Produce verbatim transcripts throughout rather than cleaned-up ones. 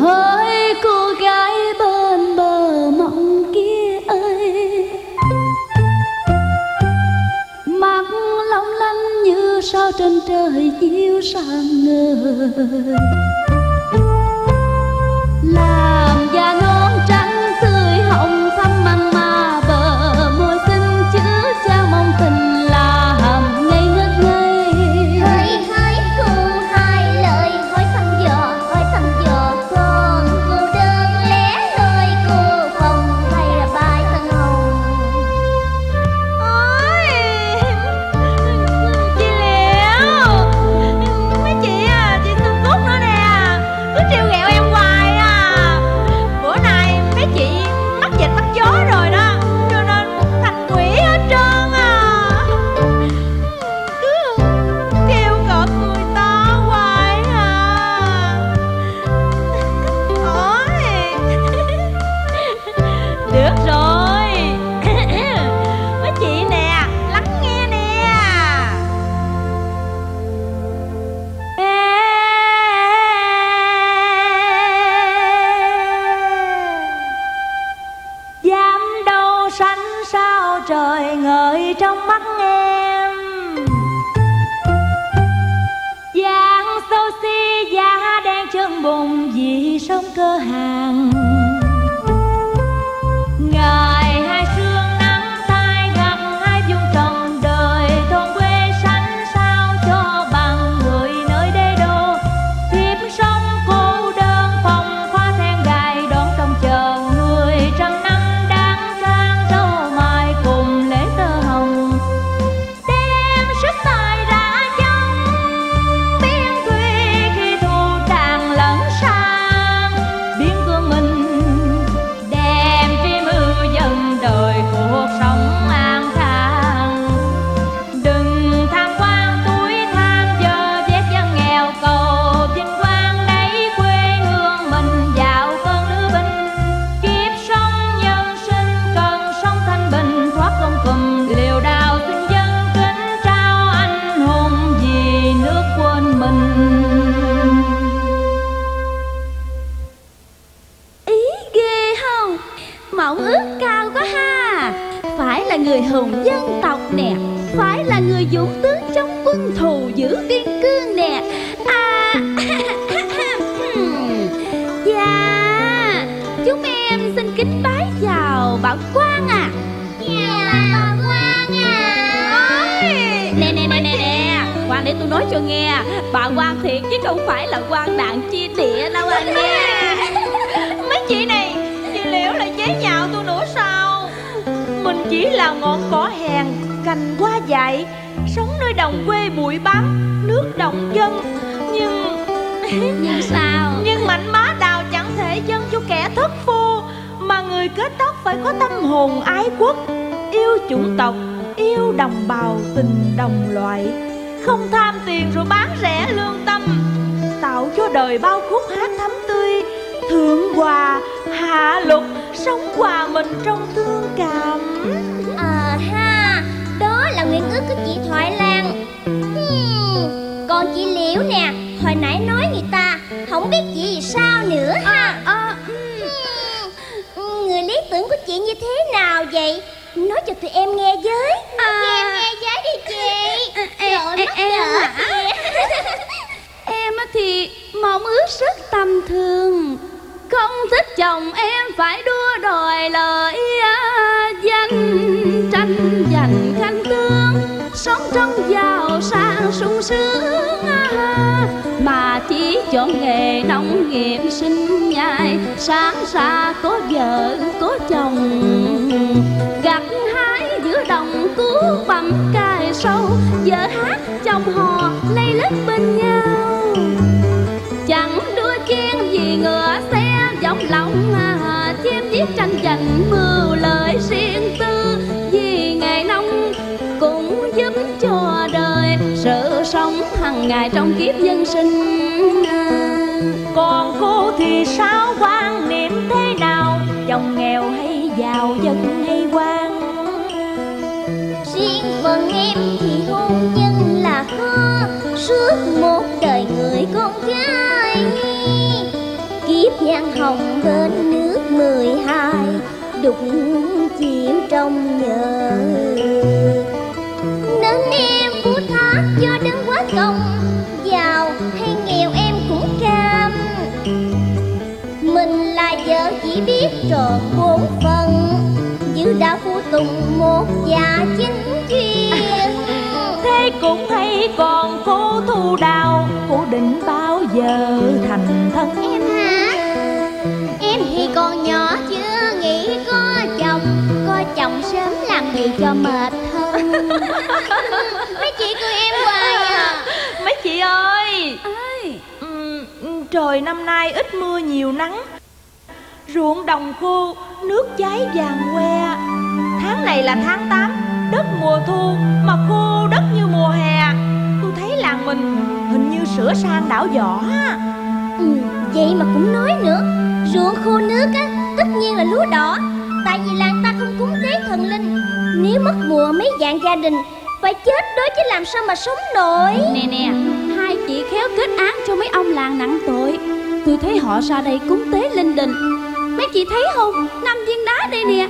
Hỡi cô gái bên bờ mộng kia ơi, mắt long lanh như sao trên trời chiếu sáng ngời, làm da non trắng tươi hồng thắm mặn mà bờ môi xinh chứa trao mong tình. Hôn nhân là khó, xưa ước một đời người con gái, kiếp nhan hồng bên nước mười hai đục chìm trong nhờ. Nên em của thác do đứng quá công, giàu hay nghèo em cũng cam. Mình là vợ chỉ biết tròn bốn phần, chứ đã phụ tùng một già chính chuyên. Thế cũng thấy còn cô Thu Đào, cô định bao giờ thành thân? Em hả? Em thì còn nhỏ chưa nghĩ có chồng, có chồng sớm làm gì cho mệt hơn. Mấy chị cười em hoài à. Mấy chị ơi, ơi. Ừ, trời năm nay ít mưa nhiều nắng, ruộng đồng khô nước cháy vàng que. Tháng này là tháng tám, đất mùa thu mà khô đất như mùa hè. Tôi thấy làng mình hình như sửa sang đảo võ. Ừ, vậy mà cũng nói nữa. Ruộng khô nước á, tất nhiên là lúa đỏ. Tại vì làng ta không cúng tế thần linh, nếu mất mùa mấy dạng gia đình phải chết đói chứ làm sao mà sống nổi. Nè nè, hai chị khéo kết án cho mấy ông làng nặng tội. Tôi thấy họ ra đây cúng tế linh đình. Mấy chị thấy không, năm viên đá đây nè.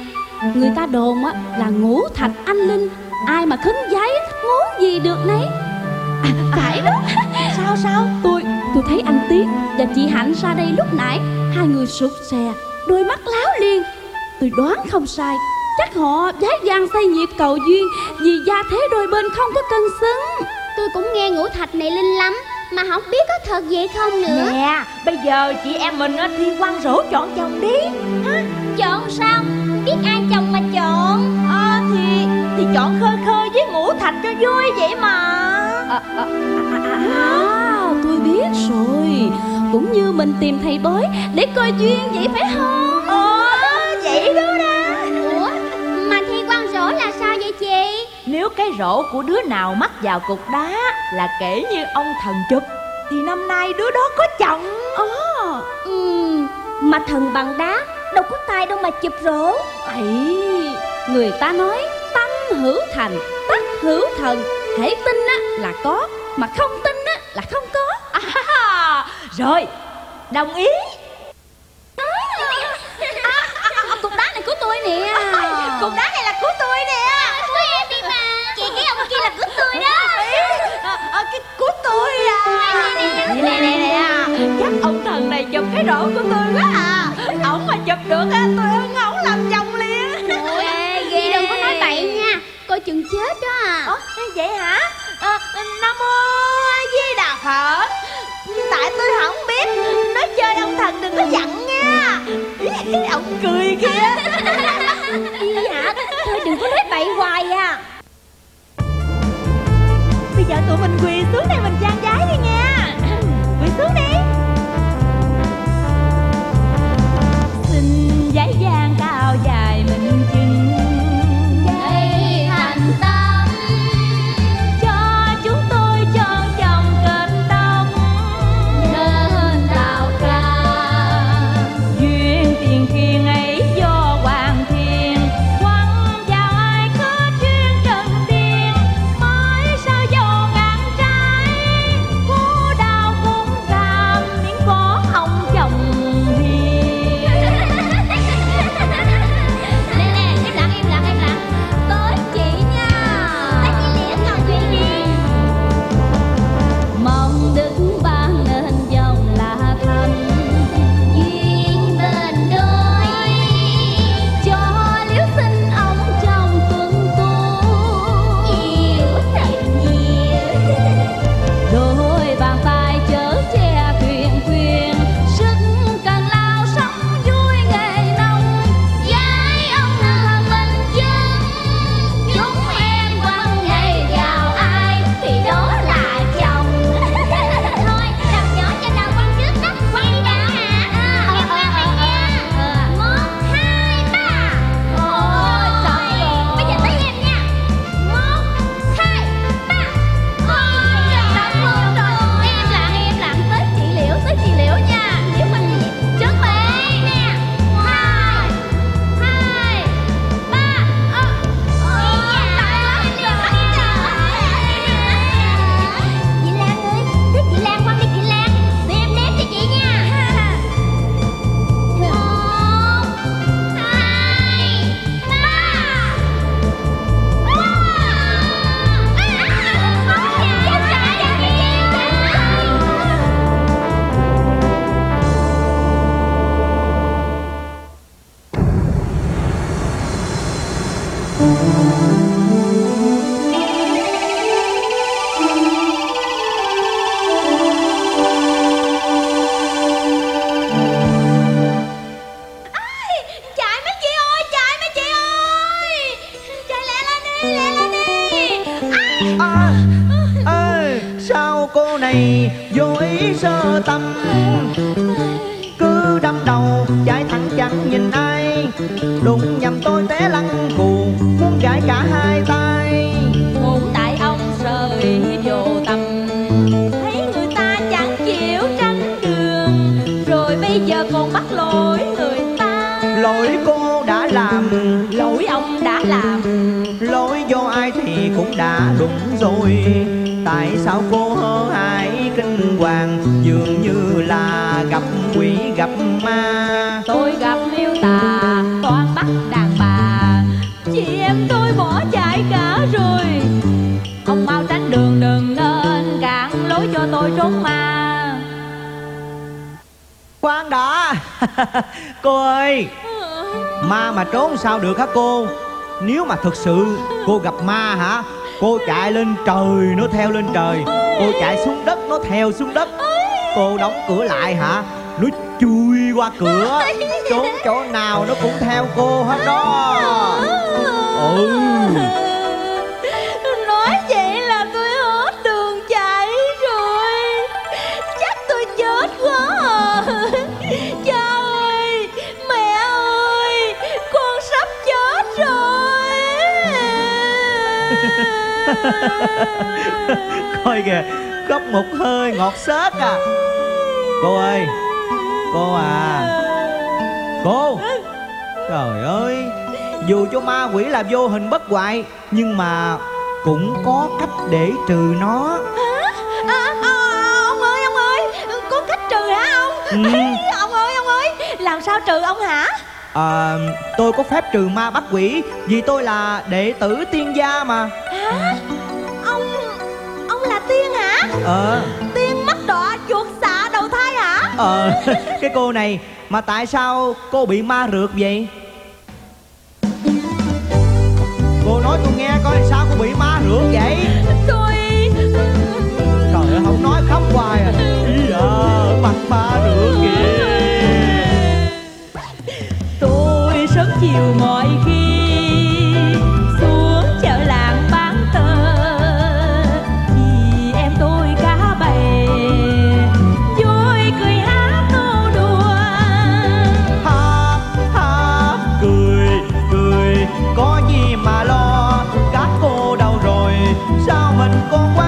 Người ta đồn á là ngũ thạch anh linh, ai mà khấn vái muốn gì được nấy. À, phải đó. Sao sao? Tôi tôi thấy anh Tiến và chị Hạnh ra đây lúc nãy, hai người sụt sè, đôi mắt láo liên. Tôi đoán không sai, chắc họ vái vang xây nghiệp cầu duyên, vì gia thế đôi bên không có cân xứng. Tôi cũng nghe ngũ thạch này linh lắm, mà không biết có thật vậy không nữa. Nè, bây giờ chị em mình thi quăng rổ chọn chồng đi. Hả? Chọn sao? Biết ai chồng mà chọn. À, thì thì chọn khơi khơi với ngũ thạch cho vui vậy mà. À, à, à, à, tôi biết rồi. Cũng như mình tìm thầy bói để coi duyên vậy phải không? Ờ, vậy đó đó. Ủa, mà thi quăng rổ là sao vậy chị? Nếu cái rổ của đứa nào mắc vào cục đá là kể như ông thần chụp, thì năm nay đứa đó có chồng. Ờ. Ừ, mà thần bằng đá đâu có tay đâu mà chụp rổ. Ấy, người ta nói tâm hữu thành, tắc hữu thần. Hễ tin á là có, mà không tin á là không có. À, rồi, đồng ý. À, à, à, cục đá này của tôi nè. À, cục đá này là của tôi nè. À, của em đi mà. Chị cái ông kia là của tôi đó. À, cái của tôi à. Nè nè nè, chắc ông thần này chụp cái rổ của tôi quá à. Ổng mà chụp được á, tôi ưng ổng làm chồng liền. Ôi, chị đừng có nói bậy nha, coi chừng chết đó à. Ủa, vậy hả? À, Nam Mô A Di Đà Phật. Tại tôi không biết, nói chơi ông thần đừng có giận nha. Ổng cười kìa. Ý hả? Thôi đừng có nói bậy hoài à. Bây giờ tụi mình quỳ xuống đây mình trang giấy đi nha. Quỳ xuống đi. Giấy vàng cao dài mình chừng đây thành tâm, cho chúng tôi chọn chồng kết tâm nên tạo ra duyên tiền kiên ấy do hoàng thiên quăng vào ai có duyên cần tiền mới sao vô ngàn trái này vô ý sơ tâm, cứ đâm đầu chạy thẳng chẳng nhìn ai, đụng nhầm tôi té lăn cuồng muốn gãi cả hai tay. Muốn tại ông rơi vô tâm, thấy người ta chẳng chịu tránh đường, rồi bây giờ còn bắt lỗi người ta. Lỗi cô đã làm, lỗi ông đã làm, lỗi vô ai thì cũng đã đúng rồi. Tại sao cô hơ hãi kinh hoàng, dường như là gặp quỷ gặp ma. Tôi gặp yêu tà toàn bắt đàn bà, chị em tôi bỏ chạy cả rồi. Ông mau tránh đường đừng nên cản lối cho tôi trốn ma. Khoan đã cô ơi, ma mà trốn sao được hả cô? Nếu mà thực sự cô gặp ma hả, cô chạy lên trời nó theo lên trời, cô chạy xuống đất nó theo xuống đất, cô đóng cửa lại hả, nó chui qua cửa, trốn chỗ nào nó cũng theo cô hết đó. Ừ, nói vậy là tôi hết đường chạy rồi, chắc tôi chết quá à. Cha ơi, mẹ ơi, con sắp chết rồi. Coi kìa, gấp một hơi ngọt xớt à. Cô ơi, cô à, cô. Trời ơi, dù cho ma quỷ là vô hình bất hoại, nhưng mà cũng có cách để trừ nó. Hả? À, à, ông ơi, ông ơi, có cách trừ hả ông? Ừ. Ông ơi, ông ơi, làm sao trừ ông hả? À, tôi có phép trừ ma bắt quỷ, vì tôi là đệ tử tiên gia mà. Hả? Ông Ông là tiên hả? Ờ. Tiên mắt đỏ chuột xạ đầu thai hả? Ờ. Cái cô này, mà tại sao cô bị ma rượt vậy? Cô nói tôi nghe coi, sao cô bị ma rượt vậy? Tôi... Trời ơi, không nói khóc hoài à. Ý giờ mặt ma rượt kìa. Sớm chiều mọi khi xuống chợ làng bán tơ, chị em tôi cá bầy vui cười hát câu đùa. Ha ha cười cười có gì mà lo, các cô đâu rồi sao mình con quá.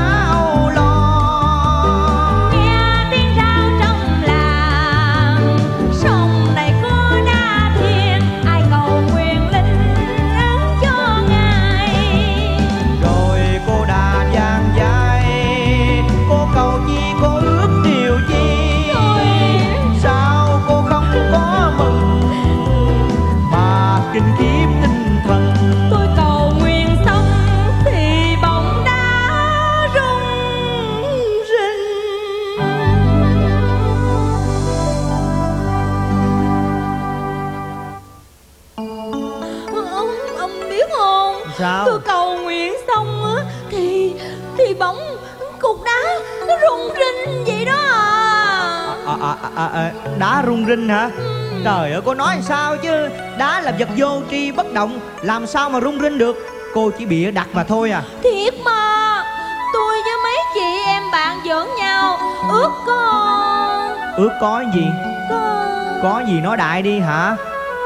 À, à, đá rung rinh hả? Ừ. Trời ơi, cô nói sao chứ đá là vật vô tri bất động, làm sao mà rung rinh được? Cô chỉ bịa đặt mà thôi à. Thiệt mà, tôi với mấy chị em bạn giỡn nhau ước có. Ước có gì? Có. Có gì nói đại đi hả?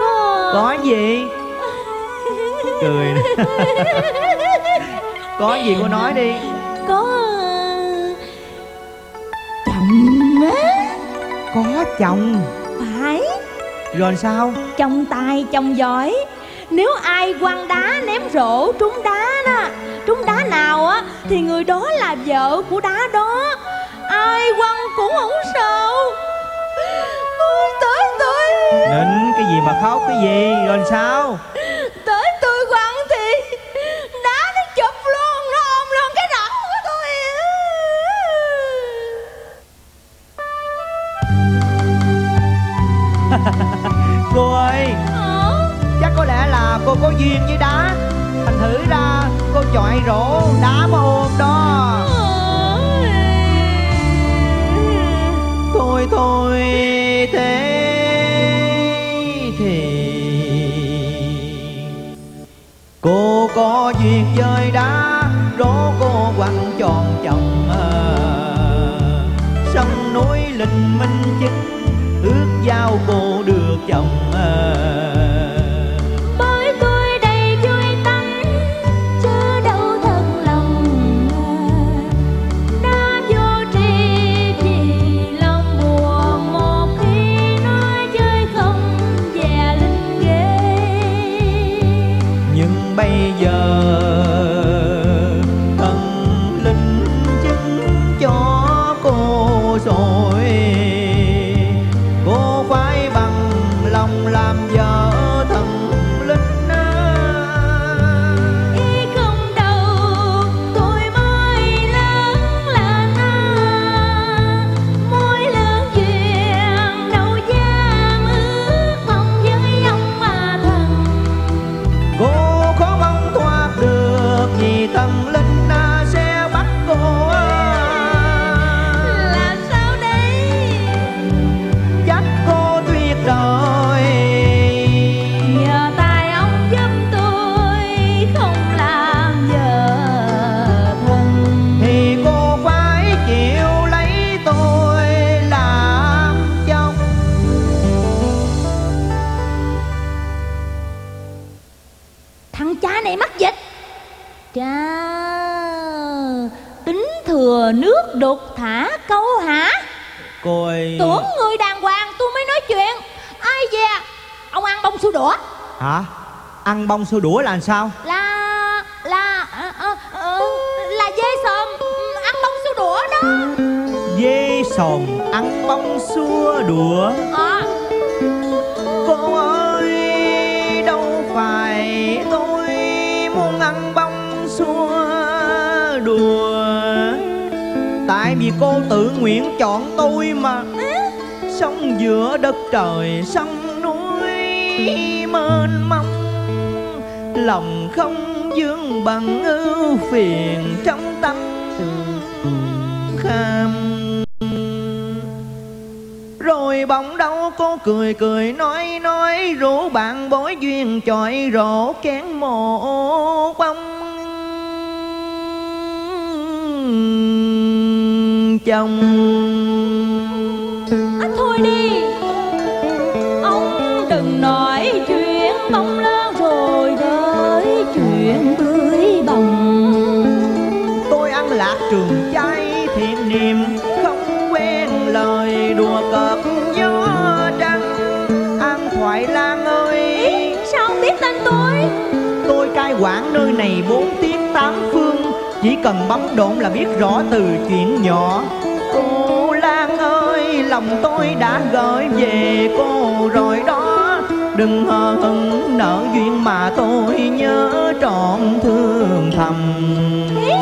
Có. Có gì? Cười. Có gì cô nói đi. Có chồng á. Có chồng. Phải. Rồi sao? Chồng tài chồng giỏi. Nếu ai quăng đá ném rổ trúng đá đó, trúng đá nào á thì người đó là vợ của đá đó. Ai quăng cũng không sao. Tới tôi. Nên cái gì mà khóc cái gì? Rồi sao? Tới tôi quăng thì đá nó chụp luôn, nó ôm luôn cái đầu của tôi. Cô ơi. Ờ? Chắc có lẽ là cô có duyên với đá, thành thử ra cô chọi rổ đá mà ôm đó. Ờ? Thôi thôi thế thì cô có duyên với đá, đố cô quăng tròn chồng. À, linh minh chứng, ước giao cô được chồng. Bởi tôi đầy vui tánh, chứ đâu thật lòng. Đã vô tri vì lòng buồn, một khi nói chơi không dè linh ghê. Nhưng bây giờ nước đục thả câu hả? Coi tưởng người đàng hoàng tôi mới nói chuyện. Ai dè ông ăn bông xua đũa hả? Ăn bông xua đũa là sao? Là là à, à, là dê sồn ăn bông xua đũa đó. Dê sồn ăn bông xua đũa à. Cô ơi, đâu phải tôi muốn ăn bông xua đũa, tại vì cô tự nguyện chọn tôi mà. Sống giữa đất trời sông núi mênh mông, lòng không vương bằng ưu phiền trong tâm kham. Rồi bỗng đâu cô cười cười nói nói, rủ bạn bối duyên chọi rổ kén mồ bông chồng. À, thôi đi ông, đừng nói chuyện bông lớn rồi đợi chuyện cưới bồng. Tôi ăn lạc trường chay thiện niệm, không quen lời đùa cợt gió trăng. An Thoại Lan ơi, ý, sao không biết tên tôi? Tôi cai quản nơi này bốn tiếng tám phương, chỉ cần bấm độn là biết rõ từ chuyện nhỏ. Cô Lan ơi, lòng tôi đã gửi về cô rồi đó, đừng hờ hững nợ duyên mà tôi nhớ trọn thương thầm. Ý,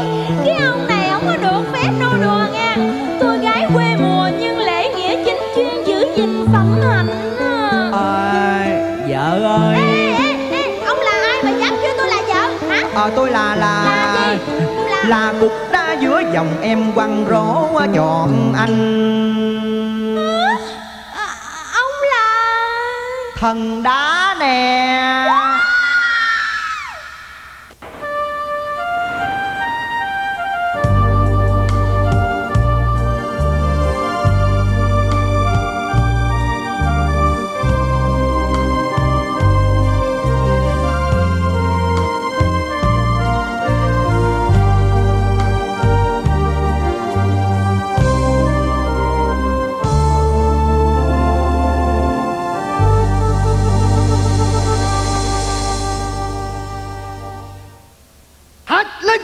cái ông này không có được phép nô đùa nha. Tôi gái quê mùa nhưng lễ nghĩa chính chuyên, giữ gìn phẩm hạnh. À, vợ ơi. Ê, ê, ê, ông là ai mà dám kêu tôi là vợ hả? Ờ, à, tôi là là là gì? Là cục đá giữa dòng em quăng rổ chọn anh. À, ông là thần đá nè. À.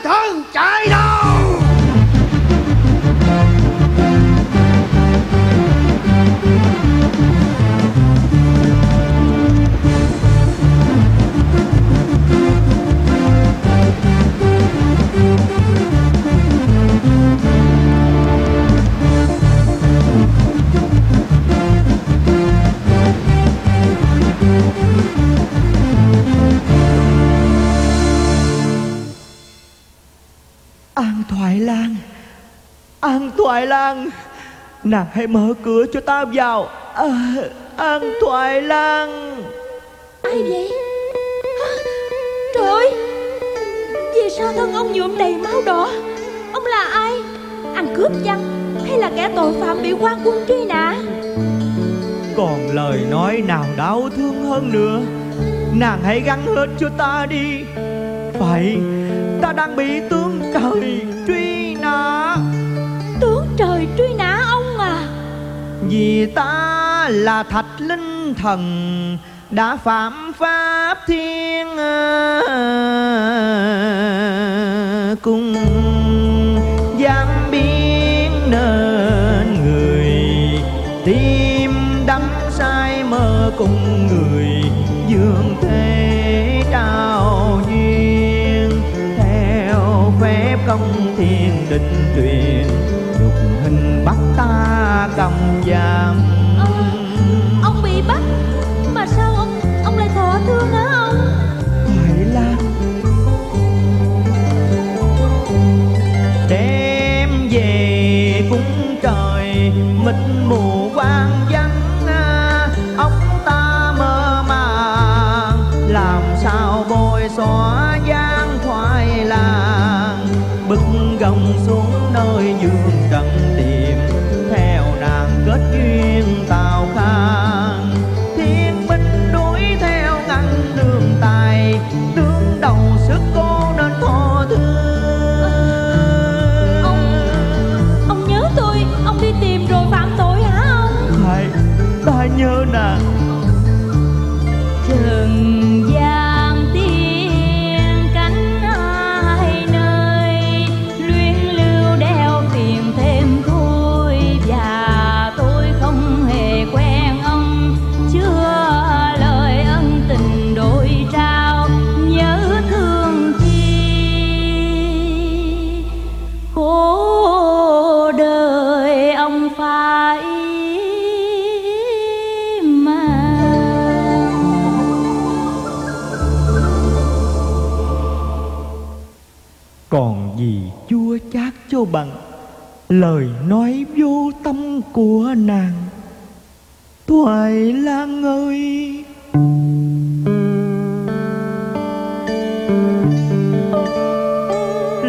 Thân chạy đâu An Thoại Lan, An Thoại Lan, nàng hãy mở cửa cho ta vào. À, An Thoại Lan. Ai vậy? Hả? Trời ơi, vì sao thân ông nhuộm đầy máu đỏ? Ông là ai? Ăn cướp chăng? Hay là là kẻ tội phạm bị quan quân truy nã. Còn lời nói nào đau thương hơn nữa, nàng hãy gắn hết cho ta đi. Phải, ta đang bị tướng trời truy nã. Tướng trời truy nã ông à? Vì ta là Thạch Linh Thần đã phạm pháp thiên cung giam biến nên người tim đắm say mơ cùng người dương thế trao duyên theo phép công thiên định truyền nhục hình bắt ta cầm giam. Ông, ông bị bắt mà sao ông ông lại thọ thương hả ông? Phải là đem về cũng trời mịt mù quang vắng, ông ta mơ màng làm sao bôi xóa gian thoại làng bực gồng xuống nơi giường trần tìm theo nàng kết duyên tào khang. Ta nhớ nè trần gian tiên cánh hai nơi luyến lưu đeo tìm thêm thôi, và tôi không hề quen ông chưa lời ân tình đổi trao nhớ thương chi khổ đời ông phải. Còn gì chua chát cho bằng lời nói vô tâm của nàng. Thoại Lan ơi,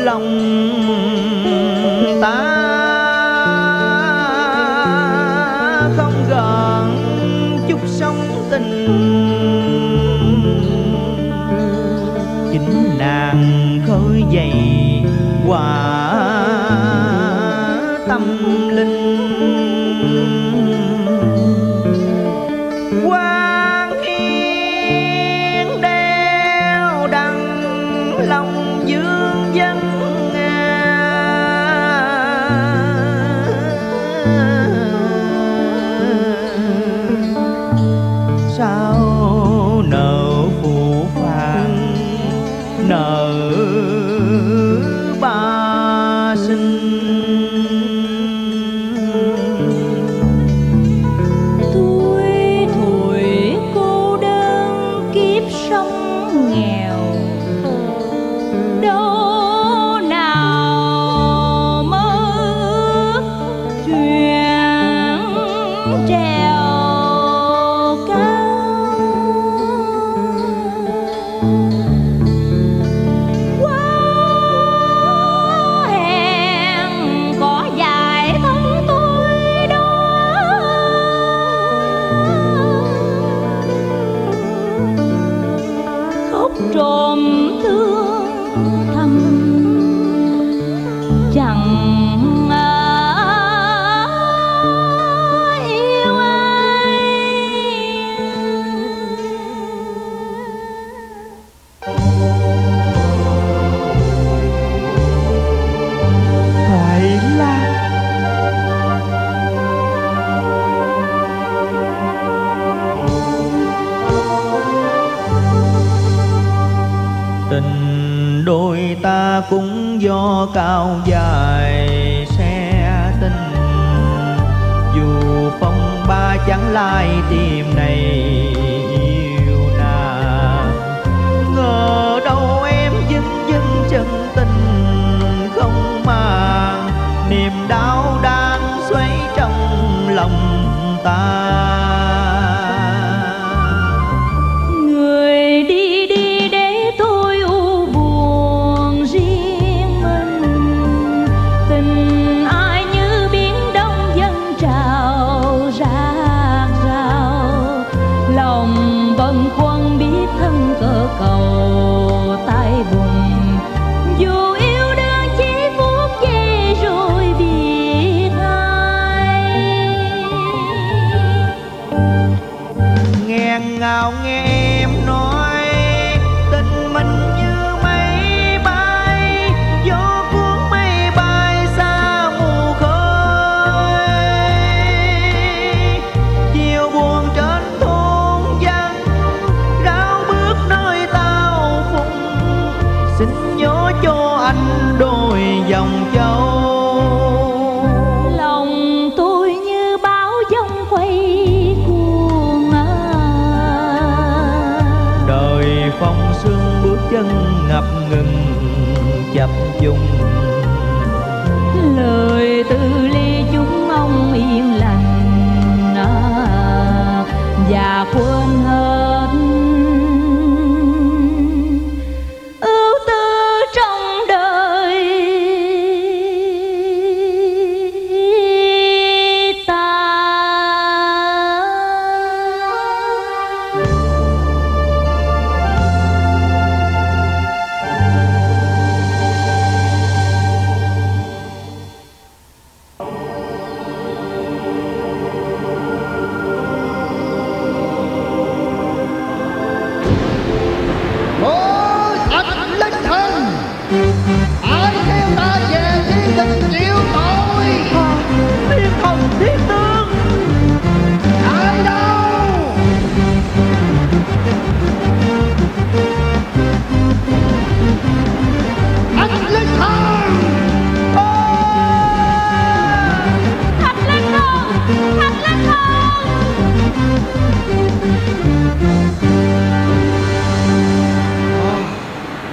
lòng ta không gọn chút sống tình, chính nàng khơi dậy quả tâm linh quan yên đeo đằng lòng dương dân sao nợ phụ hoàng nợ ba sinh. Tôi thủi cô đơn kiếp sống nghèo đâu nào mơ ước chuyện trèo cao. Trộm thương thầm chẳng ai yêu ai. Phải là tình đôi ta cũng do cao dài xe tình, dù phong ba chẳng lai tìm này yêu nàng. Ngờ đâu em dính dính chân tình không màng, niềm đau đang xoáy trong lòng ta. Người đi ai như biển đông nào nghe em nói tình mình như mây bay, gió cuốn mây bay xa mù khơi. Chiều buồn trên thôn vắng, ráo bước nơi tao phùng. Xin nhớ cho anh đôi dòng châu. Phong sương bước chân ngập ngừng chập trùng, lời từ ly chúng mong yên lành à, và quên hết ưu tư trong đời ta.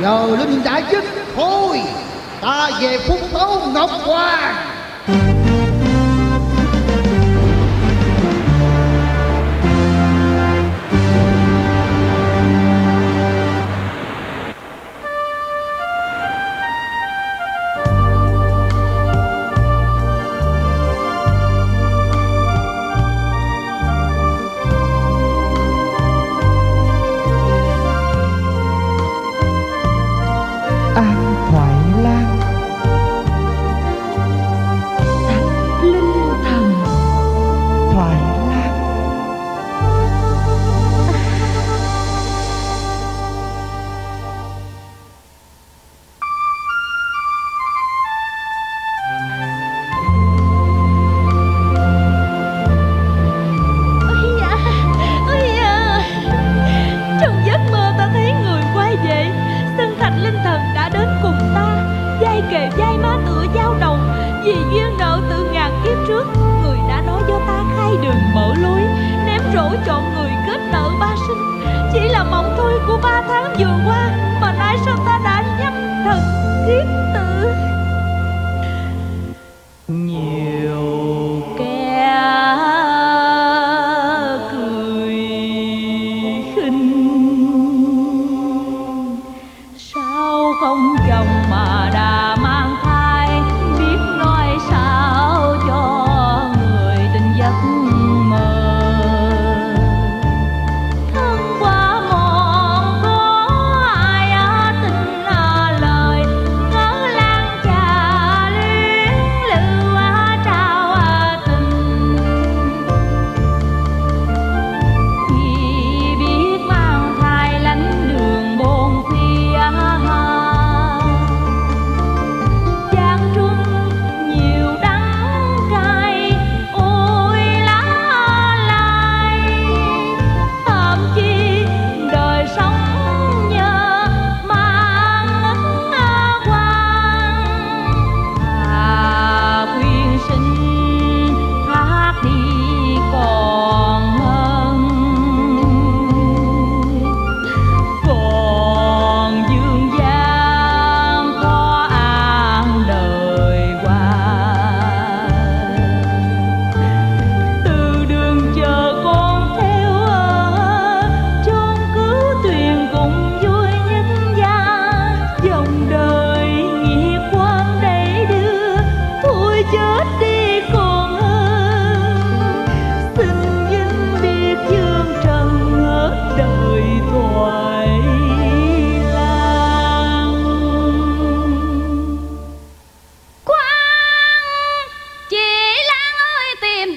Giờ linh đại chức thôi, ta về phúc tấu Ngọc Hoàng.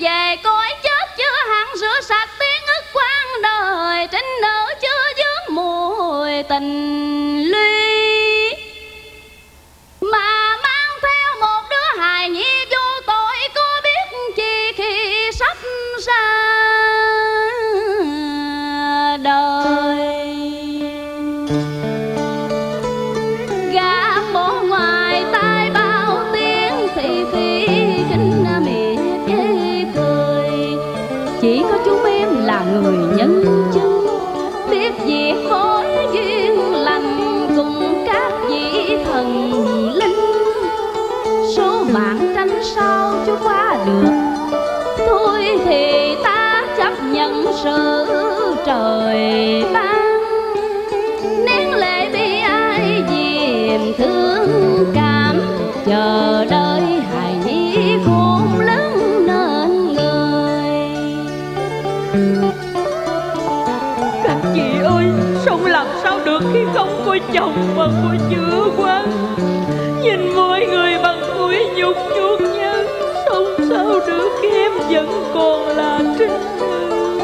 Về cõi chết chứ hẳn rửa sạch tiếng ức quang đời trên đời. tình ly mà mang theo một đứa hài nhi vô tội, có biết chi khi sắp ra đời. Gã bỏ ngoài tai bao tiếng thị phi khinh mỉa chê cười, chỉ có chú em là người nhân chứng việc mối duyên lành cùng các vị thần linh. Số mạng tranh sao cho qua được, thôi thì ta chấp nhận sự trời ban. Nén lệ bi ai dìm thương cảm, chờ đợi hài nhi khôn lớn nên người. Chị ơi, sống làm sao được khi không có chồng mà có chữa quán. Nhìn mọi người bằng mũi nhục nhục nhớ, sống sao được khi em vẫn còn là trinh nữ.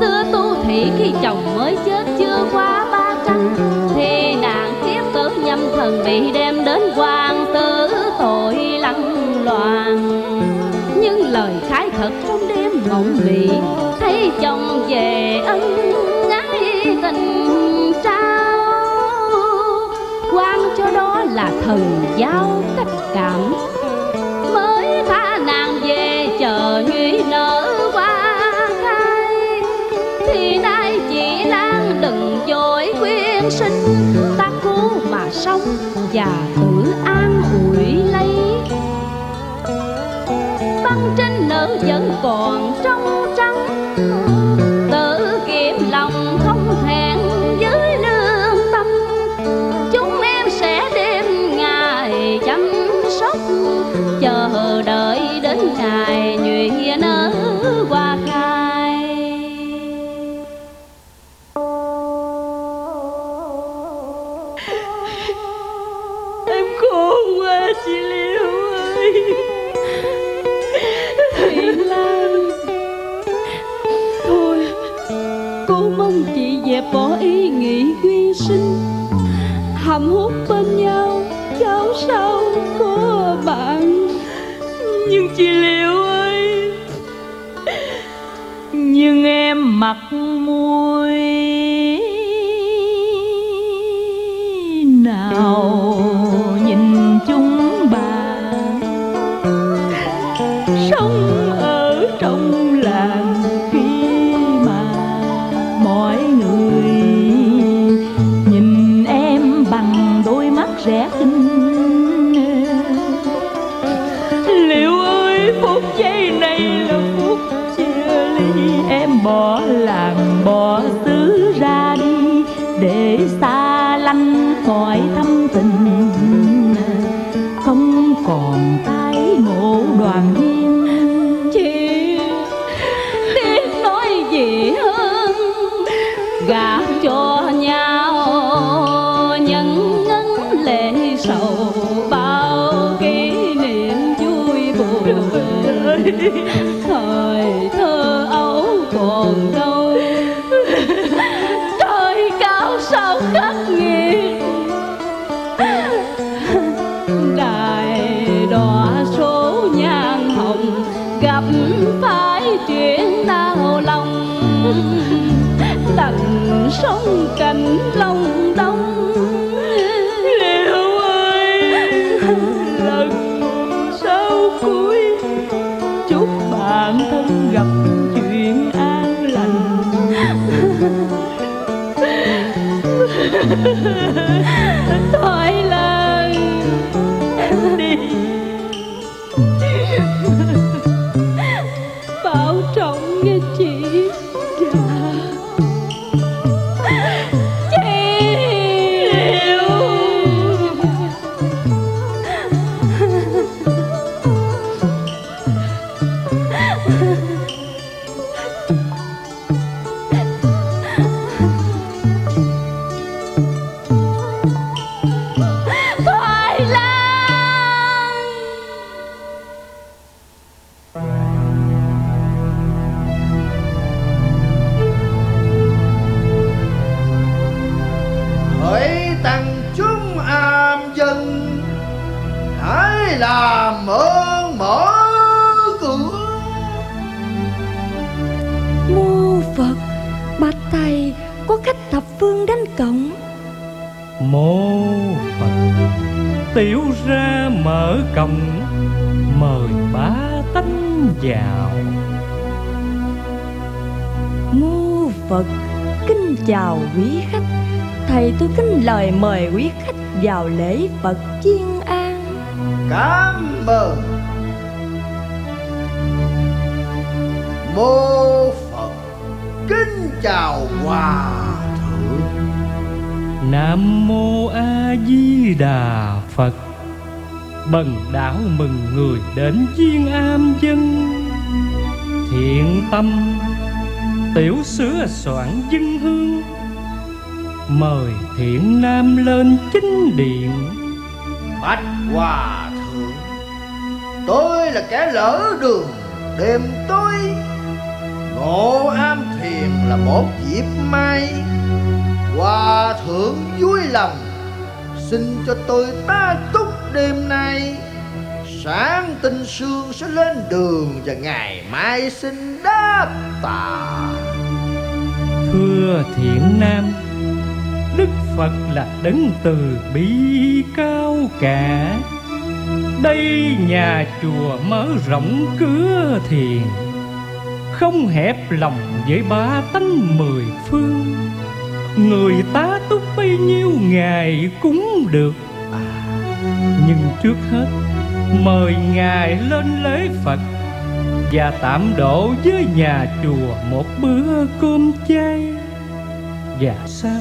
Xưa tu thị khi chồng mới chết chưa qua ba trăm, thì nạn kiếp tử nhâm thần bị đem đến quan tử tội lăng loàn. Nhưng lời khai thật trong đêm mộng mị, thấy chồng về ân ái tình trao. Quan cho đó là thần giao cách cảm, mới tha nàng về chờ nhuy nở qua khai. Thì nay chị Lan đừng dối quyên sinh, ta cứu mà sống và tự an ủi lấy. Văn trinh nữ vẫn còn trong trắng, tự kiệm lòng không thẹn với lương tâm. Chúng em sẽ đêm ngày chăm sóc, chờ đợi đến ngày nhuy nở hoa khai. Em khổ quá chị Liễu ơi. Thôi, cô mong chị dẹp bỏ ý nghĩ quyên sinh, hàm hút bên nhau, cháu sau có bạn. Nhưng chị Liễu ơi, nhưng em mặt mũi nào nhìn chúng bà sống trong làng khi mà mọi người nhìn em bằng đôi mắt rẻ kinh. Liệu ơi, phút giây này là phút chia ly, em bỏ làng bỏ xứ ra đi để xa lánh khỏi thâm tình. Không còn tái ngộ đoàn viên, gả cho nhau những ngấn lệ sầu, bao kỷ niệm vui buồn. Thời thơ ấu còn đâu, trời cao sao khắc nghiệt. Đài đọa số nhang hồng, gặp phải chuyện đau lòng. Đành sống cạnh lòng đông. Liệu ơi, lần sau cuối chúc bạn thân gặp chuyện an lành. Thôi lần em đi, bảo trọng nghe chị. là mở mở cửa. Mô Phật, bạch thầy có khách thập phương đến cổng. Mô Phật, tiểu ra mở cổng mời bá tánh vào. Mô Phật, kính chào quý khách. Thầy tôi kính lời mời quý khách vào lễ Phật Chiên An. Cảm ơn. Mô Phật, kính chào hòa thượng. Nam mô A Di Đà Phật. Bần đạo mừng người đến Chiên Am dân. Thiện tâm, tiểu sửa soạn dân hương, mời thiện nam lên chính điện. Bạch hòa thượng, tôi là kẻ lỡ đường đêm tối, ngộ am thiền là một dịp may. Hòa thượng vui lòng xin cho tôi ta túc đêm nay, sáng tinh sương sẽ lên đường và ngày mai xin đáp tạ. Thưa thiện nam, Đức Phật là đấng từ bi cao cả. Đây nhà chùa mở rộng cửa thiền, không hẹp lòng với ba tánh mười phương. Người tá túc bấy nhiêu ngày cũng được, nhưng trước hết mời Ngài lên lễ Phật và tạm độ với nhà chùa một bữa cơm chay. Và sao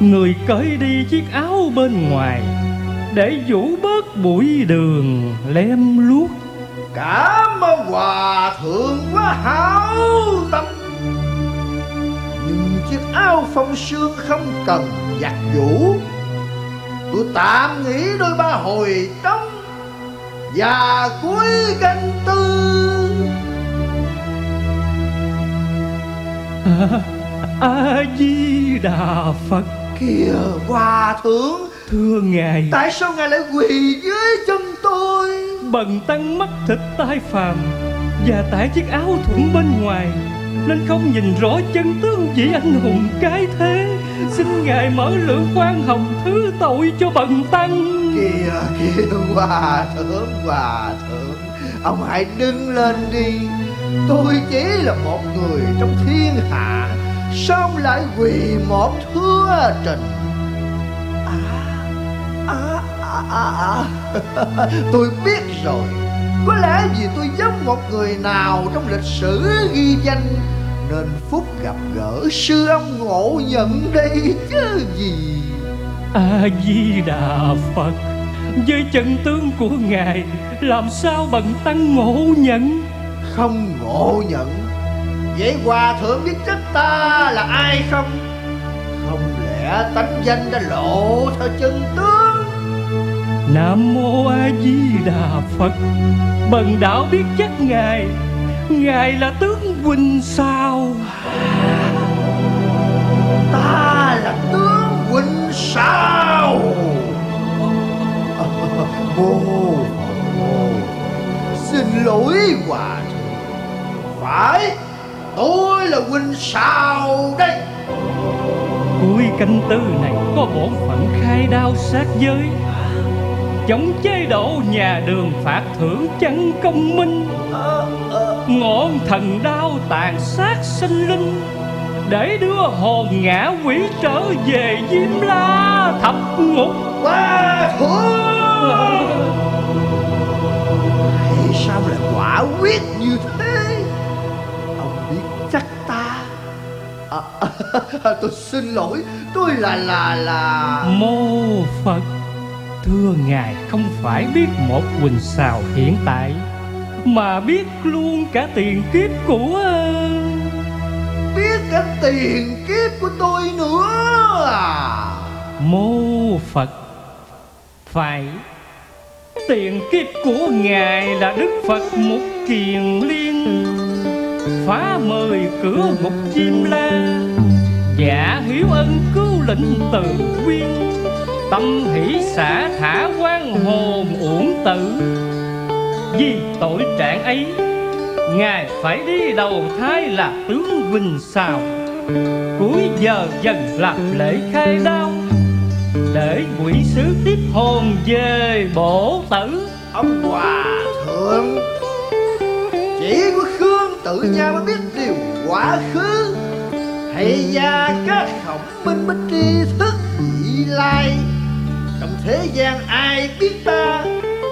người cởi đi chiếc áo bên ngoài để vũ bớt bụi đường lem luốc. Cảm ơn hòa thượng quá hảo tâm, nhưng chiếc áo phong sương không cần giặt vũ. Tôi tạm nghỉ đôi ba hồi trống và cuối canh tư. A à, Di Đà Phật. Kìa hòa thượng, thưa ngài, tại sao ngài lại quỳ dưới chân tôi? Bần tăng mắc thịt tai phàm và tại chiếc áo thuận bên ngoài nên không nhìn rõ chân tướng vị anh hùng cái thế. Xin ngài mở lượng khoan hồng thứ tội cho bần tăng. Kìa kìa hòa thượng, hòa thượng, ông hãy đứng lên đi. Tôi chỉ là một người trong thiên hạ, xong lại quỳ một thưa trình. À, à, à, à, à. Tôi biết rồi. Có lẽ vì tôi giống một người nào trong lịch sử ghi danh nên phúc gặp gỡ sư ông ngộ nhận đây chứ gì. A Di Đà Phật, với chân tướng của ngài làm sao bần tăng ngộ nhận? Không ngộ nhận. Vậy hòa thượng biết chất ta là ai không? Không lẽ tánh danh đã lộ theo chân tướng? Nam mô A Di Đà Phật, bần đạo biết chắc ngài, ngài là tướng Huỳnh Sao. Ta là tướng Huỳnh Sao. Mô, mô, xin lỗi hòa thượng, phải, tôi là Huỳnh Sao đây. Cuối canh tư này có bổn phận khai đao sát giới, chống chế độ nhà Đường phạt thưởng chẳng công minh, ngọn thần đao tàn sát sinh linh để đưa hồn ngã quỷ trở về Diêm La thập ngục. Hòa thượng, tại sao lại quả quyết như thế? À, à, tôi xin lỗi, tôi là là là Mô Phật, thưa ngài, không phải biết một Huỳnh Sào hiện tại mà biết luôn cả tiền kiếp của biết cả tiền kiếp của tôi nữa à. Mô Phật, phải, tiền kiếp của ngài là Đức Phật Mục Kiền Liên, phá mời cửa ngục Diêm La, giả hiếu ân cứu lĩnh Từ Quyên, tâm hỷ xả thả quan hồn uổng tử. Vì tội trạng ấy ngài phải đi đầu thai là tướng Vinh Sào, cuối giờ dần làm lễ khai đao, để quỷ sứ tiếp hồn về bổ tử. Ông hòa thượng, chỉ có Khương Tự Nha mới biết điều quá khứ, thầy gia các khổng minh minh tri thức vị lai. Trong thế gian ai biết ta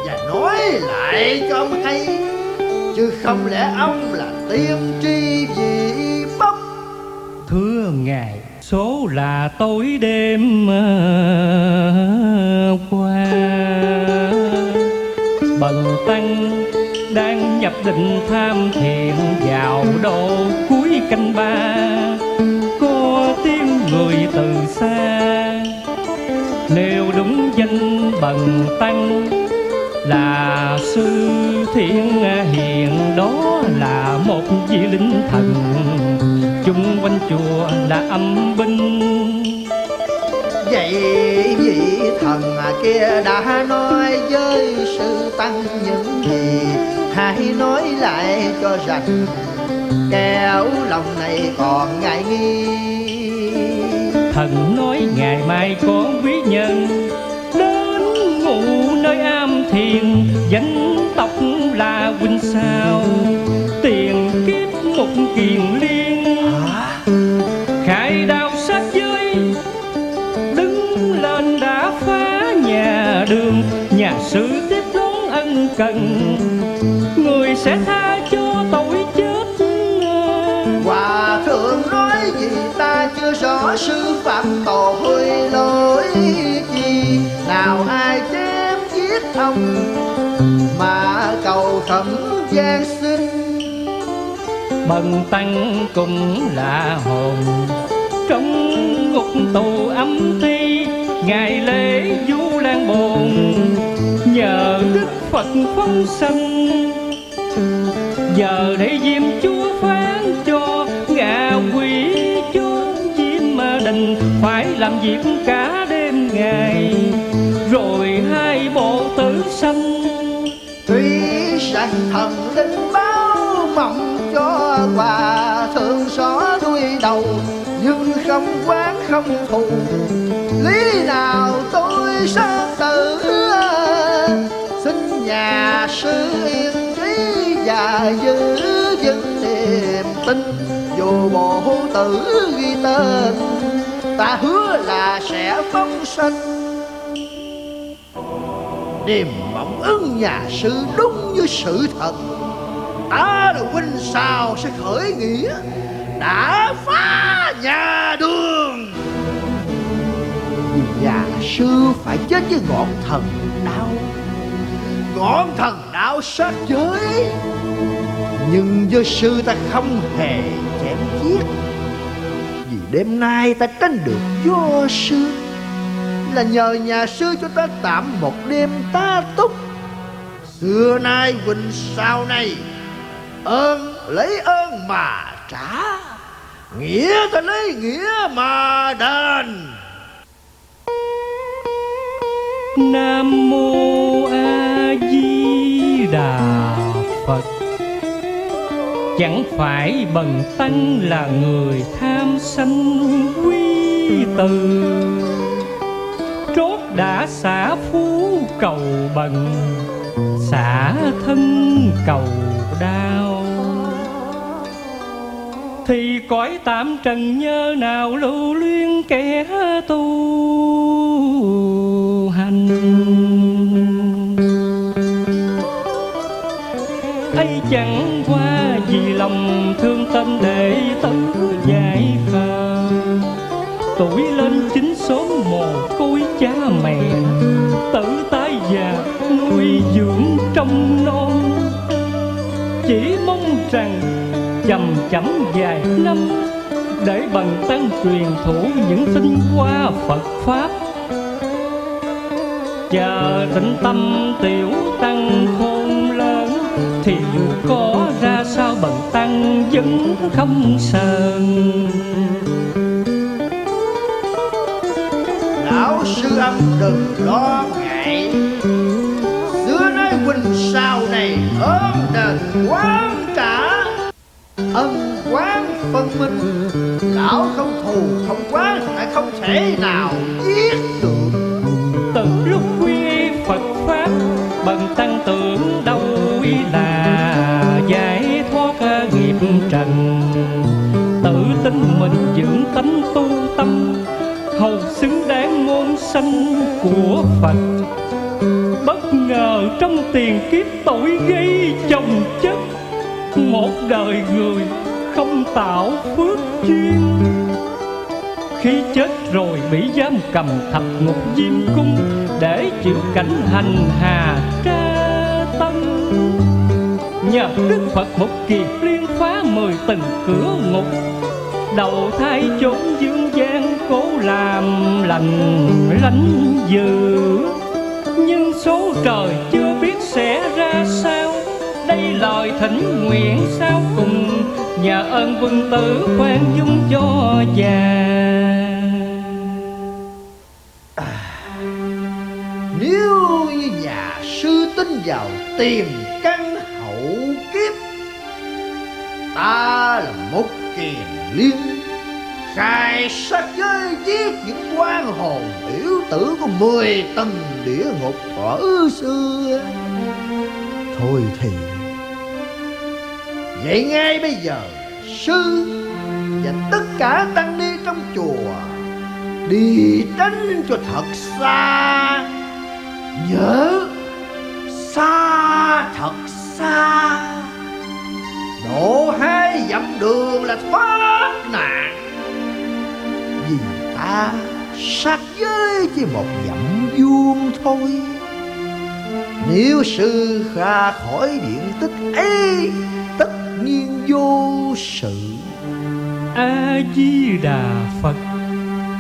và nói lại cho ông hay, chứ không lẽ ông là tiên tri vị bốc. Thưa ngài, số là tối đêm qua, bần tăng đang nhập định tham thiền vào độ cuối canh ba. Có tiếng người từ xa, nêu đúng danh bần tăng là Sư Thiên Hiền. Đó là một vị linh thần, chung quanh chùa là âm binh. Vậy vị thần kia đã nói với sư tăng những gì, hãy nói lại cho rành, kẻo lòng này còn ngại nghi. Thần nói ngày mai có quý nhân đến ngủ nơi am thiền, danh tộc là Vinh Sào, tiền kiếp một kiền liên. Khai đao sát giới, đứng lên đã phá nhà đường, nhà sư tiếp đón ân cần, người sẽ tha cho tội chết. Hòa thượng nói gì ta chưa rõ, sư phạm tội lỗi gì, nào ai chém giết ông mà cầu thẩm gian sinh. Bần tăng cũng là hồn trong ngục tù âm ti, ngày lễ Du Lan Bồn nhờ đức Phật phóng sanh. Giờ để Diêm Chúa phán cho ngạ quỷ chốn Diêm Đình, phải làm việc cả đêm ngày rồi hai bộ tử sanh. Tuy rằng thần linh báo mộng cho hòa thượng xó đuôi đầu, nhưng không quán không thù, lý nào tôi sớm tử. Xin nhà sư yên trí và giữ vững niềm tin, dù bộ tử ghi tên ta hứa là sẽ phóng sanh. Niềm mộng ưng nhà sư đúng như sự thật, ta là Vinh Sào sẽ khởi nghĩa, đã phá nhà đường. Nhà sư phải chết với ngọn thần đạo, ngọn thần đạo sát giới, nhưng với sư ta không hề chém giết. Vì đêm nay ta tránh được vô sư, là nhờ nhà sư cho ta tạm một đêm ta túc. Xưa nay Vinh Sào này, ơn lấy ơn mà trả, nghĩa ta lấy nghĩa mà đền. Nam mô A Di Đà Phật. Chẳng phải bần tăng là người tham sanh quy từ, trót đã xả phú cầu bần, xả thân cầu đau, thì cõi tạm trần nhơ nào lưu luyến kẻ tu hành. Ấy chẳng qua vì lòng thương tâm đệ tử dạy Phật, tuổi lên chín số mồ côi cha mẹ, tử tái già nuôi dưỡng trong non. Chỉ mong rằng chầm chậm vài năm, để bần tăng truyền thụ những tinh hoa Phật Pháp. Chờ tĩnh tâm tiểu tăng khôn lớn, thì dù có ra sao bần tăng vẫn không sờn. Lão lão sư âm đừng lo ngại, xưa nói huynh sau này ơn đền quán trả, ân quán phân minh. Lão không thù không quán lại không thể nào giết được. Từ lúc quy Phật pháp bần tăng tưởng đâu quy là giải thoát nghiệp trần, tự tin mình dưỡng tánh tu tâm, hầu xứng đáng môn sanh của Phật. Bất ngờ trong tiền kiếp tội gây chồng chất, một đời người không tạo phước duyên. Khi chết rồi bị giam cầm thập ngục diêm cung, để chịu cảnh hành hà tra tân. Nhờ Đức Phật một kiệt liên phá mười tầng cửa ngục, đầu thai chốn dương gian cố làm lành lánh dữ. Nhưng số trời chưa biết sẽ ra sao, đây lời thỉnh nguyện sao cùng, nhờ ơn quân tử khoan dung cho già. À, nếu như nhà sư tin vào tìm căn hậu kiếp, ta là một kiền liên khai sát giới giết những quan hồn biểu tử của mười tầng địa ngục thuở xưa. Thôi thì vậy ngay bây giờ, sư và tất cả tăng ni trong chùa đi tránh cho thật xa, nhớ xa thật xa, độ hai dặm đường là thoát nạn. Vì ta sát giới chỉ một dặm vuông thôi, nếu sư ra khỏi diện tích ấy tất nhiên vô sự. A-di-đà Phật,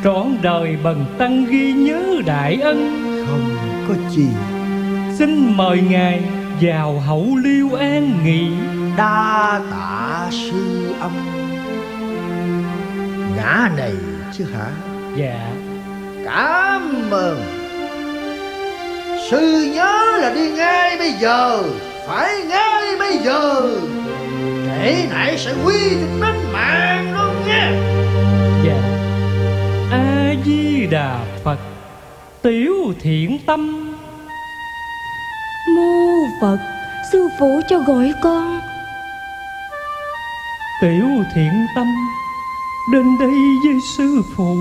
trọn đời bần tăng ghi nhớ đại ân. Không có gì, xin mời ngài vào hậu liêu an nghỉ. Đa tạ sư âm. Ngã này chứ hả? Dạ. Cảm ơn. Sư nhớ là đi ngay bây giờ, phải ngay bây giờ, trễ nãy sẽ quy định đánh mạng luôn nha. Dạ. A-di-đà Phật, tiểu thiện tâm. Mô Phật, sư phụ cho gọi con. Tiểu thiện tâm đến đây với sư phụ.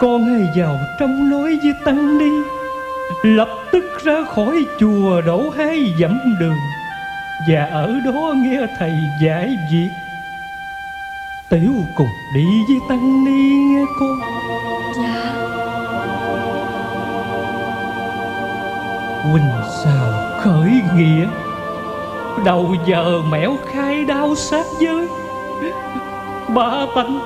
Con hãy vào trong nói với tăng ni, lập tức ra khỏi chùa đổ hai dặm đường, và ở đó nghe thầy giải việc. Tiểu cùng đi với tăng ni nghe con. Dạ. Huỳnh sao khởi nghĩa, đầu giờ mẻo khai đao sát giới. Ba tánh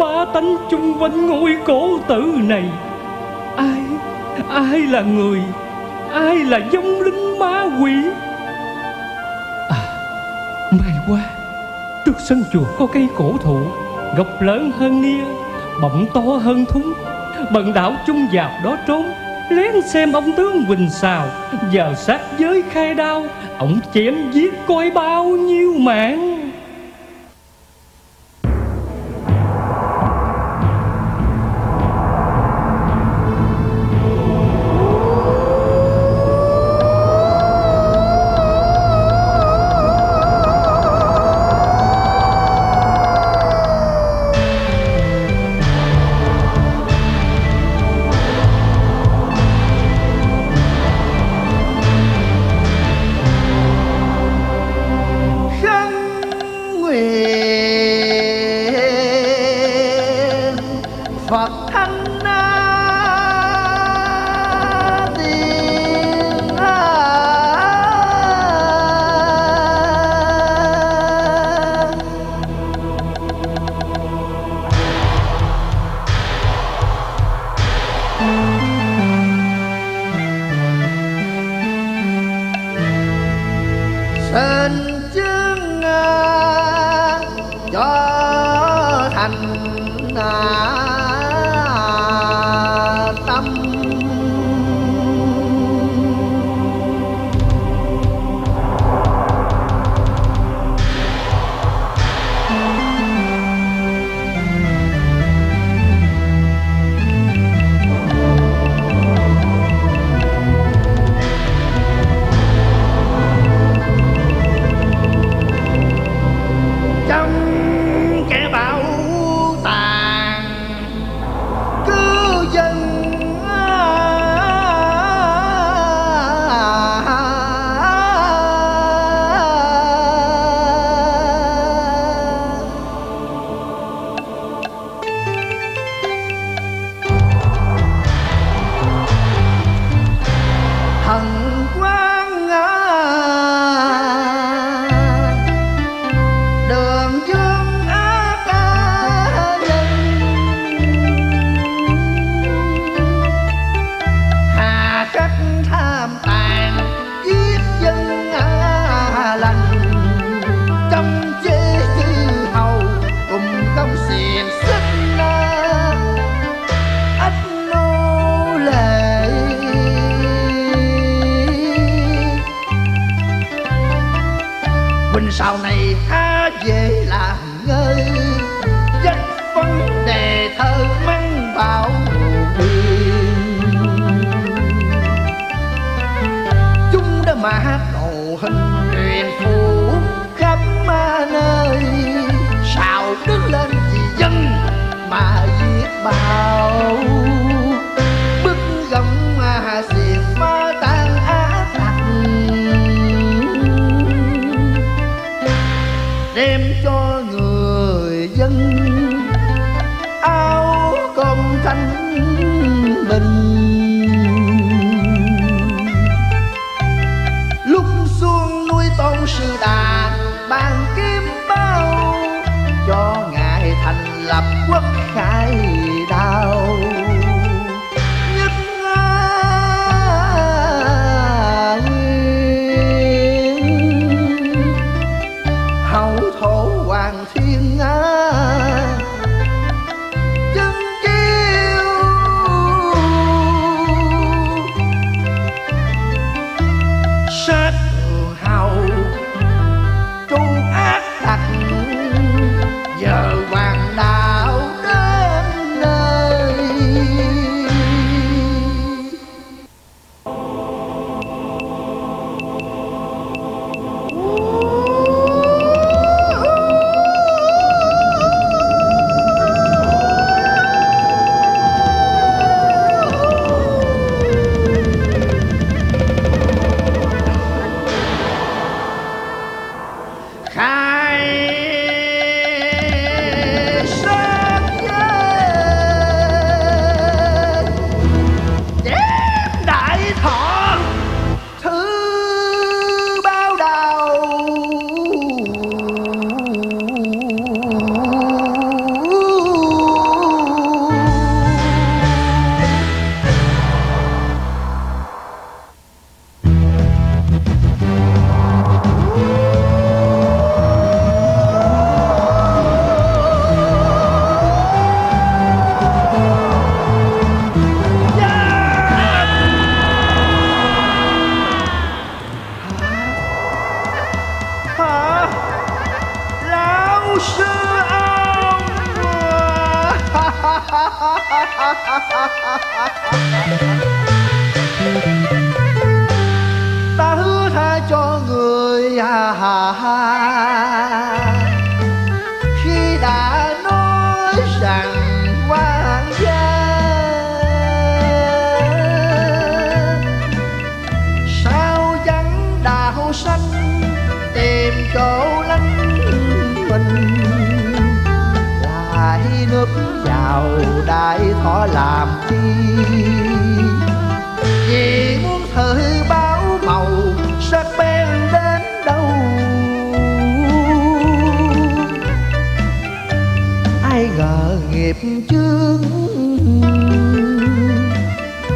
Ba tánh chung quanh ngôi cổ tử này, ai ai là người, ai là vong linh ma quỷ? À, mai qua trước sân chùa có cây cổ thụ, gốc lớn hơn nia, bọng to hơn thúng. Bần đạo chung vào đó trốn, lén xem ông tướng Huỳnh Sào giờ sát giới khai đao, ổng chém giết coi bao nhiêu mạng. Cho thành à Sau này há về làm ngơi, chất vấn đề thơ măng bảo quyền. Chúng đã mã đồ hình truyền phủ khắp ma nơi, sao đứng lên vì dân mà giết bao. Bức gọng mà xiềng phá tan á thành, đem cho người dân áo công thanh bình. Lúc xuân nuôi tôn sư đà bàn kim bao, cho ngài thành lập quốc khải đao. Ta hứa tha cho người à, à, à, khi đã nói rằng hoàng gia sao chẳng đạo xanh tìm chỗ lánh mình, lại nước vào đại thọ làm chi. Vì muốn thử báo màu sắc bén đến đâu, ai ngờ nghiệp chướng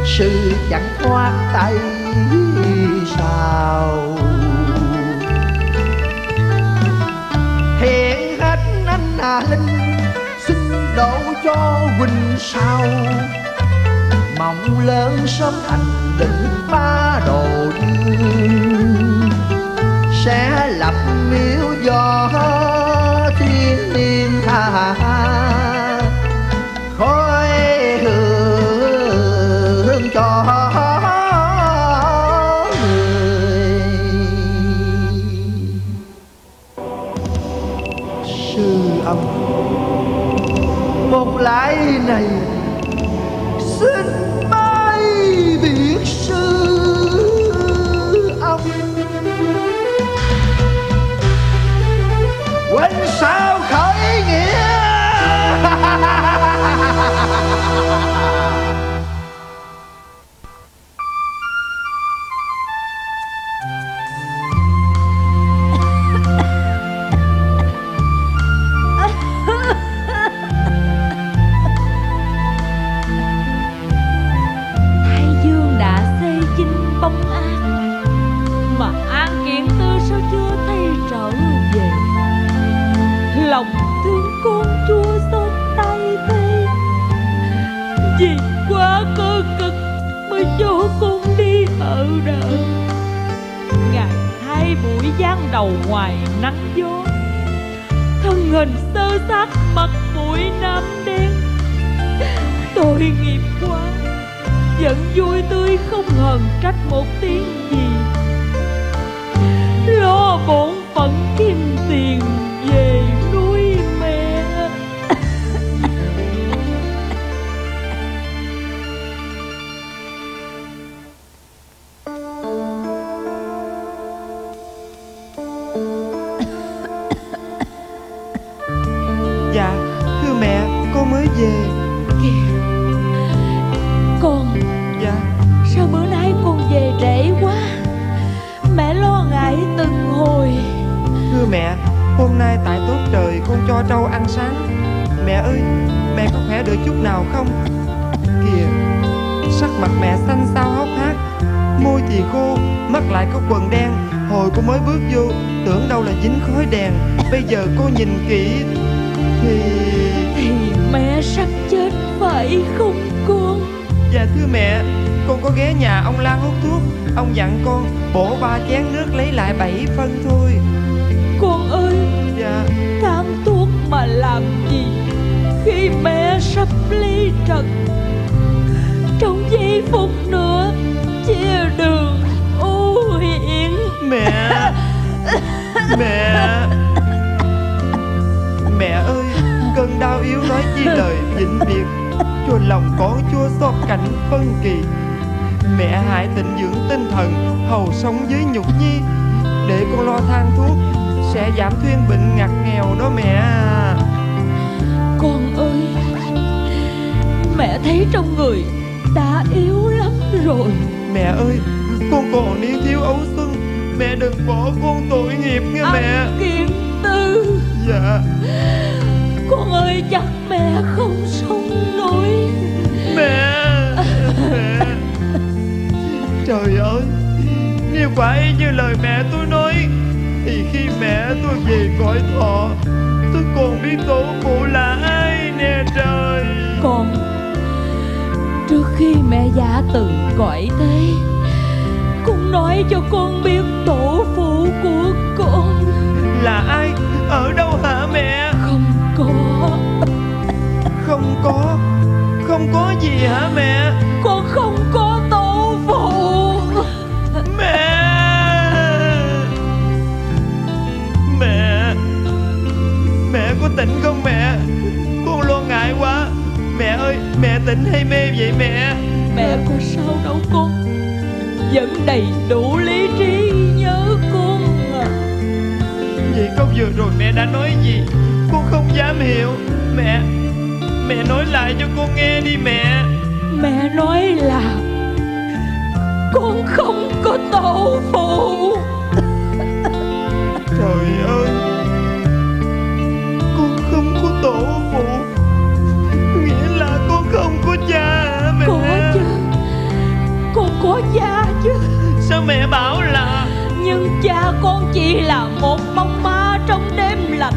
sự chẳng thoát tay sao. Hiện hết anh là linh, xin đổ cho huynh sao. Mộng lớn sớm thành đỉnh ba đồ dương, sẽ lập miếu do thiên niên tha khói hương cho người. Sư âm một lãi này xin bay biệt sư. lòng thương con chua xót tay thế. Vì quá cơ cực mới cho con đi ở đời. Ngày hai buổi giang đầu ngoài nắng gió, thân hình sơ xác mặt mũi nám đen. Tội nghiệp quá, vẫn vui tươi không hờn trách một tiếng gì. Lo bổn phận kiếm tiền về nuôi mẹ. Dạ thưa mẹ, con mới về. Kìa con. Dạ. Sao bữa nay con về trễ quá, mẹ lo ngại từng hồi. Thưa mẹ, hôm nay tại tốt trời con cho trâu ăn sáng. Mẹ ơi, mẹ có khỏe được chút nào không? Kìa, sắc mặt mẹ xanh xao hốc hác, môi thì khô, mắt lại có quầng đen. Hồi cô mới bước vô tưởng đâu là dính khói đèn, bây giờ cô nhìn kỹ thì... thì mẹ sắp chết phải không con? Dạ thưa mẹ, con có ghé nhà ông Lan hút thuốc. Ông dặn con bổ ba chén nước lấy lại bảy phân thôi. Con ơi. Dạ. Tham thuốc mà làm gì khi mẹ sắp ly trần. Trong giây phút nữa chia đường ô hiển. Mẹ. Mẹ. Mẹ ơi, cơn đau yếu nói chi lời vĩnh biệt, cho lòng con chua xót cảnh phân kỳ. Mẹ hãy tịnh dưỡng tinh thần, hầu sống dưới nhục nhi, để con lo than thuốc sẽ giảm thuyên bệnh ngặt nghèo đó mẹ. Con ơi, mẹ thấy trong người đã yếu lắm rồi. Mẹ ơi, con còn niên thiếu ấu xuân, mẹ đừng bỏ con tội nghiệp nghe mẹ. Kiên tư. Dạ. Con ơi, chắc mẹ không sống nổi. Mẹ. Mẹ. Trời ơi, nếu phải như lời mẹ tôi nói thì khi mẹ tôi về cõi thọ, tôi còn biết tổ phụ là ai nè trời. Con, trước khi mẹ giã từ cõi thế, cũng nói cho con biết tổ phụ của con là ai, ở đâu hả mẹ? Không có. Không có? Không có gì hả mẹ? Con không có tổ phụ. Mẹ. Mẹ. Mẹ có tỉnh không mẹ? Con lo ngại quá. Mẹ ơi, mẹ tỉnh hay mê vậy mẹ? Mẹ có sao đâu con, vẫn đầy đủ lý trí nhớ con à. Vậy không vừa rồi mẹ đã nói gì? Con không dám hiểu. Mẹ, mẹ nói lại cho con nghe đi mẹ. Mẹ nói là con không có tổ phụ. Trời ơi, con không có tổ phụ, nghĩa là con không có cha hả mẹ? Có chứ, con có cha chứ. Sao mẹ bảo là... Nhưng cha con chỉ là một bóng ma trong đêm lạnh.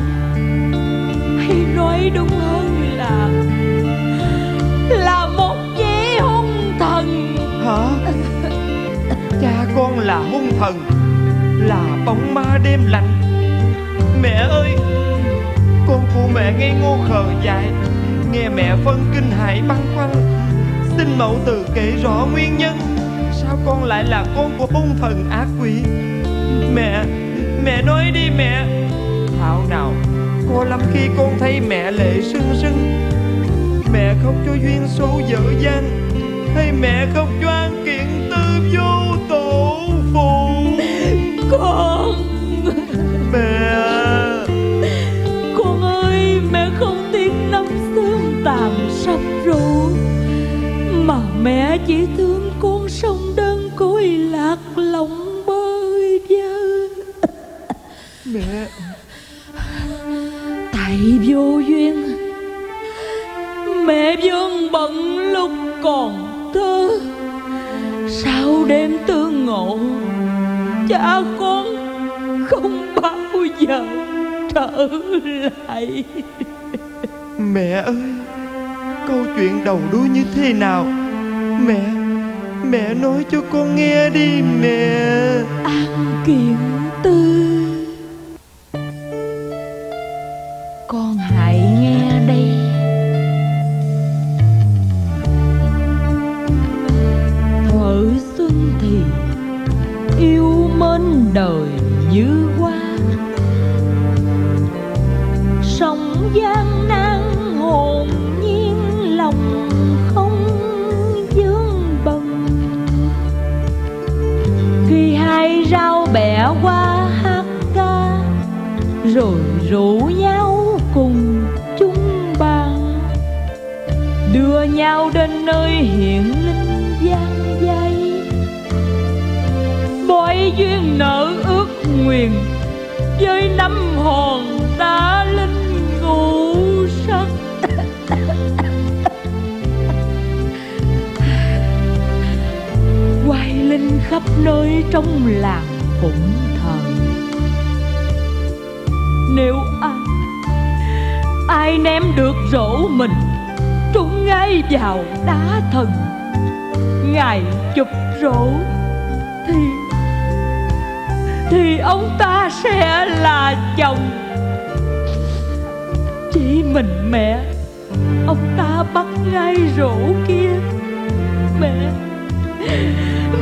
Hay nói đúng hơn là Là một dế hung thần. Hả? Cha con là hung thần, là bóng ma đêm lạnh. Mẹ ơi, con của mẹ ngây ngô khờ dại, nghe mẹ phân kinh hãi băn khoăn. Xin mẫu từ kể rõ nguyên nhân, sao con lại là con của hung thần ác quỷ? Mẹ, mẹ nói đi mẹ. Thảo nào cô lắm khi con thấy mẹ lệ sưng sưng. Mẹ không cho duyên số dở dang, hay mẹ không choan kiện tư vô tổ phụ? Con. Mẹ. Con ơi, mẹ không tiếc năm xương tàn sắp rũ, mà mẹ chỉ thương con sông đơn côi lạc lòng bơi vơi. Mẹ. Tại vô duyên, mẹ vương bận lúc còn thơ. Sao đêm tương ngộ, cha con không bao giờ trở lại. Mẹ ơi, câu chuyện đầu đuôi như thế nào? Mẹ, mẹ nói cho con nghe đi mẹ. An Kiện Tư, con hãy nghe đây. Thuở xuân thì yêu mến đời như hoa, sống gian nan hồn nhiên lòng không vướng bận. Khi hai rau bẻ qua hát ca, rồi rủ nhau cùng chung bàn, đưa nhau đến nơi hiển linh gian dây. Bói duyên nở ước nguyện với năm hồn đá linh ngủ sắc. Quay linh khắp nơi trong làng phụng thờ. Nếu ai ai ném được rổ mình trúng ngay vào đá thần, ngài chụp rổ thì thì ông ta sẽ là chồng. Chỉ mình mẹ, ông ta bắt ngay rổ kia. Mẹ,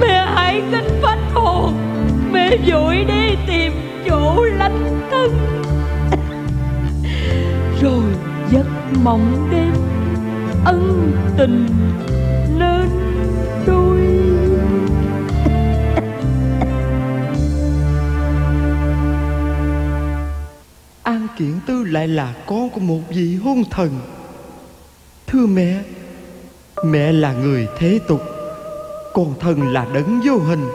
mẹ hãy gánh vách hồn, mẹ vội đi tìm chỗ lánh thân. Rồi giấc mộng đêm ân tình nên đôi. An Kiện Tư lại là con của một vị hôn thần. Thưa mẹ, mẹ là người thế tục, còn thần là đấng vô hình,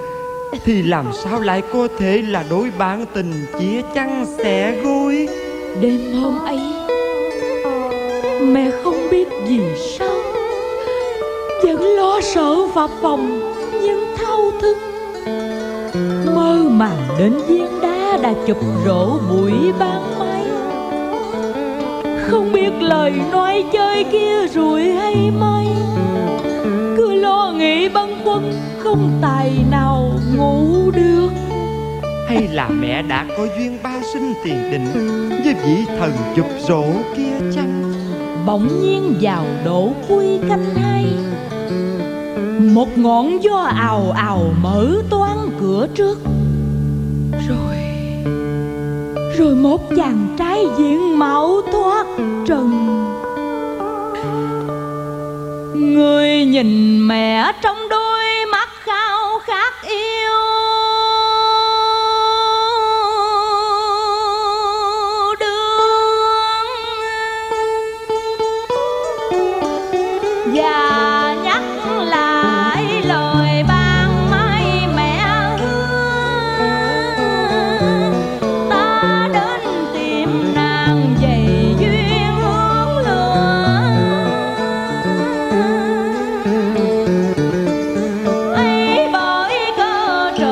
thì làm sao lại có thể là đối bản tình chia chăn xẻ gối? Đêm hôm ấy mẹ không biết vì sao vẫn lo sợ và phòng những thao thức, mơ màng đến viên đá đã chụp rổ buổi ban mai. Không biết lời nói chơi kia rồi hay mai, cứ lo nghĩ băn khoăn không tài nào ngủ được. Hay là mẹ đã có duyên ba sinh tiền định với vị thần chụp rổ kia chăng? Bỗng nhiên vào đổ cuối canh hai, một ngọn gió ào ào mở toang cửa trước. Rồi Rồi một chàng trai diện mạo thoát trần, người nhìn mẹ trong đôi mắt khao khát yêu đương, và nhắc lại lời ban mai mẹ hứa ta đến tìm nàng dày duyên hướng lửa ấy. Bởi cơ trời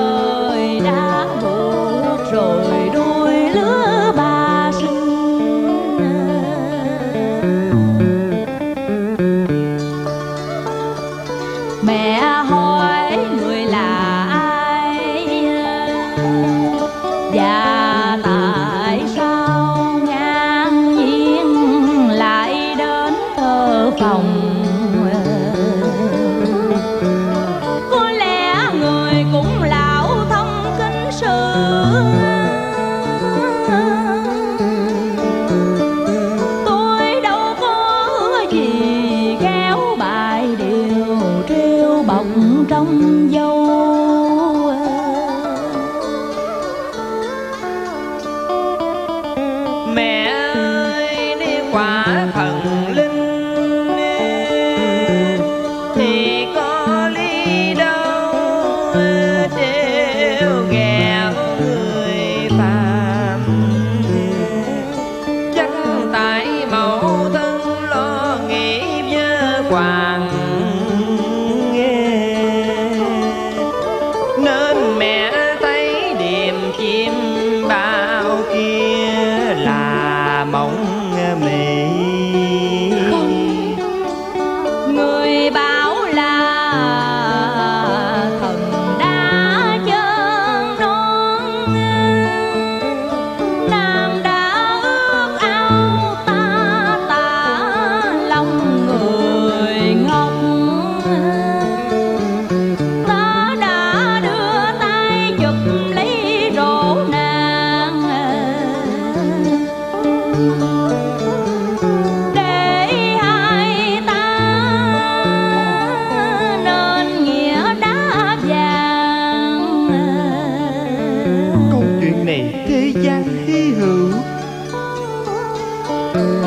này thế gian hy hữu.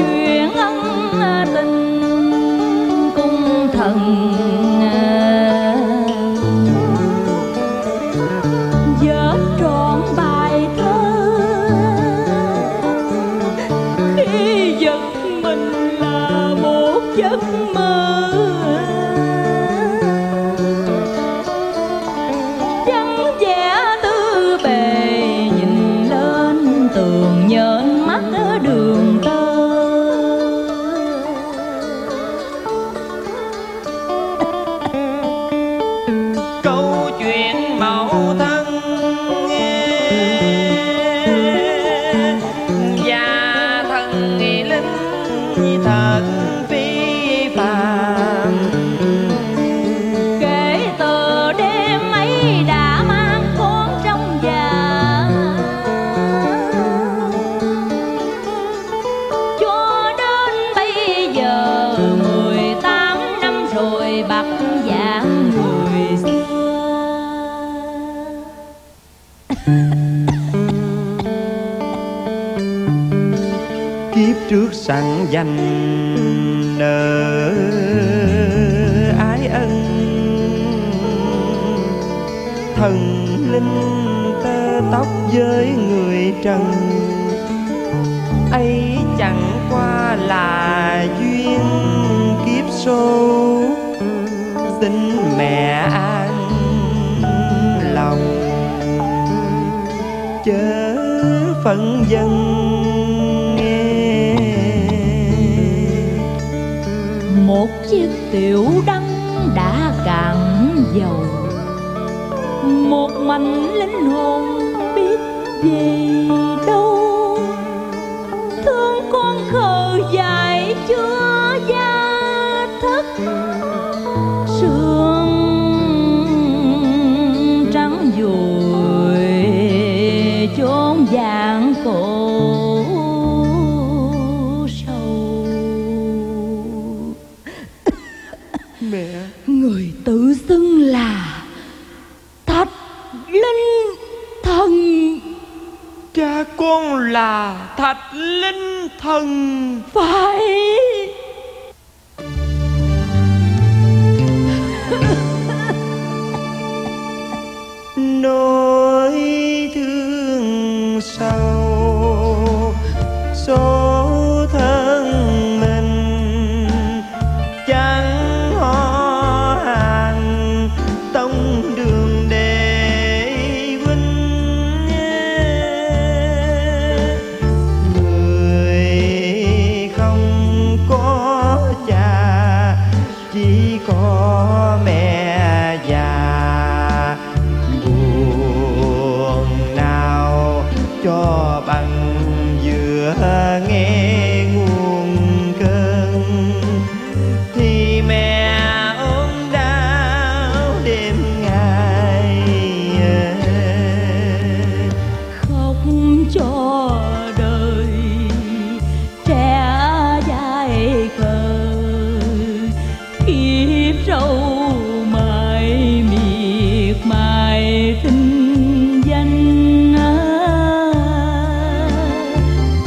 Chuyện ân tình cung thần dở trọn bài thơ khi giật mình là một giấc mơ. Trước sẵn danh nợ ái ân thần linh tơ tóc với người trần ấy chẳng qua là duyên kiếp số, xin mẹ an lòng chớ phẫn dân. Một chiếc tiểu đăng đã cạn dầu, một mảnh linh hồn biết về đâu. Thương con khờ dài chưa gia thất, sương trắng dùi chốn vàng cổ. Người tự xưng là Thập Linh Thần. Cha con là Thập Linh Thần. Phải. Nỗi thương sâu số tinh danh.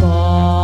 Còn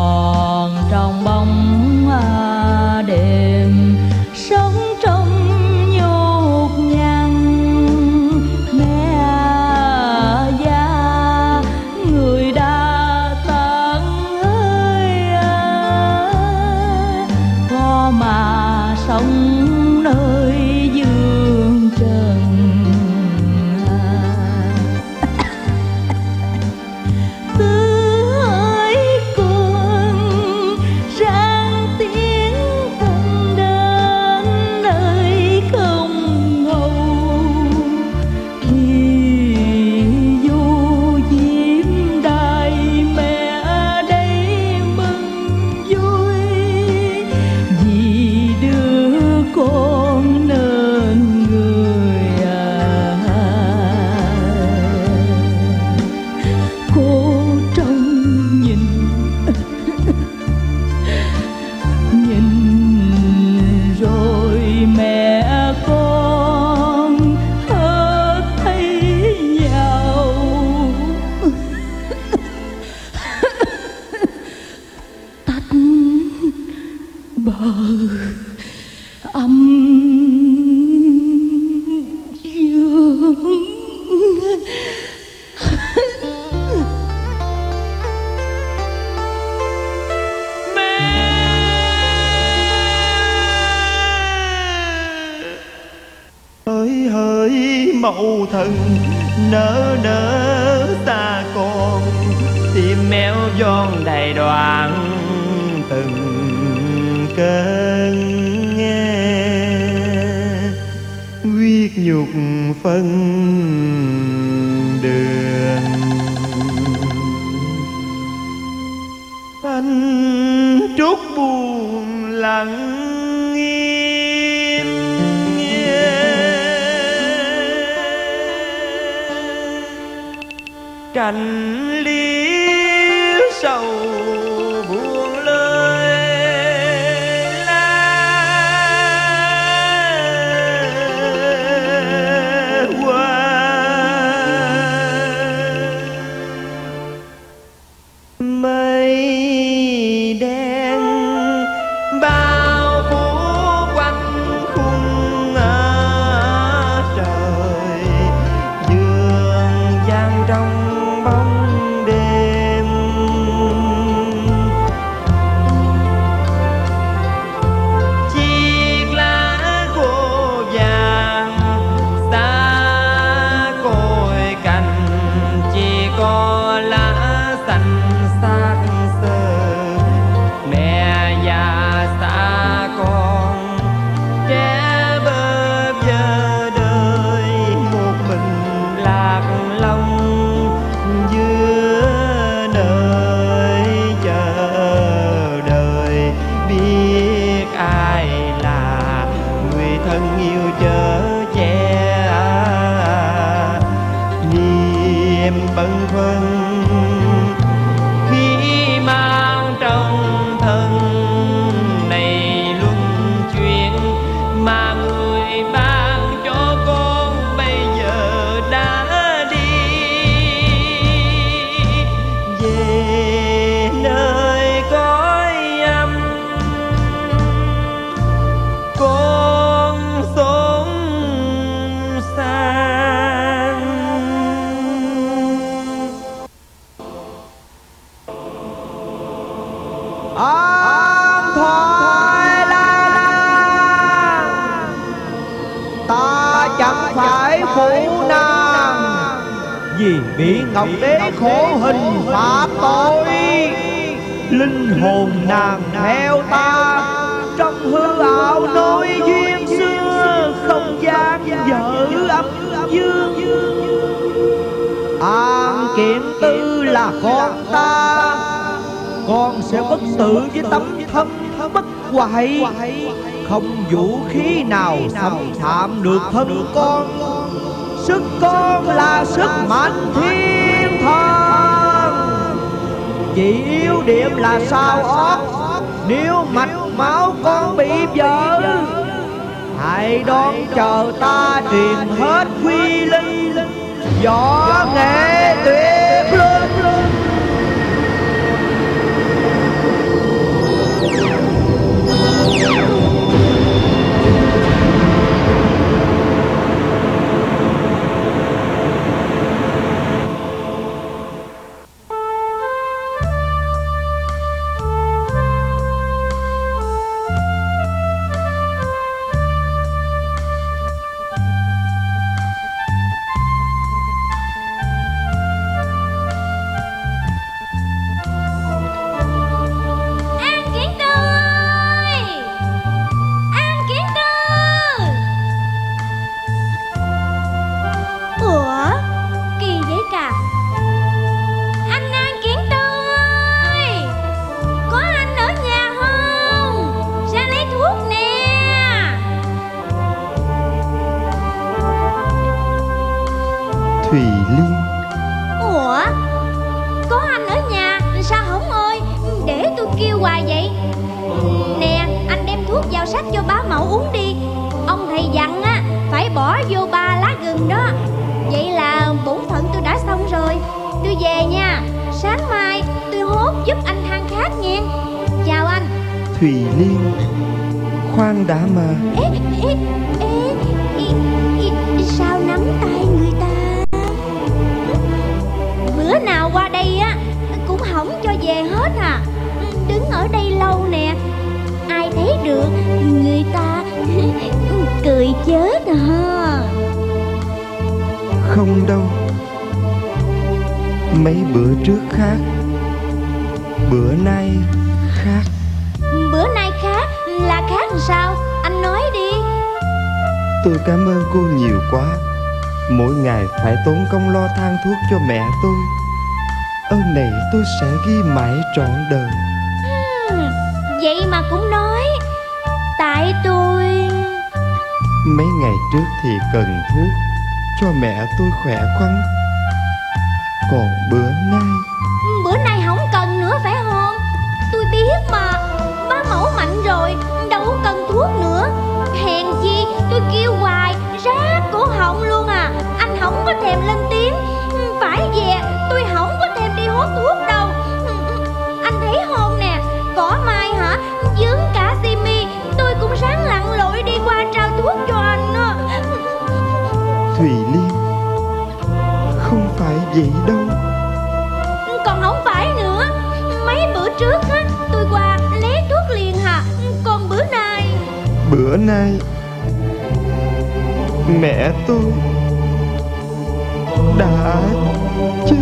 mẫu thân nỡ nỡ xa con, tim méo giòn đầy đoạn từng cơn huyết nhục phân đường. Anh trút buồn lặng cành liễu sầu buồn lơi lá qua mây đen bao phủ quanh khung ở trời dương gian trong bâng khuâng khi mang trong thân này luân chuyển mà người mang cho con bây giờ đã đi về nơi cõi âm. Con sống xa vì bị Ngọc Đế khổ hình phạm tội, linh hồn nàng theo ta trong hư ảo nỗi duyên xưa, không gian vợ âm dương. An Kiểm Tư là con ta, con sẽ bất tử với tấm thân bất hoại, không vũ khí nào xâm phạm được thân con. Sức con là sức mạnh thiên thần, chỉ yếu điểm là sao ót. Nếu mạch máu con bị vỡ, hãy đón chờ ta truyền hết quy linh võ nghệ tuyệt luân. Thùy Liên, ủa, có anh ở nhà sao không ơi? Để tôi kêu hoài vậy. Nè, anh đem thuốc vào sách cho bá mẫu uống đi. Ông thầy dặn á, phải bỏ vô ba lá gừng đó. Vậy là bổn phận tôi đã xong rồi. Tôi về nha. Sáng mai tôi hốt giúp anh than khác nghe. Chào anh. Thùy Liên, khoan đã mà. Ê, ê, ê, ê, ê, sao nắm tay người ta? Bữa nào qua đây á cũng không cho về hết à. Đứng ở đây lâu nè, ai thấy được người ta cười chết à. không đâu. Mấy bữa trước khác, bữa nay khác. Bữa nay khác là khác làm sao? Anh nói đi. Tôi cảm ơn cô nhiều quá. Mỗi ngày phải tốn công lo thang thuốc cho mẹ tôi. Ơn này tôi sẽ ghi mãi trọn đời. Ừ, vậy mà cũng nói. Tại tôi... Mấy ngày trước thì cần thuốc cho mẹ tôi khỏe khoắn. Còn bữa nay... Bữa nay không cần nữa phải không? Tôi biết mà. Bá mẫu mạnh rồi, đâu có cần thuốc nữa. Hèn chi tôi kêu hoài rát cổ họng luôn à. Anh không có thèm lên tiếng. Phải về tôi không có thèm đi hốt thuốc đâu. Anh thấy không nè, cỏ mai hả, dướng cả si mi. Tôi cũng ráng lặn lội đi qua trao thuốc cho anh đó. Thùy Liên, không phải vậy đâu. Còn không phải nữa. Mấy bữa trước á, tôi qua lấy thuốc liền hả. Còn bữa nay... Bữa nay mẹ tôi đã chết.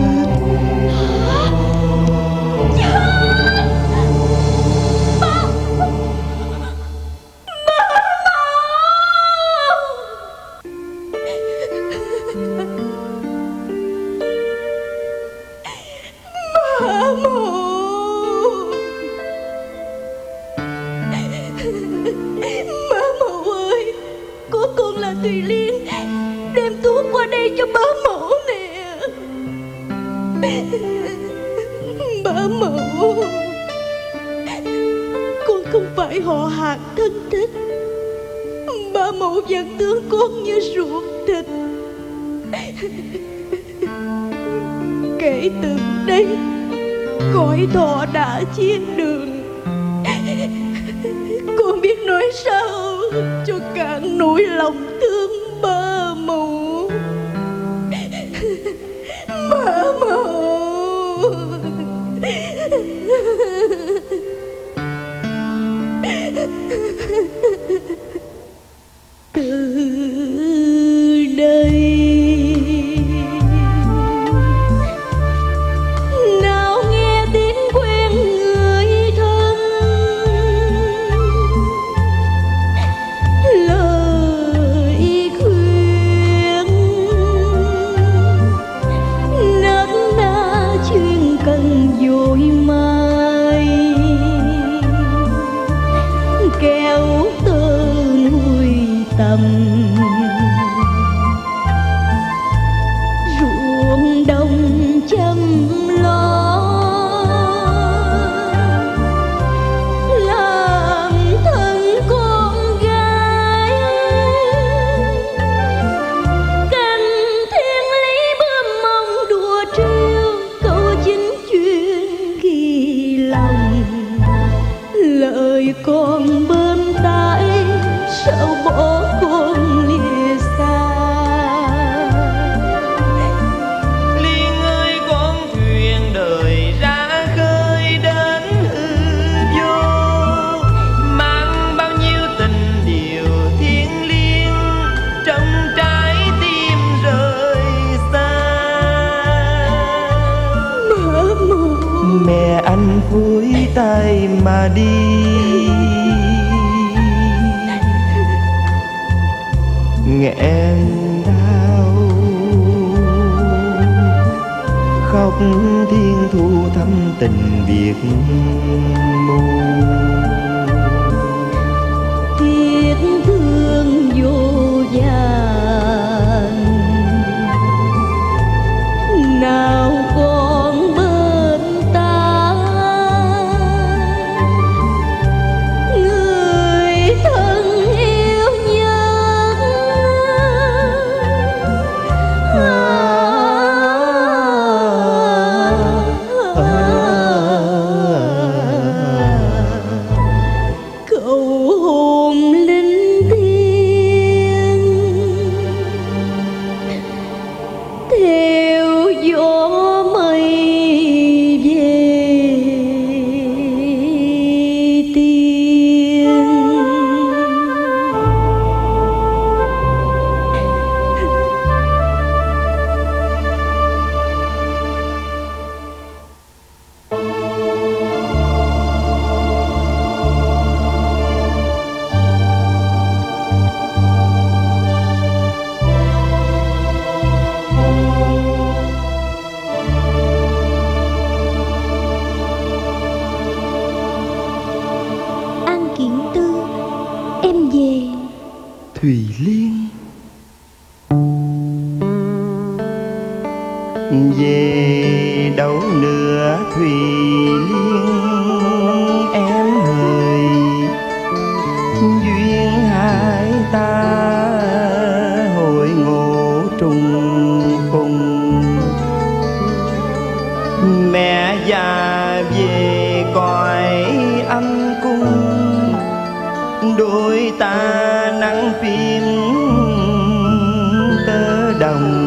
Thùy Liên. Về đâu nữa Thùy Liên em ơi, duyên hai ta hội ngộ trùng cùng. Mẹ già về cõi âm cung, đôi ta nắng phim tơ đồng.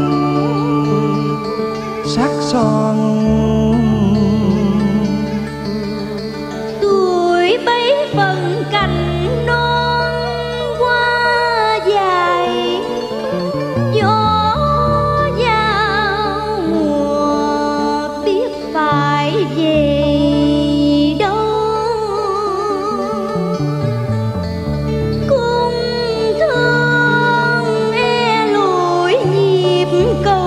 Sắc son tuổi bấy phần cành non qua dài, gió giao mùa biết phải về đâu. Cung thương e lụi nhịp cầu,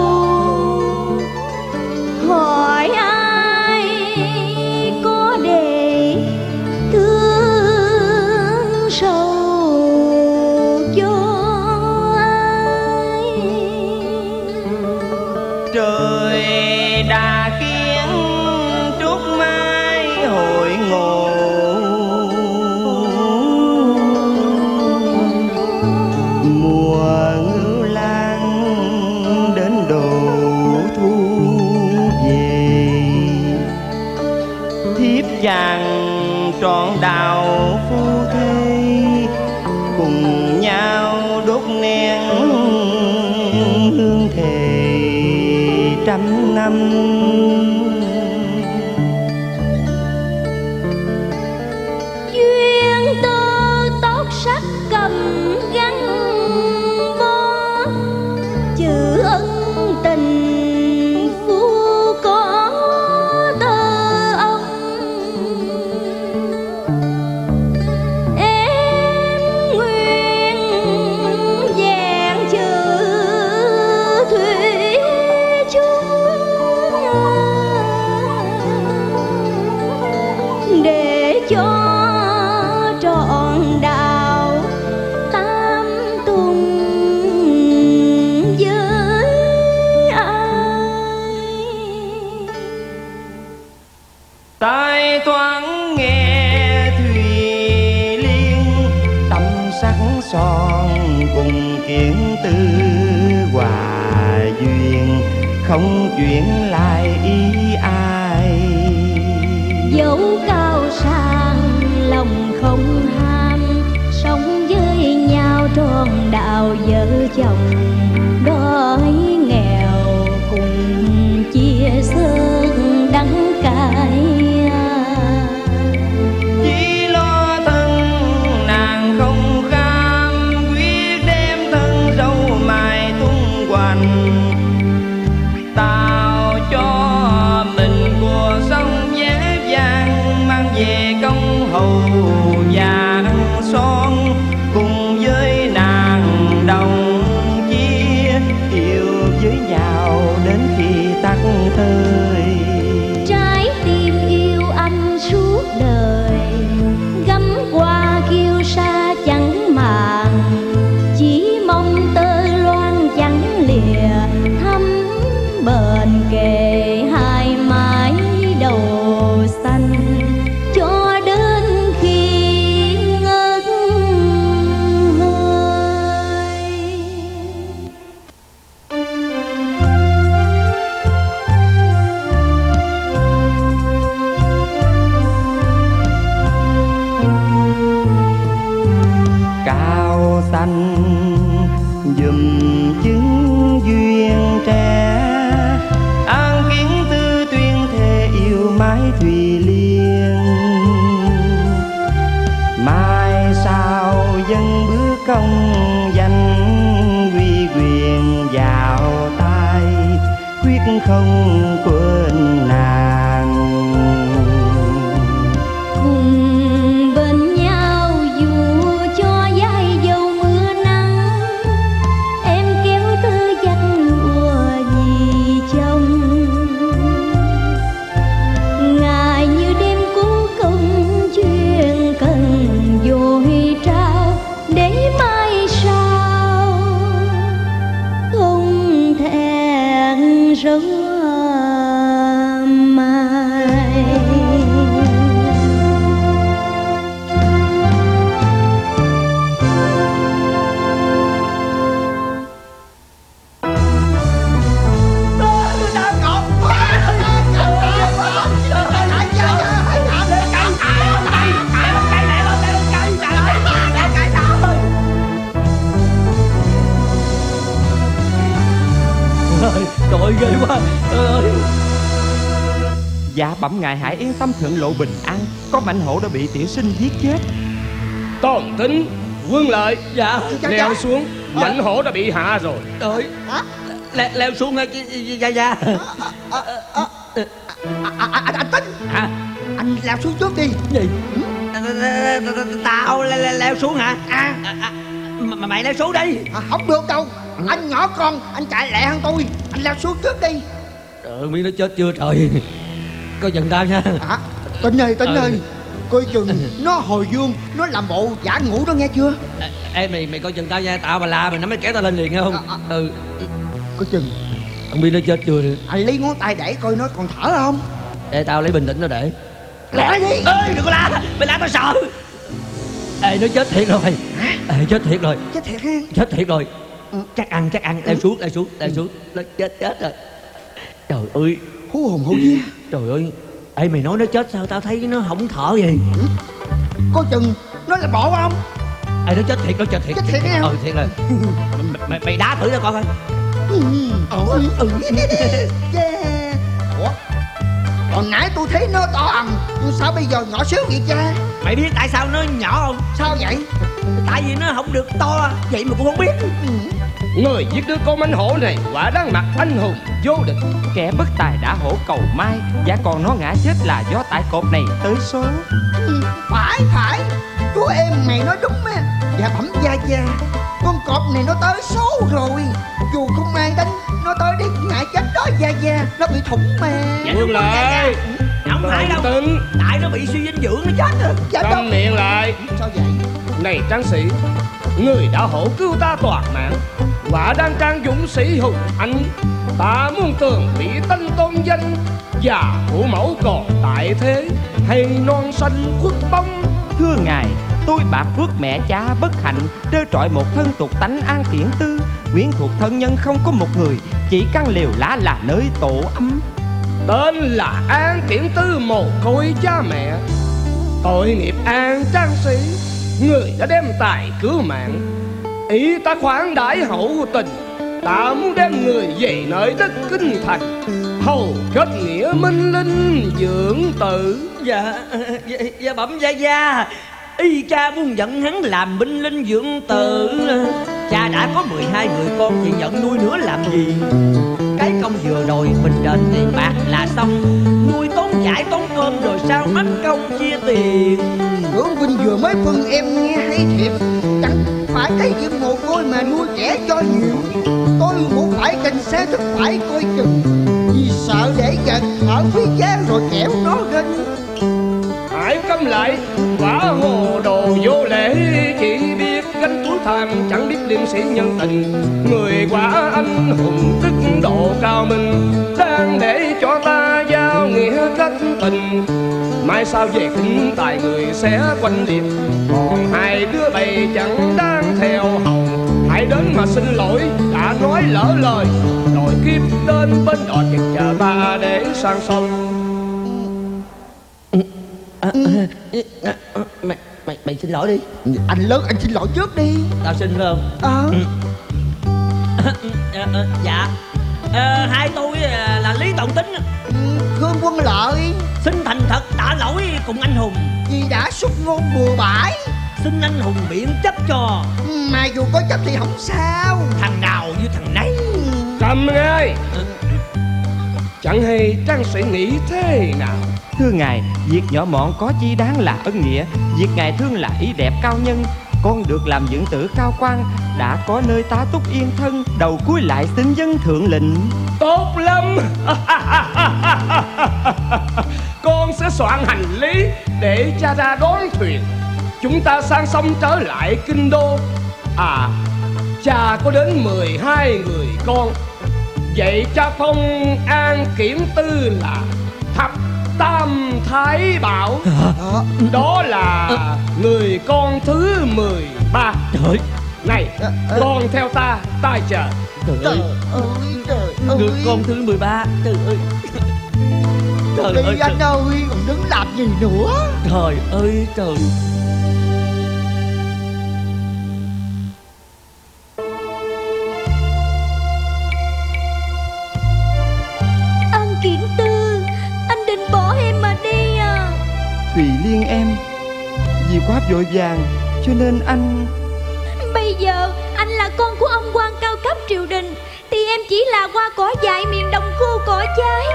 vàng trọn đạo phu thê cùng nhau đốt nén hương thề trăm năm. Duyên tơ tóc sắc cầm gắn bó, chữ ân tình cho trọn đạo tam tung với ai. Tai thoáng nghe Thùy Liên tâm sắc son cùng kiến tư hòa duyên, không chuyển lại ý ai. Dẫu cao sang lòng không ham, sống với nhau trọn đạo vợ chồng. Đói nghèo cùng chia sớt đắng cay, chỉ lo thân nàng không kham, quyết đem thân râu mài tung hoành. Tạo cho mình cuộc sống dễ dàng, mang về công hầu vàng son cùng với nàng đồng chia, yêu với nhau đến khi tắt hơi. Trái tim yêu anh suốt đời, gắm qua kiêu sa chẳng màng, chỉ mong tơ loan chẳng lìa thăm bền kề hai mái đầu xanh cho đến khi ngất hơi. Cao xanh dùm chứng duyên tre, an kiến tư tuyên thề yêu mãi Thùy Liên. Mai sau dân bước công danh, uy quyền vào tay quyết không quên nàng. Cùng bên nhau dù cho dãi dầu mưa nắng, em kéo tư dắt lụa vì chồng. Ngày như đêm cố công chuyện cần dồi trao để mai sau Dạ bẩm ngài hãy yên tâm thượng lộ bình an. Có mãnh hổ đã bị tiểu sinh giết chết. Toàn tính Quân Lợi. Dạ leo xuống. Mãnh hổ đã bị hạ rồi. Trời leo xuống. Dạ dạ anh Tính, anh leo xuống trước đi. Gì? Tao leo xuống hả? Mày leo xuống đi. Không được đâu, anh nhỏ con, anh chạy lẹ hơn tôi. Anh leo xuống trước đi. Trời biết nó chết chưa trời. Coi chừng tao nha. Tính ơi, Tính ơi, coi chừng nó hồi dương, nó làm bộ giả ngủ đó nghe chưa. Em mày mày coi chừng tao nha, tao mà la mày nó mới kéo tao lên liền nghe không. Ừ coi chừng. Không biết nó chết chưa. Anh lấy ngón tay để coi nó còn thở không. Để tao lấy bình tĩnh nó để. Lẹ đi. Ê đừng có la, mày la tao sợ. Ê nó chết thiệt rồi. Ê chết thiệt rồi. Chết thiệt ha. Chết thiệt rồi. Chắc ăn chắc ăn. Leo xuống leo xuống leo xuống. Nó chết chết rồi. Trời ơi hú hồn hú vía. Trời ơi. Ê mày nói nó chết sao tao thấy nó không thở gì. Có chừng nó là bộ không. Ê nó chết thiệt nó chết thiệt. Chết thiệt hả? Ừ thiệt rồi. Mày mày đá thử cho con coi. Ủa ừ. Ủa hồi nãy tôi thấy nó to ầm, sao bây giờ nhỏ xíu vậy cha? Mày biết tại sao nó nhỏ không? Sao vậy? Tại vì nó không được to. Vậy mà cũng không biết. Người giết đứa con mãnh hổ này quả đáng mặt anh hùng vô địch. Kẻ bất tài đã hổ cầu mai, và còn nó ngã chết là do tại cột này tới số. Phải phải, chú em mày nói đúng á. Dạ bẩm gia cha, con cọp này nó tới số rồi. Dù không ai đánh, nó tới đi ngại chết đó gia gia. Nó bị thủng mà. Dạ đúng rồi. Không phải đâu tính. Tại nó bị suy dinh dưỡng nó chết rồi. Dạ câm miệng lại. Sao vậy? Này tráng sĩ, người đã hổ cứu ta toàn mạng, quả đang trang dũng sĩ hùng anh. Ta muôn tường bị tanh tôn danh, già hổ mẫu còn tại thế, hay non xanh khuất bóng. Thưa ngài, tôi bạc phước mẹ cha bất hạnh, trơ trọi một thân tục tánh an kiển tư. Quyến thuộc thân nhân không có một người, chỉ căn liều lá là nơi tổ ấm. Tên là An Kiển Tư mồ côi cha mẹ. Tội nghiệp An Trang Sĩ, người đã đem tài cứu mạng. Ý ta khoản đãi hậu tình, ta muốn đem người về nơi đất kinh thành, hầu kết nghĩa minh linh dưỡng tử. Dạ, dạ, dạ bẩm gia gia, y cha muốn dẫn hắn làm binh linh dưỡng tử. Cha đã có mười hai người con thì dẫn nuôi nữa làm gì. Cái công vừa rồi mình đền tiền bạc là xong, nuôi tốn chải tốn cơm rồi sao mất công chia tiền. Tưởng Vinh vừa mới phân em nghe hay thiệt. Chẳng phải cái việc mồ côi mà nuôi trẻ cho nhiều. Tôi cũng phải cảnh sát thật phải coi chừng, vì sợ để giận ở phía giá rồi kẻo nó ganh. Hãy câm lại, quả hồ đồ vô lễ, chỉ biết gánh túi tham chẳng biết liêm sĩ nhân tình. Người quả anh hùng tức độ cao minh, đang để cho ta giao nghĩa cách tình. Mai sao về kinh tài người sẽ quanh điệp, còn hai đứa bầy chẳng đang theo hồng. Hãy đến mà xin lỗi đã nói lỡ lời, đội kiếp đến bên đò chật chờ ta để sang sông. À, à, à, mày, mày, mày xin lỗi đi. Anh lớn anh xin lỗi trước đi. Tao xin không? Ờ à. à, à, Dạ à, hai tôi là Lý Tổng Tính, Khương Quân Lợi. Xin thành thật tạ lỗi cùng anh hùng, vì đã xúc ngôn bừa bãi. Xin anh hùng biện chấp cho. Mà dù có chấp thì không sao, thằng nào như thằng nấy. Cầm ngay. Chẳng hay Trang Sĩ nghĩ thế nào? Thưa ngài, việc nhỏ mọn có chi đáng là ân nghĩa, việc ngài thương là ý đẹp cao nhân. Con được làm dưỡng tử cao quan, đã có nơi tá túc yên thân, đầu cuối lại xin dân thượng lệnh. Tốt lắm. Con sẽ soạn hành lý để cha ra đón thuyền, chúng ta sang sông trở lại kinh đô. À, cha có đến mười hai người con, vậy cha phong An Kiển Tư là Thập Tam Thái Bảo. Đó là người con thứ mười ba. Này, con theo ta, ta chờ. Trời ơi, người con thứ mười ba. Trời ơi. Trời ơi, anh ơi, còn đứng làm gì nữa. Trời ơi, trời. An Kiển Tư, anh định bỏ quá vội vàng cho nên anh... Bây giờ anh là con của ông quan cao cấp triều đình, thì em chỉ là hoa cỏ dại miền đồng khô cỏ cháy.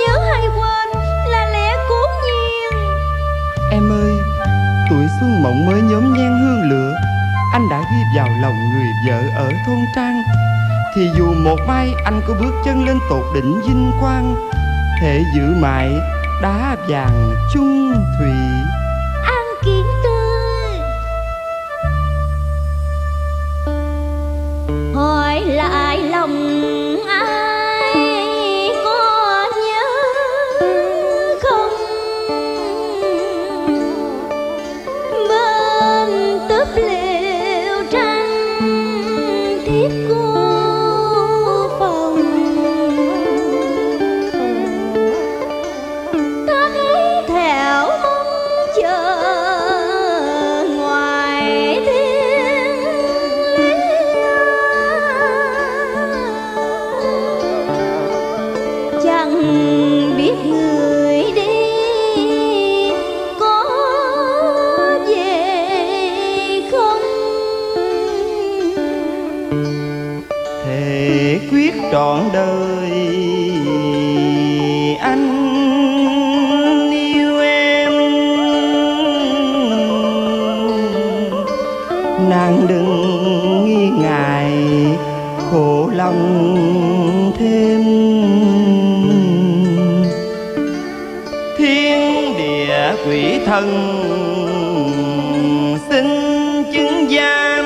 Nhớ hay quên là lẽ cố nhiên. Em ơi, tuổi xuân mộng mới nhóm nhen hương lửa, anh đã ghi vào lòng người vợ ở thôn Trang. Thì dù một mai anh có bước chân lên tột đỉnh vinh quang, thể giữ mãi đá vàng chung thủy. An Kiến Tư hỏi lại lòng ai có nhớ không, bơm tớp lều trăng thiếp cô phòng. Ta thấy thẻo mong chờ ngoài thiên lý, chẳng biết người đi có về không. Thề quyết trọn đời anh yêu em, nàng đừng nghi ngại khổ lòng thêm. Thiên địa quỷ thần xin chứng giám,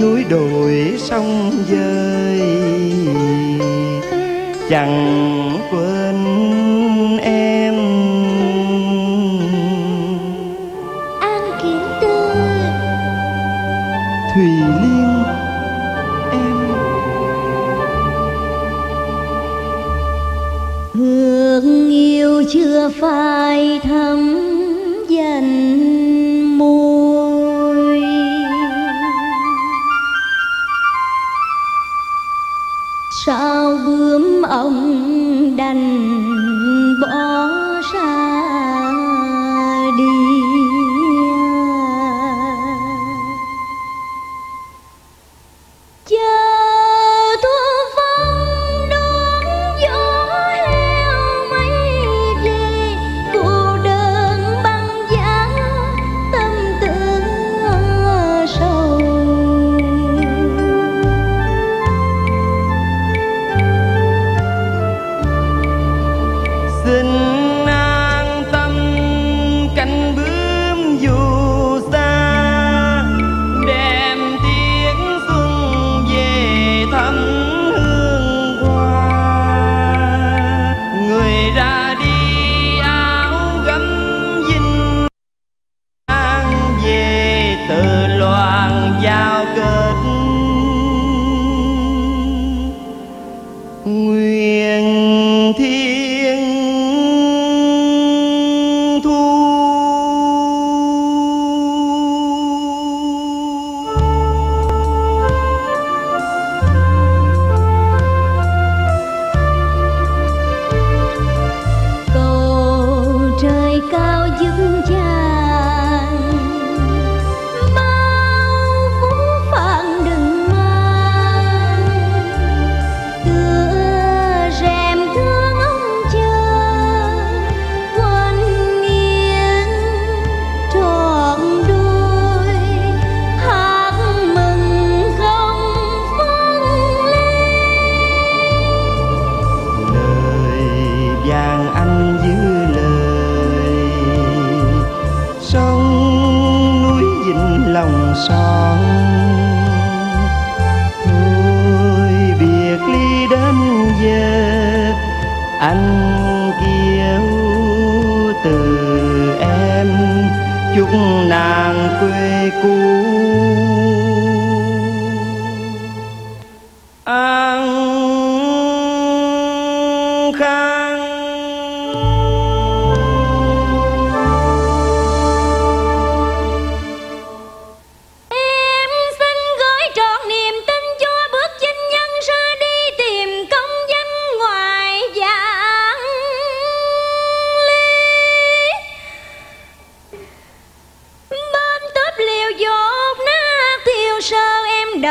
núi đồi sông dơi chẳng quên em. An Kiến Tư Thùy Liên em hương yêu chưa phai thấm dần môi, sao bướm ông đành bỏ ra đi. Chờ thu phong đón gió heo mấy đi, cô đơn băng giá tâm tư sầu. Xin an tâm cánh bướm dù xa, đem tiếng xuân về.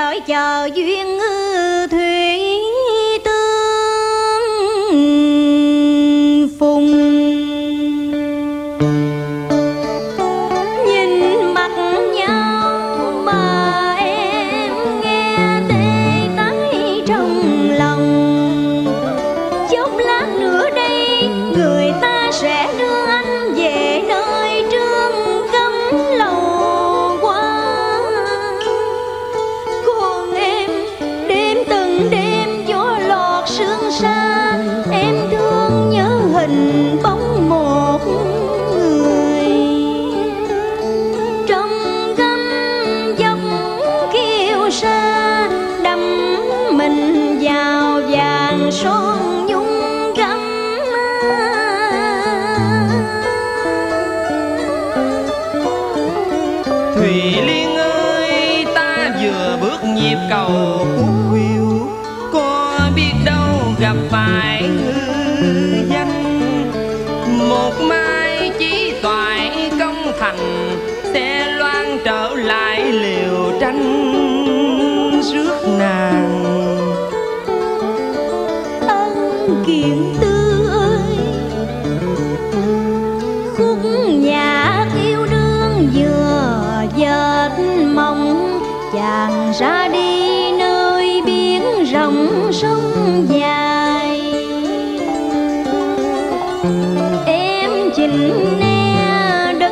đợi chờ duyên thủy tương phùng. Nhìn mặt nhau mà em nghe tê tái trong lòng. Chốc lát nữa đây người ta sẽ đưa anh về nơi trương cấm lầu qua. Còn em đêm từng đêm gió lọt sương xa, em thương nhớ hình bóng một người. Trong gấm dốc kiêu sa đắm mình vào vàng son nhịp cầu yêu. Có biết đâu gặp phải ngư danh, một mai chí toại công thành sẽ loan trở lại liều tranh rước nàng. Ân kiện tư ơi, khúc nhạc yêu đương vừa dệt mộng. Chàng ra đi nơi biển rộng sông dài, em chỉnh né đất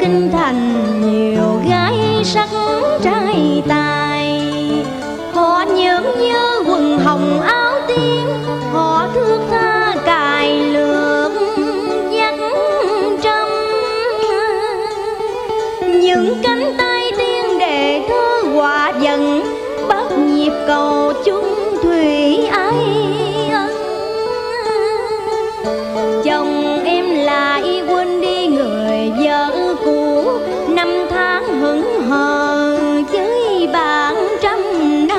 kinh thành. Nhiều gái sắc trai tài, họ nhớm nhớ quần hồng áo tím, họ thước tha cài lược dắt trăm những cánh tay dần bắt nhịp cầu chung thủy ái ân. Chồng em lại quên đi người vợ cũ, năm tháng hững hờ với bạn trăm năm.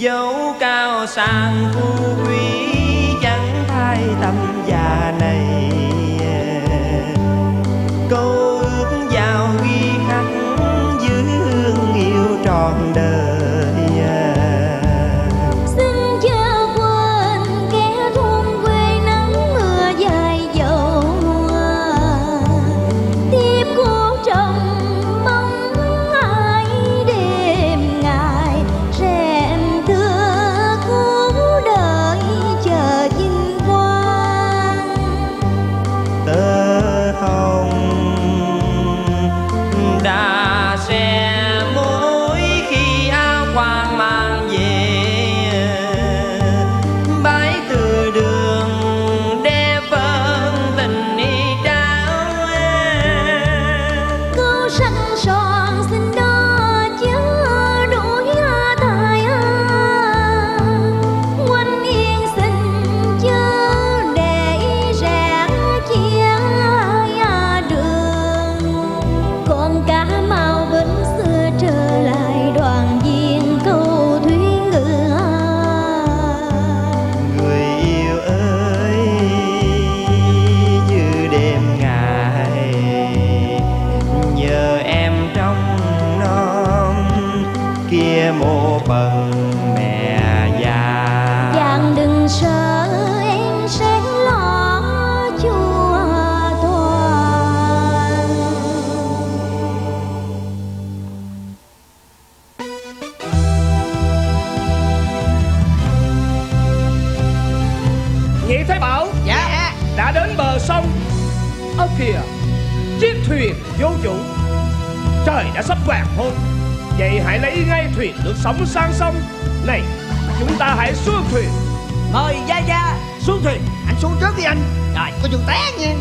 Dấu cao sang phú quý chẳng thay tâm già này, câu ước giao ghi khắc giữ hương yêu trọn đời. Xin chớ quên kẻ thôn quê nắng mưa dài dầu mưa, tiếp cô chồng mong ai đêm ngày đà xe mỗi khi áo quan mang về bái từ đường để phân tình y trao. Câu sẵn sàng xin đó chứ đổi tài, quân yên xin chớ để rẽ chia đường. Còn cả mô bần mẹ già, chàng đừng sợ em sẽ lo chua toàn. Nhị Thái Bảo, dạ, đã đến bờ sông. Ơ kìa, chiếc thuyền vô chủ. Trời đã sắp hoàng hôn, vậy hãy lấy ngay thuyền được sóng sang sông. Này, chúng ta hãy xuống thuyền. Mời Gia Gia xuống thuyền. Anh xuống trước đi anh. Rồi, có dùng té nha.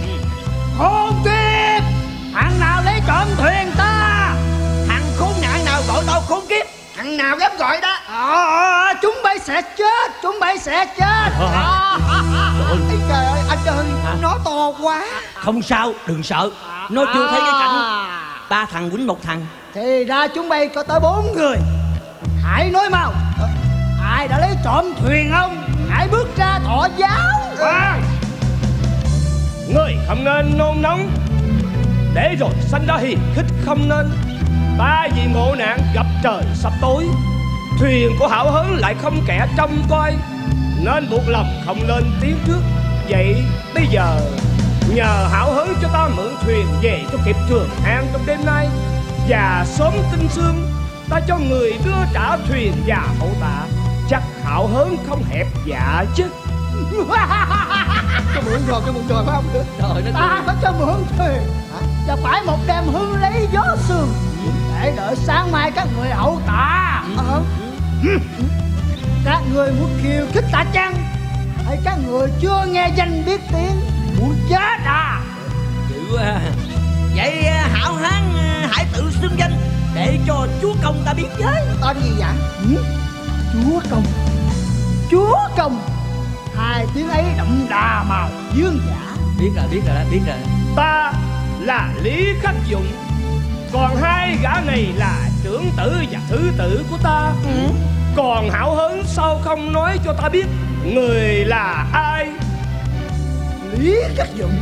Khốn kiếp, thằng nào lấy trộm thuyền ta. Thằng khốn nạn nào gọi tao khốn kiếp. Thằng nào dám gọi đó. Ờ, chúng bay sẽ chết, chúng bay sẽ chết. Trời ơi, anh ơi. hả? Nó to quá. Không sao, đừng sợ. Nó chưa thấy cái cảnh ba thằng quýnh một thằng. Thì ra chúng bay có tới bốn người. Hãy nói mau, ai đã lấy trộm thuyền không? Hãy bước ra thọ giáo. À, người không nên nôn nóng, để rồi sanh ra hiềm khích không nên. Ta vì ngộ nạn gặp trời sắp tối, thuyền của hảo hớn lại không kẻ trông coi, nên buộc lòng không lên tiếng trước. Vậy bây giờ nhờ hảo hớn cho ta mượn thuyền về cho kịp Trường An trong đêm nay, và sớm tinh sương ta cho người đưa trả thuyền và hậu tạ. Chắc hảo hớn không hẹp dạ chứ? Cho mượn rồi, cho mượn rồi phải không? Trời, ta phải cho mượn thuyền là phải một đêm hương lấy gió sương, để đợi sáng mai các người hậu tạ. Ờ. Các người muốn khiêu khích ta chăng? Hay các người chưa nghe danh biết tiếng, muốn chết à? Chịu à. Vậy hảo hán hãy tự xưng danh để cho chúa công ta biết với. Tên gì vậy? Ừ. Chúa công. Chúa công. Hai tiếng ấy đậm đà màu dương giả. Biết rồi, biết rồi, biết rồi. Ta là Lý Khắc Dụng, còn hai gã này là trưởng tử và thứ tử của ta. Ừ. Còn hảo hớn sao không nói cho ta biết người là ai? Lý Khắc Dụng,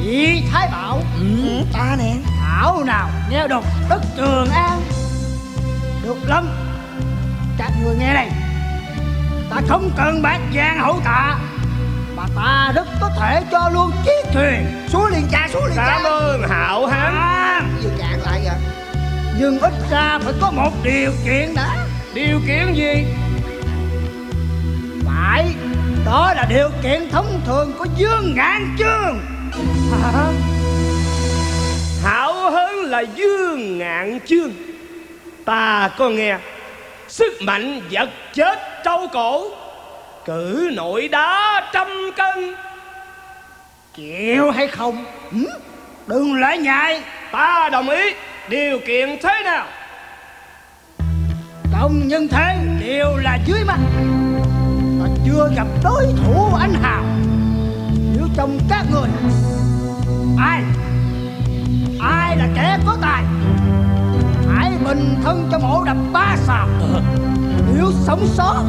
Nhị Thái Bảo. Ừ. Ta nè. Thảo nào neo độc đất Trường An. Được lắm, các người nghe đây. Ta không cần bạc vàng hậu tạ, mà ta rất có thể cho luôn chiếc thuyền xuống liền cha, xuống liền cha. Cảm ơn hạo hán. À, giờ chặn lại vậy. Nhưng ít ra phải có một điều kiện đã. Điều kiện gì? Phải, đó là điều kiện thông thường của Dương Ngạn Chương. À, hạo hán là Dương Ngạn Chương. Ta có nghe sức mạnh vật chết trâu cổ, cử nội đá trăm cân. Chịu hay không? Ừ? Đừng lãi nhại. Ta đồng ý. Điều kiện thế nào? Đồng nhân thế đều là dưới mắt. Ta chưa gặp đối thủ anh hào. Nếu trong các người ai ai là kẻ có tài, hãy bình thân cho mổ đập ba sào. Nếu sống sót,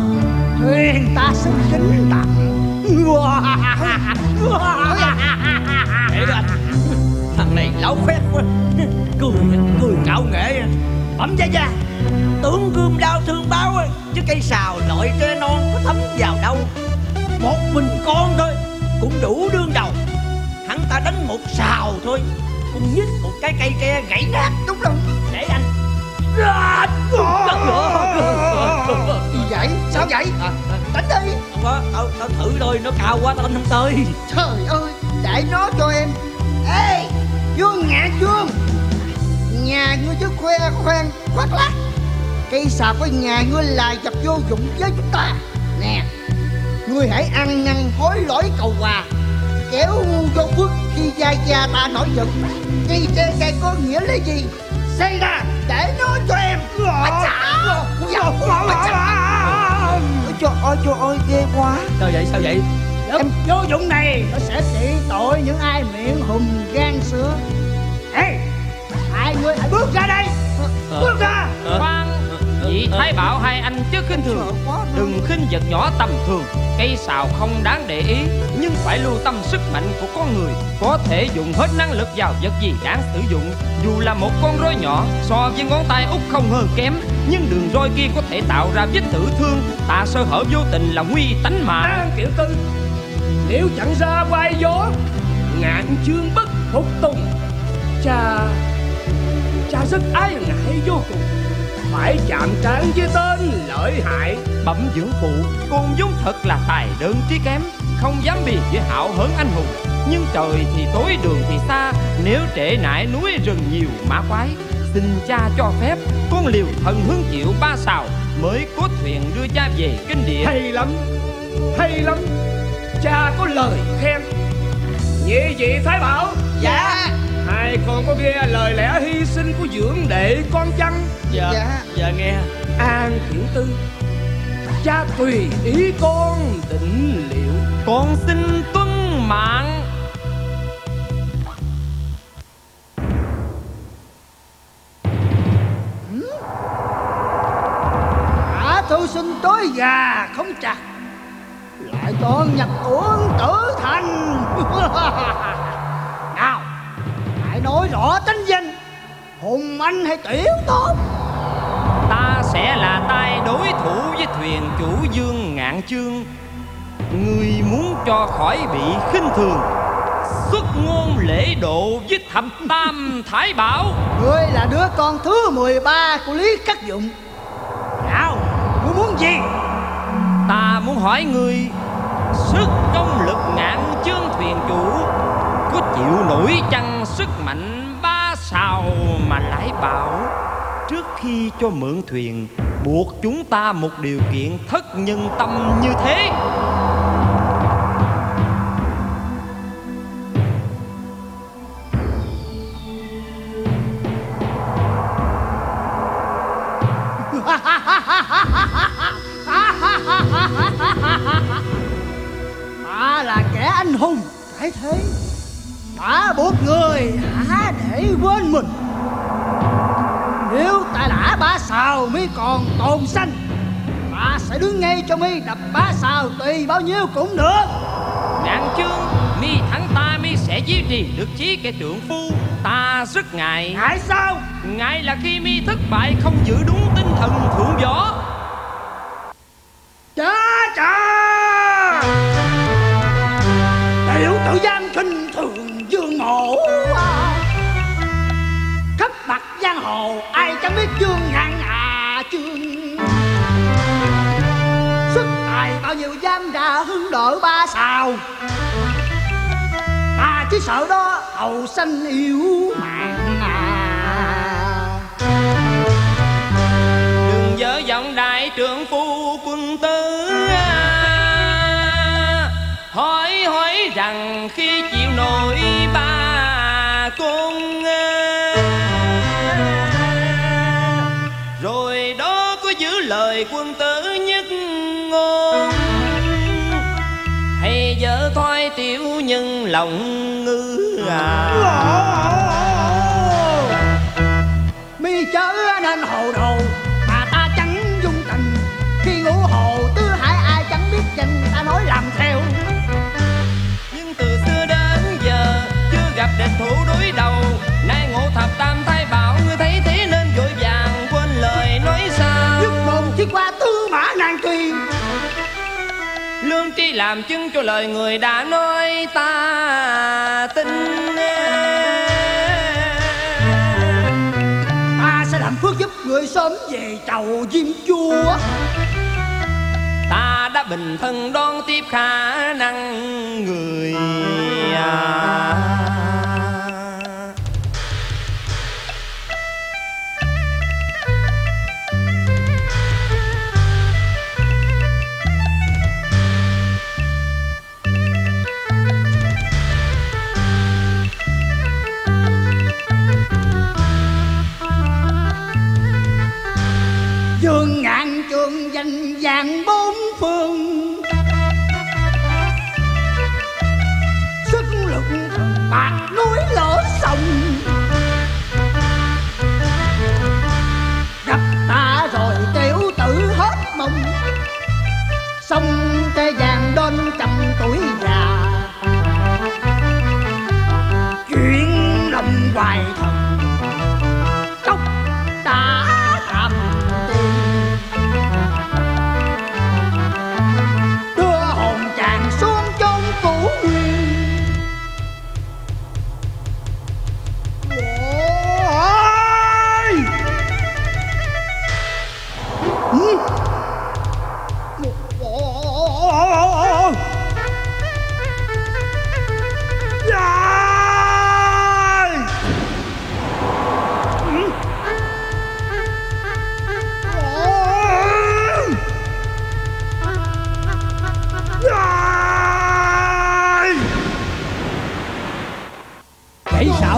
thuyền ta xin kính tặng. Để đó, thằng này lão khoét quá. Cười, cười ngạo nghệ. Bấm da da. Tướng gươm đao thương báo, chứ cây sào loại tre non có thấm vào đâu. Một mình con thôi cũng đủ đương đầu. Hắn ta đánh một sào thôi cũng nhích một cái cây tre gãy nát. Đúng không? Để anh. Ra gì vậy? Sao vậy? À, đánh đi. Không có, tao, tao thử thôi, nó cao quá tao đánh không tới. Trời ơi, để nó cho em. Ê, Dương Ngạn Chương, nhà ngươi chứ khoe khoang khoác lác. Cây sào của nhà ngươi là dập vô dụng với chúng ta. Nè, ngươi hãy ăn năn hối lỗi cầu hòa, kéo ngu vô phước khi gia gia ta nổi giận. Cây tre cây có nghĩa là gì? Xây ra để nó cho em. Trời ơi, trời ơi, ghê quá. Sao vậy, sao vậy? Em vô dụng này nó sẽ trị tội những ai miệng hùm gan sữa. Ê, hai người hãy bước ra đây. Bước ra. Khoan, Nhị Thái Bảo, hai anh chứ khinh thường. Đừng khinh vật nhỏ tầm thường. Cây sào không đáng để ý, nhưng phải lưu tâm sức mạnh của con người. Có thể dùng hết năng lực vào vật gì đáng sử dụng. Dù là một con roi nhỏ, so với ngón tay út không hơn kém, nhưng đường roi kia có thể tạo ra vết tử thương. Ta sơ hở vô tình là nguy tánh mạng. An Kiểu Tư, nếu chẳng ra vai gió, Ngạn Chương bất phục tùng. Cha, cha rất ái ngại vô cùng. Phải chạm trán với tên lợi hại. Bẩm dưỡng phụ, con vốn thật là tài đơn trí kém, không dám bì với hạo hớn anh hùng. Nhưng trời thì tối, đường thì xa, nếu trễ nải núi rừng nhiều mã quái. Xin cha cho phép con liều thần hứng chịu ba sào, mới có thuyền đưa cha về kinh địa. Hay lắm, hay lắm. Cha có lời khen. Nhị vị Thái Bảo. Dạ. Hai con có nghe lời lẽ hy sinh của dưỡng đệ con chăng? Dạ. Dạ, dạ nghe. An Kiểu Tư, cha tùy ý con định liệu. Con xin tuân mạng. Hả? Thu sinh tối già không chặt, lại còn nhập uống tử thành. Nào, hãy nói rõ tính danh, hùng anh hay tiểu tốt. Ta sẽ là tay đối thủ với thuyền chủ Dương Ngạn Chương. Người muốn cho khỏi bị khinh thường, xuất ngôn lễ độ với Thập Tam Thái Bảo. Ngươi là đứa con thứ mười ba của Lý Cát Dụng. Nào, ngươi muốn gì? Ta muốn hỏi ngươi, sức công lực Ngạn Chương thuyền chủ có chịu nổi chăng sức mạnh ba sào mà lại bảo trước khi cho mượn thuyền buộc chúng ta một điều kiện thất nhân tâm như thế? Ta là kẻ anh hùng cái thế, ta buộc người hả để quên mình. Nếu ta đã bá sào mới còn tồn sanh, ta sẽ đứng ngay cho mi đập bá sào tùy bao nhiêu cũng được. Ngạn Chương, mi thắng ta mi sẽ duy trì được chí kẻ trượng phu. Ta rất ngại. Ngại sao? Ngại là khi mi thất bại không giữ đúng tinh thần thượng võ. Chà chà, tiểu tử gian khinh thường Dương Mộ, khắp mặt giang hồ ai chẳng biết Dương Ngạn à Chương. Sức tài bao nhiêu dám ra hương đội ba sào, ta chỉ sợ đó hậu sanh yếu mạng à. Đừng dở giọng đại trưởng phu quân tử à, hỏi hỏi rằng khi chịu nổi ba con à, rồi đó có giữ lời quân tử nhất ngôn hay dở thói tiểu nhân lòng ngư à. Mi chớ nên hồ đồ mà ta chẳng dung tình, khi ngũ hồ tứ hải ai chẳng biết danh ta nói làm theo. Nhưng từ xưa đến giờ chưa gặp địch thủ đối đầu, nay ngộ Thập Tam Thái Bảo ngươi thấy thế nên vội vàng quên lời nói sao. Dứt mồm chỉ qua tư mã nan truy, lương tri làm chứng cho lời người đã nói ta tin. Ta sẽ làm phước giúp người sớm về chầu Diêm Chúa. Ta đã bình thân đón tiếp khả năng người à. Dương Ngạn Chương danh vàng bốn phương, sức lực bạc núi lở sông. Gặp ta rồi tiểu tử hết mộng, sông tê vàng đôn trăm tuổi già. Chuyện lòng hoài thần, tóc đã thầm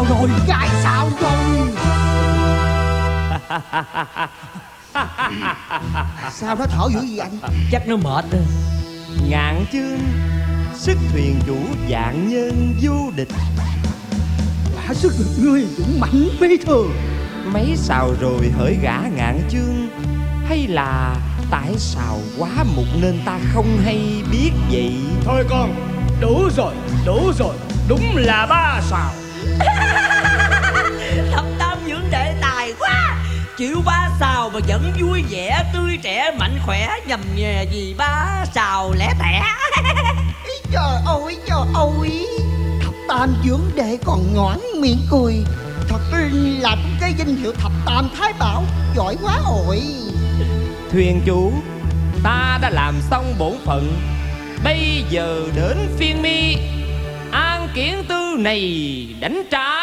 rồi gái sao rồi. Sao nó thở dữ vậy anh? Chắc nó mệt. Ngạn Chương, sức thuyền chủ dạng nhân vô địch. Quả sức được ngươi cũng mạnh phi thường. Mấy sào rồi hỡi gã ngạn chương, hay là tại sào quá mục nên ta không hay biết vậy? Thôi con, đủ rồi, đủ rồi, đúng là ba sào. Thập Tam dưỡng đệ tài quá, chịu ba sào mà vẫn vui vẻ, tươi trẻ, mạnh khỏe, nhầm nhè vì ba sào lẻ tẻ. Trời ơi, trời ơi, Thập Tam dưỡng đệ còn ngoãn miệng cười. Thật là cái danh hiệu Thập Tam Thái Bảo giỏi quá ội. Thuyền chủ, ta đã làm xong bổn phận, bây giờ đến phiên mi. An kiến tư này đánh trả,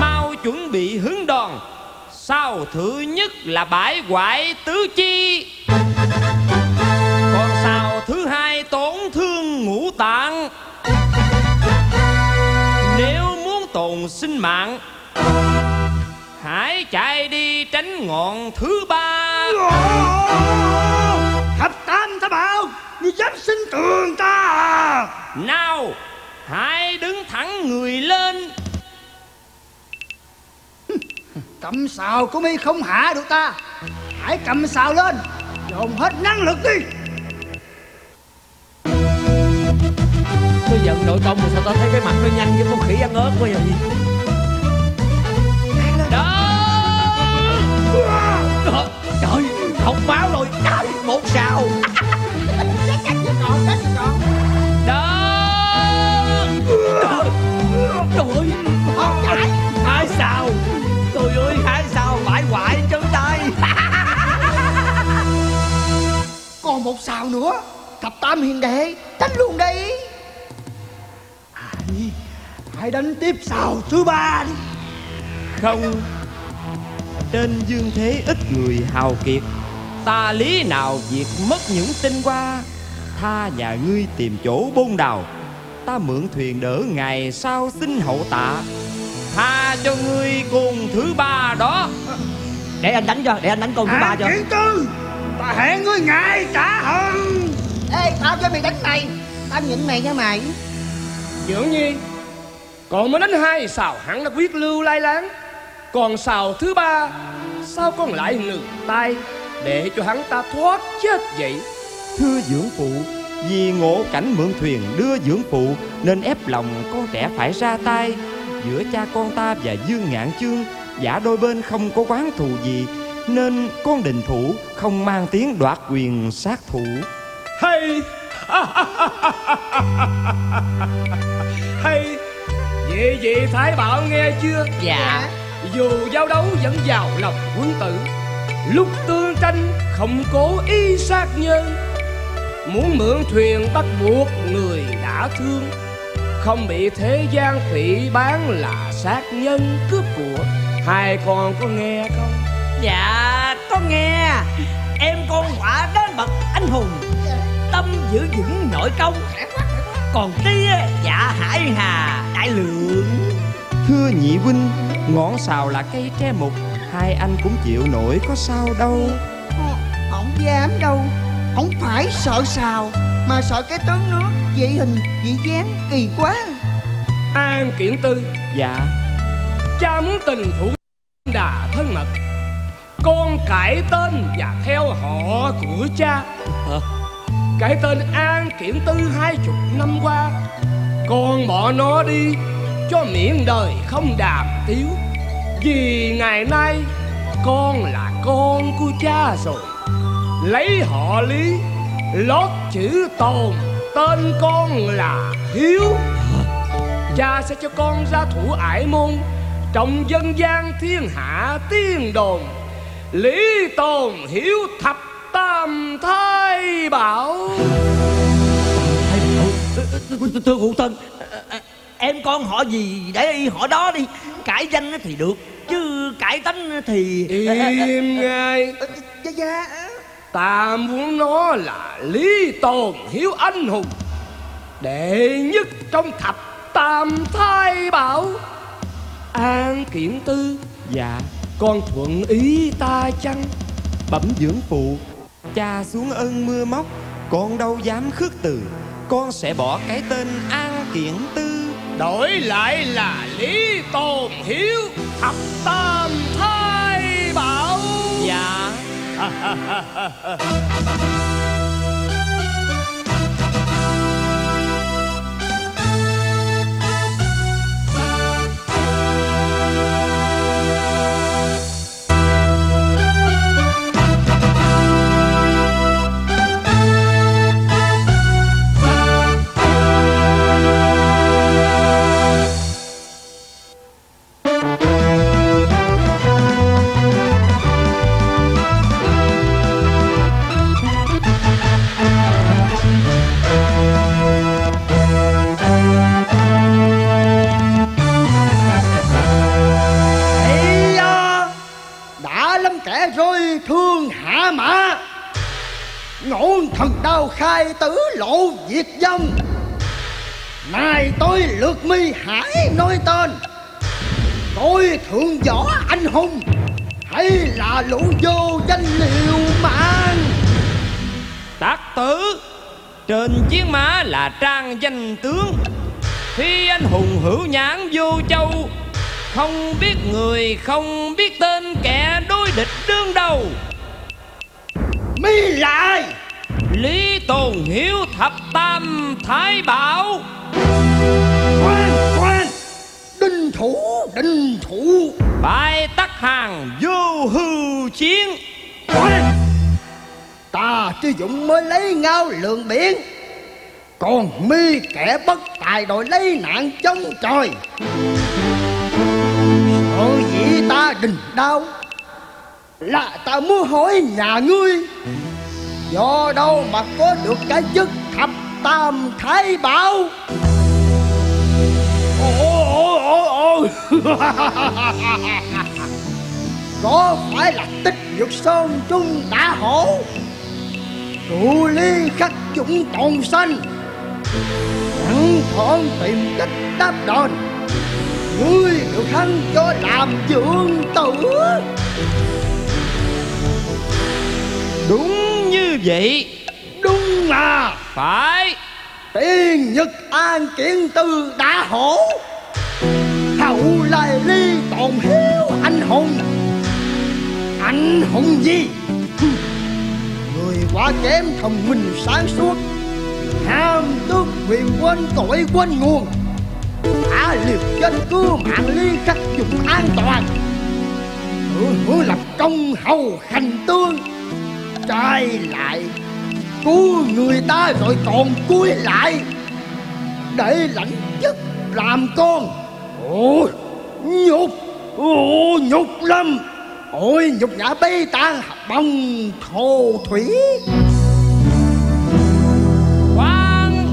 mau chuẩn bị hứng đòn. Sao thứ nhất là bãi hoại tứ chi, còn sao thứ hai tổn thương ngũ tạng. Nếu muốn tồn sinh mạng, hãy chạy đi tránh ngọn thứ ba. Thập Tam Thái Bảo, ngươi dám xin tường ta à? Nào, hãy đứng thẳng người lên. Cầm sào của mi không hạ được ta, hãy cầm sào lên, dồn hết năng lực đi. Tôi giận nội công mà sao tao thấy cái mặt nó nhanh với con khỉ ăn ớt quá vậy? Đó, trời, không báo rồi, trời, một sào. Đó, trời ơi, hai sào, trời ơi, hai sào bãi hoại chân tay. Còn một sào nữa, Thập Tam hiền đệ, đánh luôn đi. Hãy đánh tiếp sào thứ ba đi. Không, trên dương thế ít người hào kiệt, ta lý nào việc mất những tinh hoa. Tha nhà ngươi tìm chỗ bôn đào, ta mượn thuyền đỡ ngày sau xin hậu tạ. Tha cho ngươi con thứ ba đó. Để anh đánh cho, để anh đánh con thứ ba cho. Hạng tư, ta hẹn ngươi ngày trả hận. Ê, tao cho mày đánh mày, tao nhịn mày nha mày. Dưỡng Nhi, còn mới đánh hai sào hắn đã quyết lưu lai láng. Còn sào thứ ba, sao con lại nửa tay để cho hắn ta thoát chết vậy? Thưa dưỡng phụ, vì ngộ cảnh mượn thuyền đưa dưỡng phụ nên ép lòng con trẻ phải ra tay. Giữa cha con ta và Dương Ngạn Chương giả đôi bên không có oán thù gì, nên con định thủ không mang tiếng đoạt quyền sát thủ. Hay hay vậy vậy Thái Bảo nghe chưa? Dạ. Dù giao đấu vẫn vào lòng quân tử, lúc tương tranh không cố ý sát nhân. Muốn mượn thuyền bắt buộc người đã thương, không bị thế gian phỉ bán là sát nhân cướp của. Hai con có nghe không? Dạ có nghe. Em con quả đến bậc anh hùng, tâm giữ vững nội công, còn kia dạ hải hà đại lượng. Thưa nhị huynh, ngọn sào là cây tre mục, hai anh cũng chịu nổi có sao đâu. Ổng dám đâu, ổng phải sợ sào, mà sợ cái tướng nước dị hình dị dáng kỳ quá. An Kiện Tư, dạ, cha muốn tình thủ đà thân mật, con cải tên và theo họ của cha. Cải tên An Kiện Tư hai chục năm qua, con bỏ nó đi cho miệng đời không đàm tiếu. Vì ngày nay con là con của cha rồi, lấy họ Lý lót chữ Tồn, tên con là Hiếu. Cha sẽ cho con ra thủ ải môn, trong dân gian thiên hạ tiên đồn Lý Tồn Hiếu Thập Tam Thái Bảo. Thưa phụ thân, em con họ gì để y họ đó đi. Cải danh thì được, chứ cải tánh thì... Im ngay. Ta muốn nó là Lý Tồn Hiếu anh hùng, đệ nhất trong Thập Tam Thái Bảo. An Kiện Tư, dạ, con thuận ý ta chăng? Bẩm dưỡng phụ, cha xuống ơn mưa móc, Con đâu dám khước từ, con sẽ bỏ cái tên An Kiện Tư, đổi lại là Lý Tồn Hiếu Thập Tam Thái Bảo. Dạ. Khai tử lộ diệt vong, nay tôi lượt mi hãy nói tên. Tôi thượng võ anh hùng hay là lũ vô danh liều mạng? Tác tử trên chiến mã là trang danh tướng, khi anh hùng hữu nhãn vô châu, không biết người không biết tên, kẻ đối địch đương đầu. Mi lại Lý Tồn Hiếu Thập Tam Thái Bảo. Khoan khoan, đinh thủ đinh thủ, bại tắc hàng vô hư chiến. Khoan, ta Trí Dũng mới lấy ngao lường biển, còn mi kẻ bất tài đòi lấy nạn chống trời. Sợ gì ta đình đau, là ta muốn hỏi nhà ngươi, do đâu mà có được cái chức Thập Tam Thái Bảo? Ôi ôi ôi ôi, có phải là Tích Nhược Sơn Trung Tả Hổ, Trụ Ly Khắc Dũng Còn Xanh, thẳng thọn tìm cách đáp đòn, ngươi được hắn cho làm trưởng tử? Đúng như vậy. Đúng à? Phải. Tiên Nhật An Kiến Tư đã hổ, hậu lại Lý Tồn Hiếu anh hùng. Anh hùng gì? Người quá kém thông minh sáng suốt, ham tước quyền quên tội quên nguồn, đã liều chết cứu mạng Ly Khắc Dũng an toàn, hưởng lập công hầu hành tương. Trái lại cứu người ta rồi còn cúi lại để lãnh chức làm con. Ôi nhục, ôi nhục lắm. Ôi nhục nhã bê tan bằng thô thủy. Quang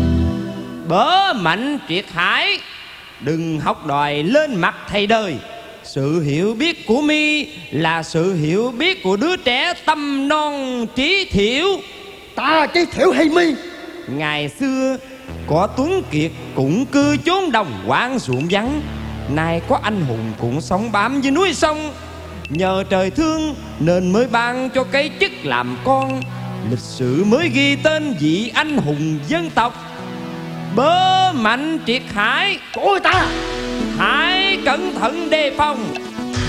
bớ mạnh triệt hải, đừng học đòi lên mặt thầy đời. Sự hiểu biết của mi là sự hiểu biết của đứa trẻ tâm non trí thiểu. Ta trí thiểu hay mi? Ngày xưa có Tuấn Kiệt cũng cư chốn đồng quán ruộng vắng, nay có anh hùng cũng sống bám với núi sông. Nhờ trời thương nên mới ban cho cái chức làm con, lịch sử mới ghi tên vị anh hùng dân tộc. Bớ mạnh triệt hải của ta, hãy cẩn thận đề phòng.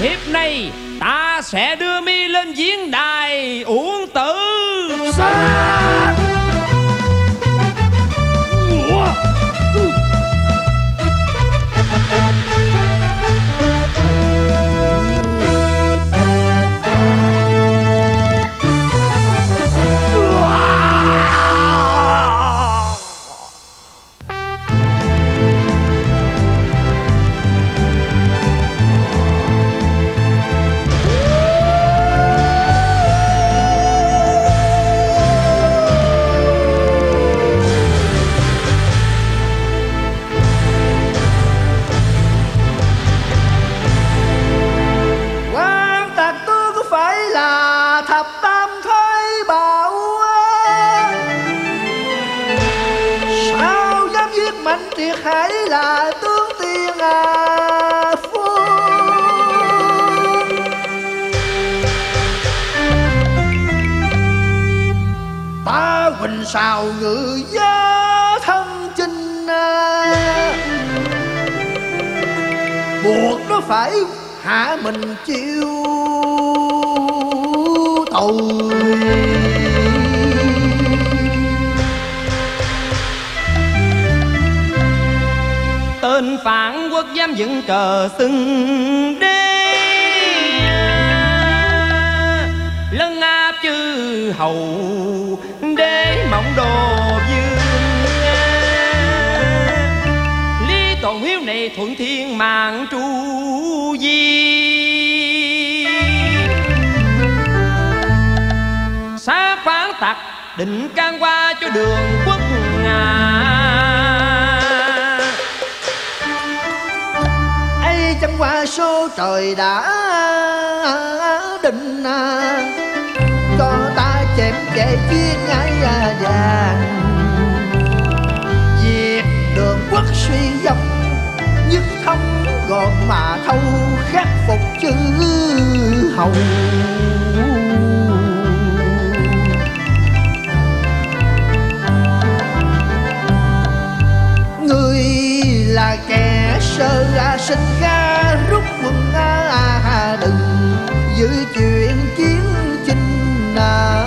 Hiệp này ta sẽ đưa mi lên diễn đài uổng tử sát. sao ngự giá thân chinh, buộc nó phải hạ mình chịu tội. Tên phản quốc dám dựng cờ xưng đế, lân áp chư hầu đế mộng đồ vương. Lý Toàn Hiếu này thuận thiên mạng tru di, xá phán tặc định can qua cho đường quốc ngà. Ấy chẳng qua số trời đã định, cho ta chém kẻ chiến ngai vàng. Việc đường quốc suy dọc nhất không gọn mà thâu, khắc phục chữ hầu. Người là kẻ sơ ra sinh ra rút quân a, đừng giữ chuyện chiến chinh à.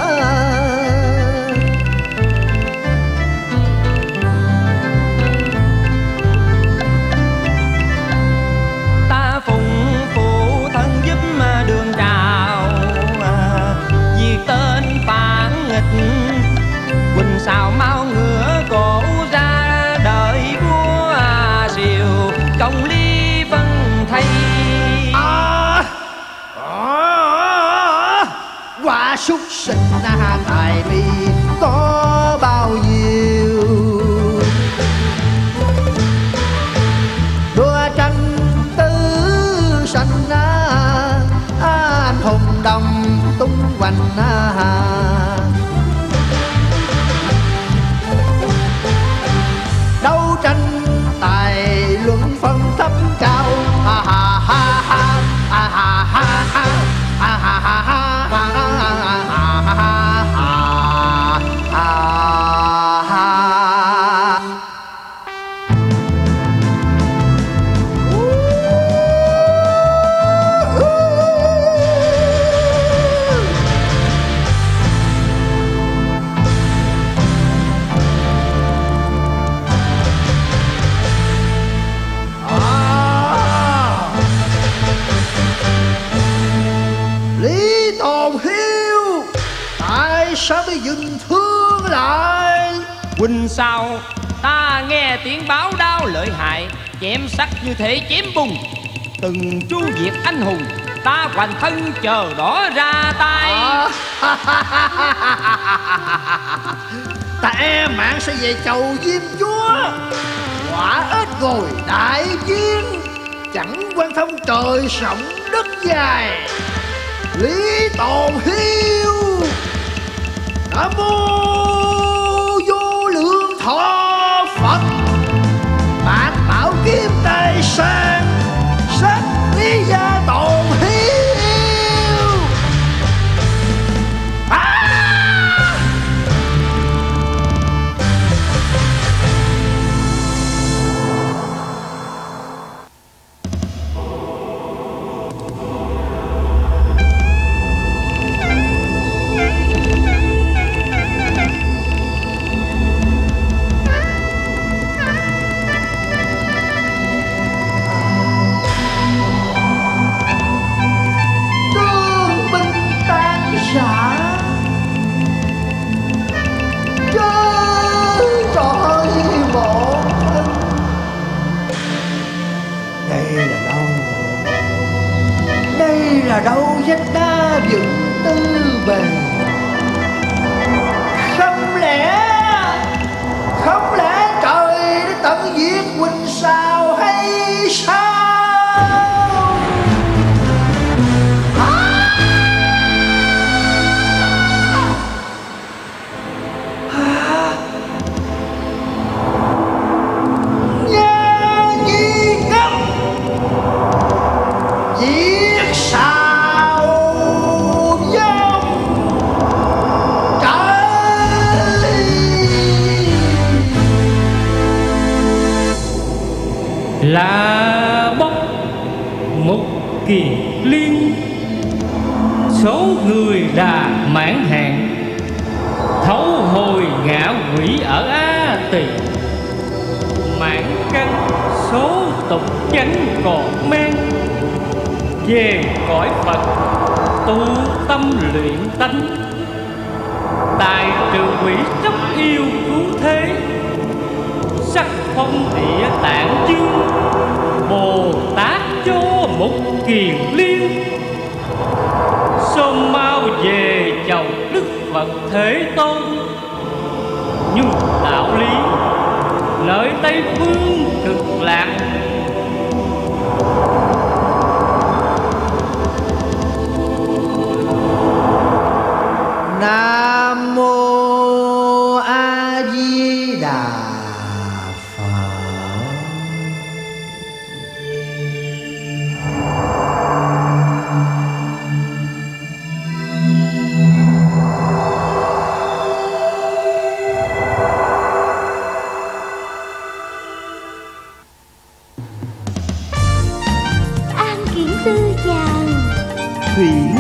Ta phụng phụ thân giúp mà đường trào, vì tên phản nghịch quỳnh xào mau ngửa cổ ra đời vua diều công lý vân thay. À, à, quả súc sinh na tài vì có bao nhiêu đua tranh tứ sanh na, anh hùng đồng tung hoành na. Quỳnh sao ta nghe tiếng báo đau lợi hại, chém sắc như thể chém bùng. Từng chu diệt anh hùng, ta hoành thân chờ đỏ ra tay. Ta e mạng sẽ về chầu Diêm Chúa, quả ếch ngồi đại chiến, chẳng quan thông trời rộng đất dài. Lý Tồn Hiếu đã vô vô lượng thọ Phật, bạc bảo kiếm tài sang sách lý gia Tồn Hiếu. À! Là đâu danh đa dựng tư bình, không lẽ không lẽ trời đã tận diệt Quỳnh sao hay sao? À! À! Nhà nhi ngâm diệt sao? Hãy là bốc một kỳ liên. Số người đã mãn hạn, thấu hồi ngã quỷ ở A Tỳ. Mãn căn số tục chánh còn mang, về cõi Phật tu tâm luyện tánh. Tài trừ quỷ tróc yêu cứu thế, sắc phong địa tạng chương, Bồ Tát cho một kiền liên. Sớm mau về chầu Đức Phật Thế Tôn, nhưng đạo lý nơi Tây Phương Cực Lạc. Nam Mô A Di Đà Phật. An Kiến Sư chào Thủy Liên.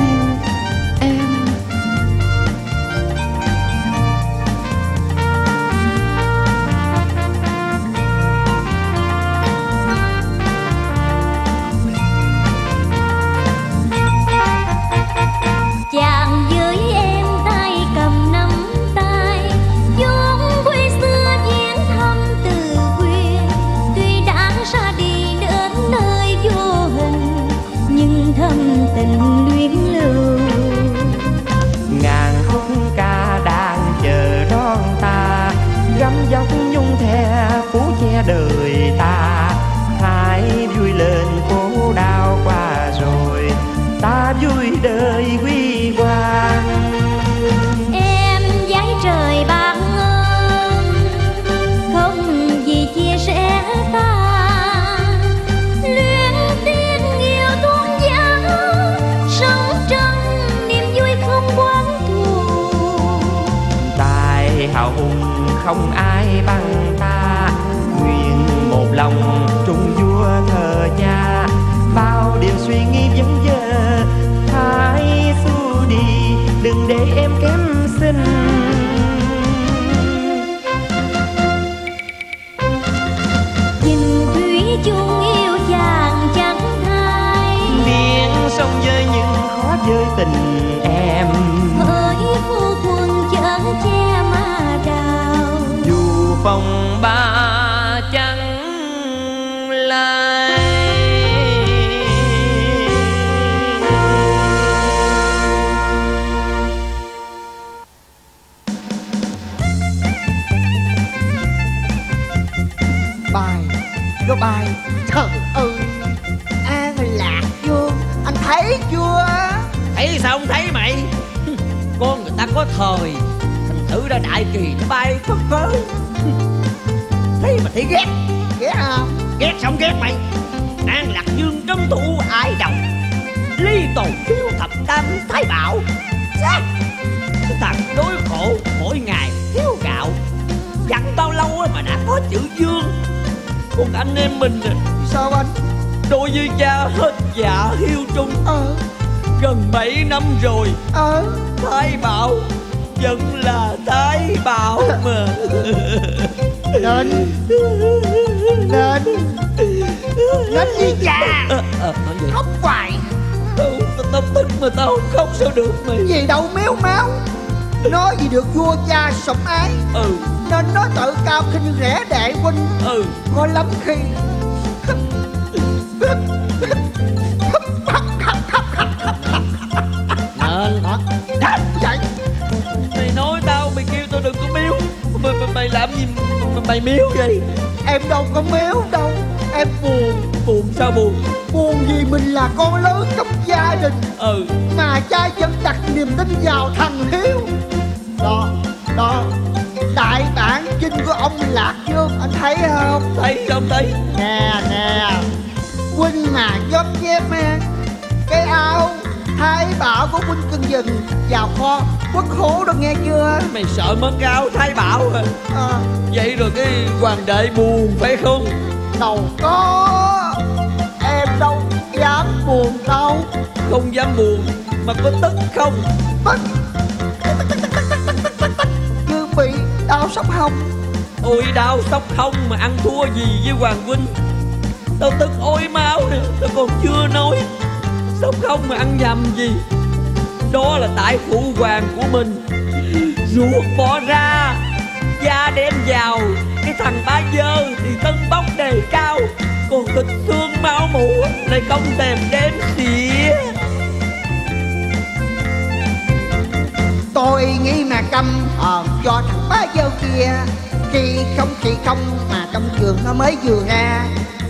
Đời ta hãy vui lên, khổ đau qua rồi ta vui đời quy hoàng. Em gái trời ban ơn, không gì chia sẻ ta. Luyện tiếng yêu tôn giáo, sống trong niềm vui không quán thù. Tài hào hùng không ai bằng ta, một lòng trung vua thờ cha. Bao điều suy nghĩ vấn vơ, hãy xua đi, đừng để em kém xinh. Nhìn thủy chung yêu chàng chẳng thay, miệng sông với những khó với tình em. Hỡi phu quân chở che mà đào, dù phong ba bài có bài. Trời ơi, An Lạc Vương, anh thấy chưa? Thấy sao không thấy mày? Con người ta có thời, thành thử ra đại kỳ nó bay phất phới. Thấy mà thấy ghét. Ghét không? Ghét sao không ghét mày? An Lạc Dương trấn thủ ai đồng, ly tồn thiếu thập tam thái bảo. Xác cái thằng đối khổ, mỗi ngày thiếu gạo. Dặn bao lâu mà đã có chữ Dương. Còn anh em mình sao anh? Đôi với cha hết dạ hiu trung. Ờ. Gần bảy năm rồi. Ờ. Thái bảo vẫn là thái bảo mà. Lên lên lên với cha. À, à, khóc hoài. Tao tức mà tao không khóc sao được mày. Gì đâu méo máu, nói gì được vua cha sủng ái. Ừ. Nên nó tự cao khinh rẻ đệ huynh. Ừ. Có lắm khi nên hả? Mày nói tao, mày kêu tao đừng có miếu. Mày, mày, mày làm gì mày, mày miếu vậy? Em đâu có miếu đâu. Em buồn. Buồn sao buồn? Buồn vì mình là con lớn trong gia đình. Ừ. Mà cha vẫn đặt niềm tin vào thằng Hiếu. Đó, đó, đại bản kinh của ông Lạc Dương, anh thấy không? Thấy không thấy? Nè, nè, huynh mà dốc dép ha. Cái áo thái bảo của huynh cần dừng vào kho quốc khố đâu, nghe chưa? Mày sợ mất cái áo thái bảo à? À. Vậy rồi cái hoàng đệ buồn phải không? Đâu có. không dám buồn, mà có tức không? Tức, tức, tức, tức, tức, tức, tức, tức, tức. Cứ bị đau sóc hông. Ôi đau sóc hông mà ăn thua gì với Hoàng Huynh. Tao tức ôi máu nè, tao còn chưa nói. Sóc hông mà ăn nhầm gì. Đó là tại phụ hoàng của mình ruột bỏ ra, da đem vào. Cái thằng bá dơ thì tân bóc đề cao, còn thịt xương máu mũ lại không thèm đếm xỉa. Tôi nghĩ mà căm hờn do thằng bá dơ kia, khi không khi không mà trong trường nó mới vừa ra.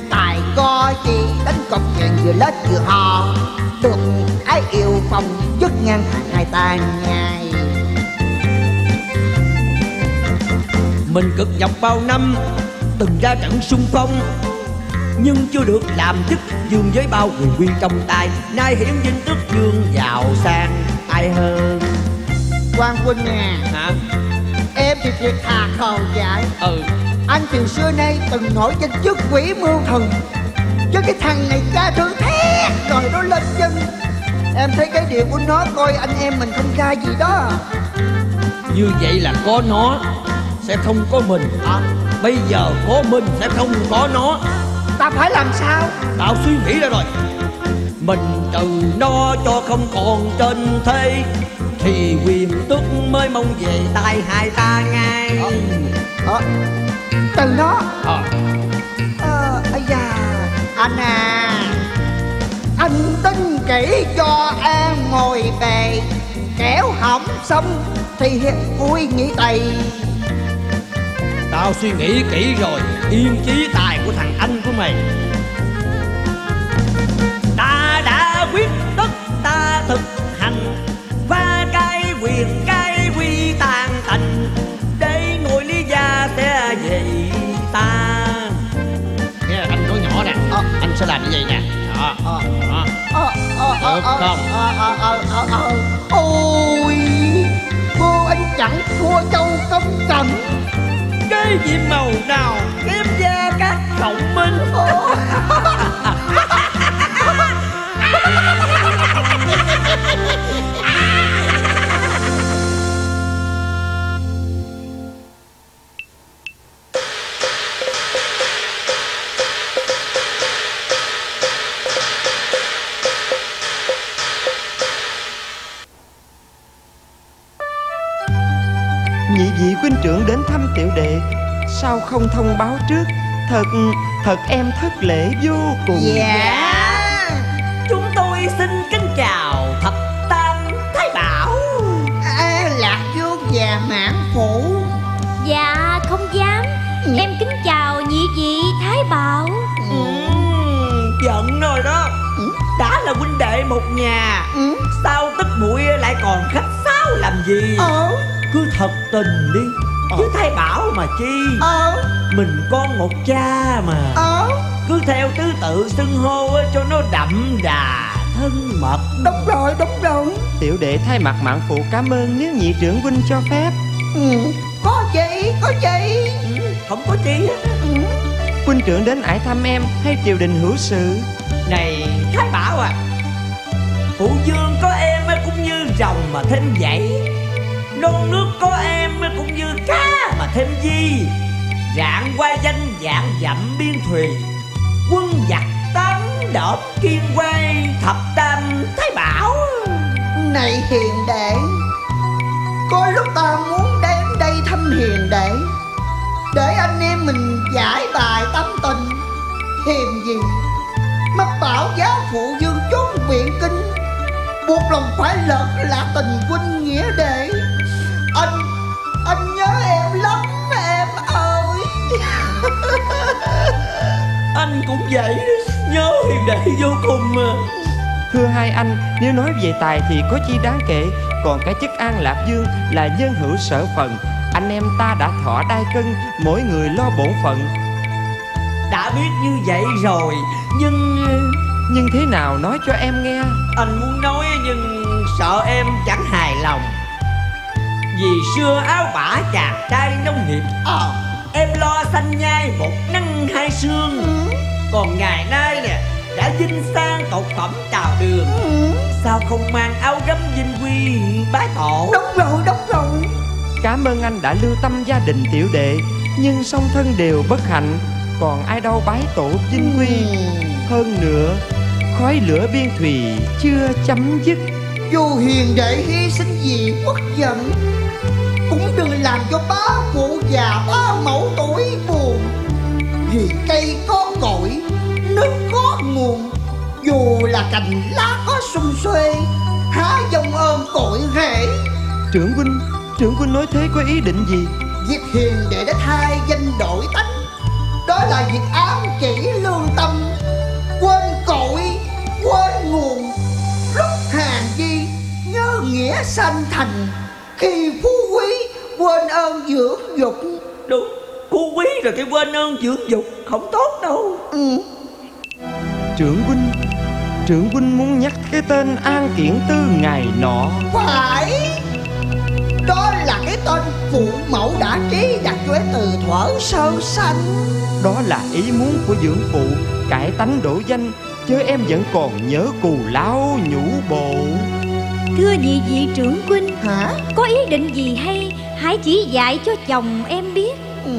Tài có chi đánh cọc nhàn vừa lết vừa hò, được ái yêu phòng chức ngang hàng ngày tàn ngày. Mình cực nhọc bao năm, từng ra trận xung phong, nhưng chưa được làm chức dương với bao quyền quyên trong tay. Nay hiển vinh tước dương giàu sang ai hơn. Quang Huynh à, hả? Em thì thiệt thà khờ dại. Ừ. Anh từ xưa nay từng nổi trên chức quỷ mưu thần, chứ cái thằng này ra thương thét rồi nó lên chân. Em thấy cái điều của nó coi anh em mình không ra gì đó. Như vậy là có nó sẽ không có mình à. Bây giờ có mình sẽ không có nó. Ta phải làm sao? Tao suy nghĩ ra rồi. Mình trừ nó cho không còn trên thế, thì quyền tước mới mong về tay hai ta ngay. Ờ. Ờ. Từ nó à. Ờ, ây da. Anh à, anh tính kỹ cho em ngồi về, kéo hỏng xong thì hiệp vui nghĩ tày. Tao suy nghĩ kỹ rồi, yên chí tài của thằng anh của mày. Ta đã quyết tất ta thực hành, và cái quyền cái quy tàn thành, để ngồi lý gia sẽ về ta. Nghe là anh nói nhỏ nè, ờ. anh sẽ làm như vậy nè. Đó, ờ. đó. Ờ, ờ, được ờ, không? Ờ, ờ, ờ, ờ, ờ. Ôi, cô anh chẳng thua châu công cầm. Cái gì màu nào kém da các cộng minh. Nhị vị huynh trưởng đến thăm tiểu đệ, sao không thông báo trước? Thật, thật em thất lễ vô cùng. Dạ, chúng tôi xin kính chào Thập Tam Thái Bảo. À, Lạc Vương và Mãn Phủ. Dạ, không dám. Ừ. Em kính chào nhị vị Thái Bảo. Ừ. Giận rồi đó. Ừ. Đã là huynh đệ một nhà. Ừ. Sao tức muội lại còn khách sáo làm gì? Ừ. Cứ thật tình đi, ờ. chứ Thái Bảo mà chi. ờ. Mình con một cha mà. ờ. Cứ theo tứ tự xưng hô cho nó đậm đà thân mật. Đúng rồi, đúng rồi. Tiểu đệ thay mặt Mạn Phụ cảm ơn nếu nhị trưởng huynh cho phép. Ừ. Có chị, có chị. Ừ. Không có chị. Ừ. Huynh trưởng đến ải thăm em hay triều đình hữu sự? Này Thái Bảo à, phụ vương có em cũng như rồng mà thêm dãy, non nước có em cũng như cá mà thêm di. Rạng qua danh dạng dặm biên thùy, quân giặc tám đợt kiên quay Thập Tam Thái Bảo. Này hiền đệ, có lúc ta muốn đến đây thăm hiền đệ, để anh em mình giải bài tâm tình. Hiền gì mất bảo giáo phụ vương chốn viện kinh, buộc lòng phải lợt là tình huynh nghĩa đệ. Anh, anh nhớ em lắm em ơi. Anh cũng vậy, nhớ hiền đệ vô cùng mà. Thưa hai anh, nếu nói về tài thì có chi đáng kể, còn cái chức An Lạc Vương là dân hữu sở phận. Anh em ta đã thọ đai cân, mỗi người lo bổn phận. Đã biết như vậy rồi, nhưng... Nhưng thế nào nói cho em nghe. Anh muốn nói nhưng sợ em chẳng hài lòng. Vì xưa áo bả chàng trai nông nghiệp, ờ. em lo xanh nhai một nắng hai sương. ừ. Còn ngày nay nè, đã vinh sang tột phẩm trào đường, ừ. Sao không mang áo gấm vinh quy bái tổ? Đúng rồi, đúng rồi. Cảm ơn anh đã lưu tâm gia đình tiểu đệ, nhưng song thân đều bất hạnh, còn ai đâu bái tổ vinh quy. ừ. Hơn nữa khói lửa biên thùy chưa chấm dứt, vô hiền đệ hy sinh gì bất giận, cũng đừng làm cho bá cụ già bá mẫu tuổi buồn. Vì cây có cội, nước có nguồn, dù là cành lá có xung xuê, há dòng ôm cội rễ. Trưởng huynh, trưởng huynh nói thế có ý định gì? Việc hiền đệ đã thay danh đổi tánh, đó là việc ám chỉ lương tâm, quên cội, quên nguồn. Lúc hàng di nhớ nghĩa sanh thành, khi phú quý quên ơn dưỡng dục. Đúng, phú quý rồi cái quên ơn dưỡng dục không tốt đâu. ừ. Trưởng huynh, trưởng huynh muốn nhắc cái tên An Tiễn Tư ngày nọ. Phải, đó là cái tên phụ mẫu đã trí đặt cho từ thuở sơ sanh. Đó là ý muốn của dưỡng phụ, cải tánh đổi danh, chứ em vẫn còn nhớ cù lao nhũ bộ. Thưa địa vị trưởng huynh, hả? Có ý định gì hay? Hãy chỉ dạy cho chồng em biết. ừ.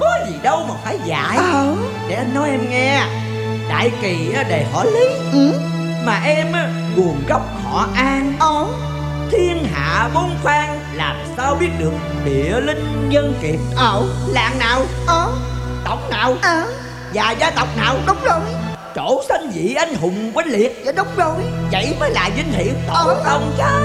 Có gì đâu mà phải dạy. ờ. Để anh nói em nghe. Đại Kỳ đề họ Lý, ừ. mà em nguồn gốc họ An. ờ. Thiên hạ bốn khoan làm sao biết được địa linh nhân kiệt. ờ. Làng nào, ờ. tộc nào, ờ. và gia tộc nào. Đúng rồi, chỗ sanh vị anh hùng quánh liệt. Dạ đúng rồi, vậy mới là vinh hiển tổ tông cháu.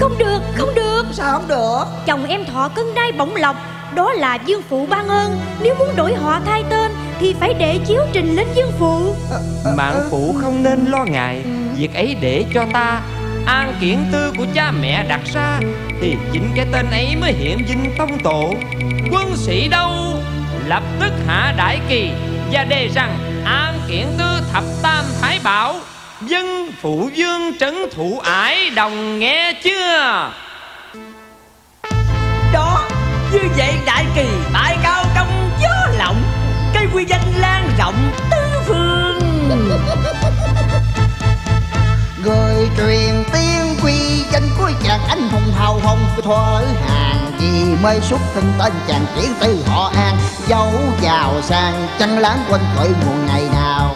Không được, không được. Sao không được? Chồng em thọ cân đai bổng lộc, đó là dương phụ ban ơn. Nếu muốn đổi họ thay tên thì phải để chiếu trình lên dương phụ. à, à, Mạng à. phụ không nên lo ngại, ừ. việc ấy để cho ta. An Kiển Tư của cha mẹ đặt ra thì chính cái tên ấy mới hiện vinh tông tổ. Quân sĩ đâu lập tức hạ Đại Kỳ và đề rằng An Kiển Tư thập tam thái bảo, dân phụ dương trấn thủ ải, đồng nghe chưa? Đó, như vậy Đại Kỳ bãi cao công gió lộng, cây quy danh lan rộng tứ phương. Người truyền tiên quy danh của chàng anh hùng hào hùng thuở hàng gì, mới xuất thân tên chàng Kiển Tư họ An, dấu giàu sang chăn láng quanh cội muôn ngày nào.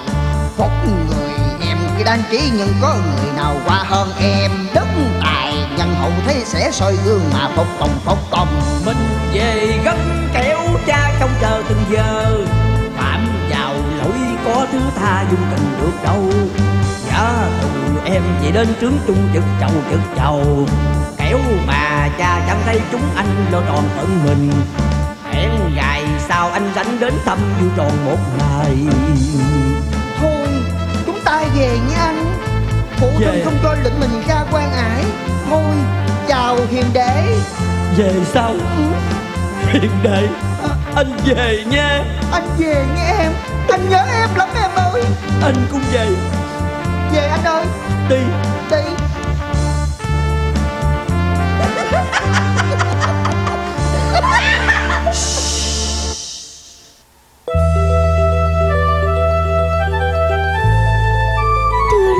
Phúc người em cái đáng trí, nhưng có người nào qua hơn em. Đất tài nhân hậu thế sẽ soi gương mà phục tòng phục tòng. Mình về gánh kéo cha trong chờ từng giờ, phạm vào lỗi có thứ tha dung tình được đâu. Dạ tụi em chỉ đến trướng chung giật chầu giật chầu, kéo mà cha chẳng thấy chúng anh lo tròn tận mình. Hẹn ngày sau anh rảnh đến thăm vui tròn một ngày. Thôi chúng ta về nha anh, phụ thân không cho lệnh mình ra quan ải. Thôi chào hiền đệ. Về sao? ừ. Hiền đệ, à, anh về nha. Anh về nha em, anh nhớ em lắm em ơi. Anh cũng về. Về anh ơi. Đi đi. Thưa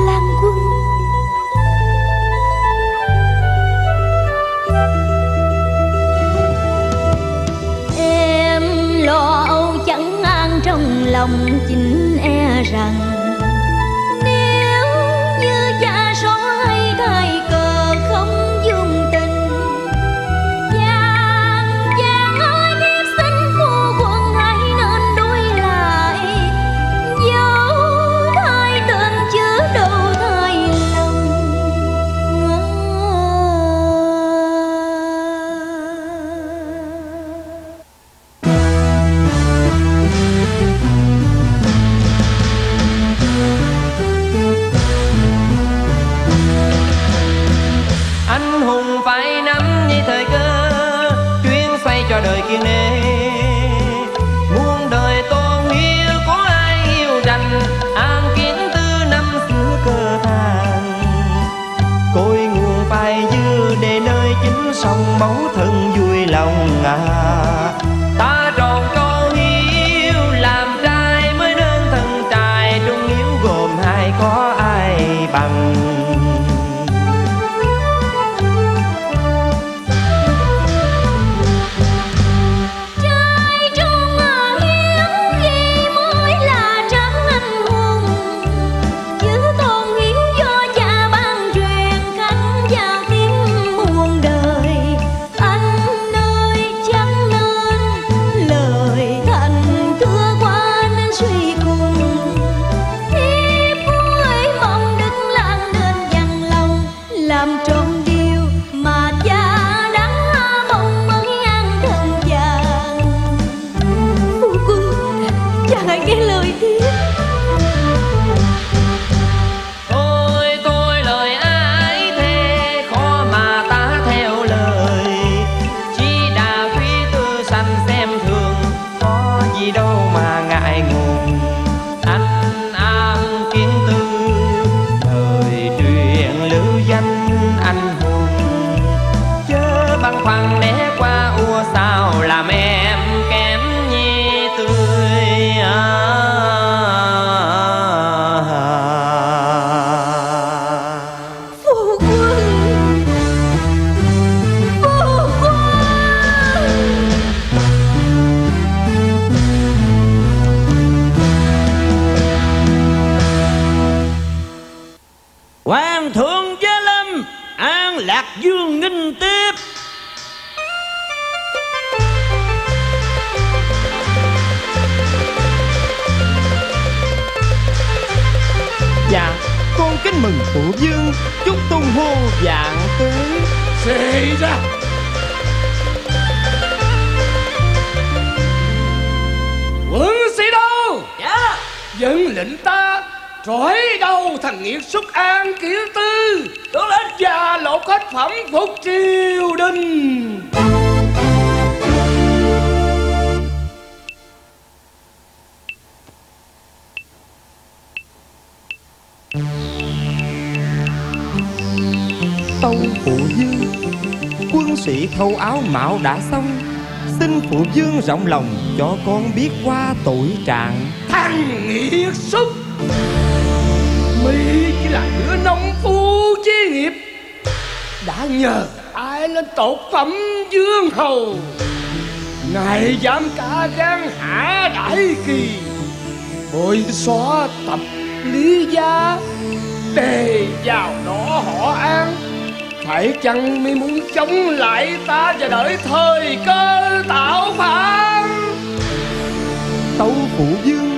Lan Quân, em lo âu chẳng an trong lòng, chính e rằng sông báu thân vui lòng à. Ta tròn con hiếu làm trai mới nên thân tài trung hiếu ăn. Trai trung hiếu khi mới là trắng anh hùng, giữ tôn hiến do cha ban truyền khánh và tiếng muôn đời. Anh nơi chắc nên lời thành thưa qua nên suy cùng. Thiếp vui mong đức lan nên dằn lòng làm trọn điều mà cha đã mong mới an thân vàng. Phu quân, cha hãy nghe lời thiếp. Thôi tôi lời ái thề khó mà ta theo lời, chỉ đà quý tư sanh xem thường có gì đâu mà ngại ngùng. Anh an kiến tư thời truyền lưu danh anh hùng, chớ băn khoăn né qua ua sao làm em kém nhi tươi. À, Phu quân, phu quân. Hoàng thượng Gia Lâm an lạc dương nghinh tiếp. Dạ con kính mừng phụ vương, chúc tung hô vạn tuế. Xì ra quân sĩ đâu Dạ dân lệnh ta trói đầu thằng nghiệt xuất an kiểu tư, tướng lĩnh và lộ hết phẩm phục triều đình. Tâu phụ vương, quân sĩ thâu áo mạo đã xong, xin phụ vương rộng lòng cho con biết qua tội trạng. Thằng nghiệt xúc mi chỉ là đứa nông phu chi nghiệp, đã nhờ ai lên tột phẩm dương hầu. Ngài dám cả gan hạ đại kỳ, bội xóa tập lý gia, đề vào đó họ An. Phải chăng mi muốn chống lại ta và đợi thời cơ tạo phản? Tâu phụ vương,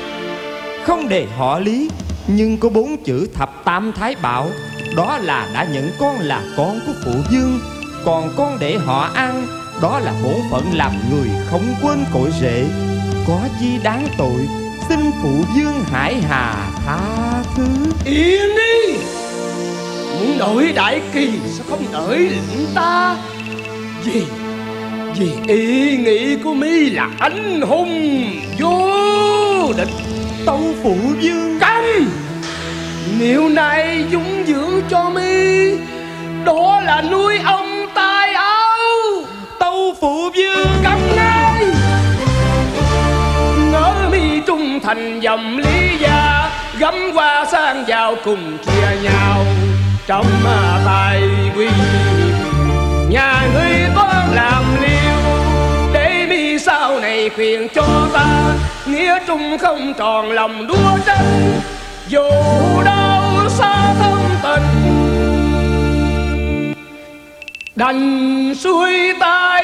không để họ Lý, nhưng có bốn chữ thập tam thái bảo, đó là đã nhận con là con của phụ vương. Còn con để họ An, đó là bổn phận làm người không quên cội rễ. Có chi đáng tội, xin phụ vương hải hà tha thứ. Yên đi, muốn đổi đại kỳ sao không đợi lệnh ta? Vì Vì ý nghĩ của mi là anh hùng vô địch. Tâu phụ vương, câm! Nếu nay dũng dưỡng cho mi, đó là nuôi ông tài áo. Tâu phụ vương, câm ngay! Ngỡ mi trung thành dòng lý gia, gấm hoa sang vào cùng chia nhau trong tài quy. Nhà ngươi toan làm liêu, để mi sau này khuyên cho ta nghĩa trung không tròn lòng đua tranh, dù đâu xa thân tình đành xuôi tay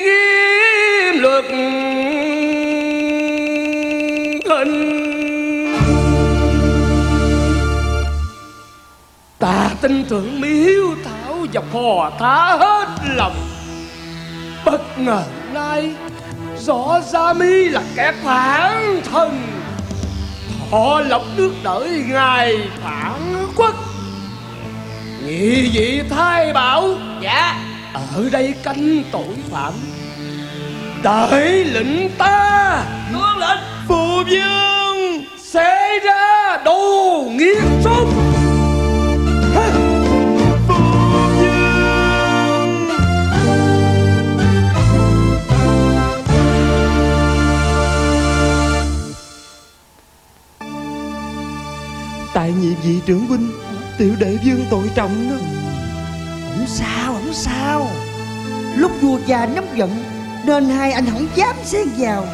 nghiêm luật hình. Ta tin tưởng mi hiếu thảo và hò thả hết lòng, bất ngờ nay rõ ra mi là kẻ phản thần, họ lộc nước đợi ngài phản quốc. Nghị vị Thái Bảo, dạ ở đây canh tội phạm, đợi lệnh ta. Tướng lệnh! Phụ vương! Xé ra đồ nghiệt xúc! Tại nhị vị trưởng huynh, tiểu đệ vương tội trọng đó. Không sao, không sao. Lúc vua già nóng giận nên hai anh không dám xen vào.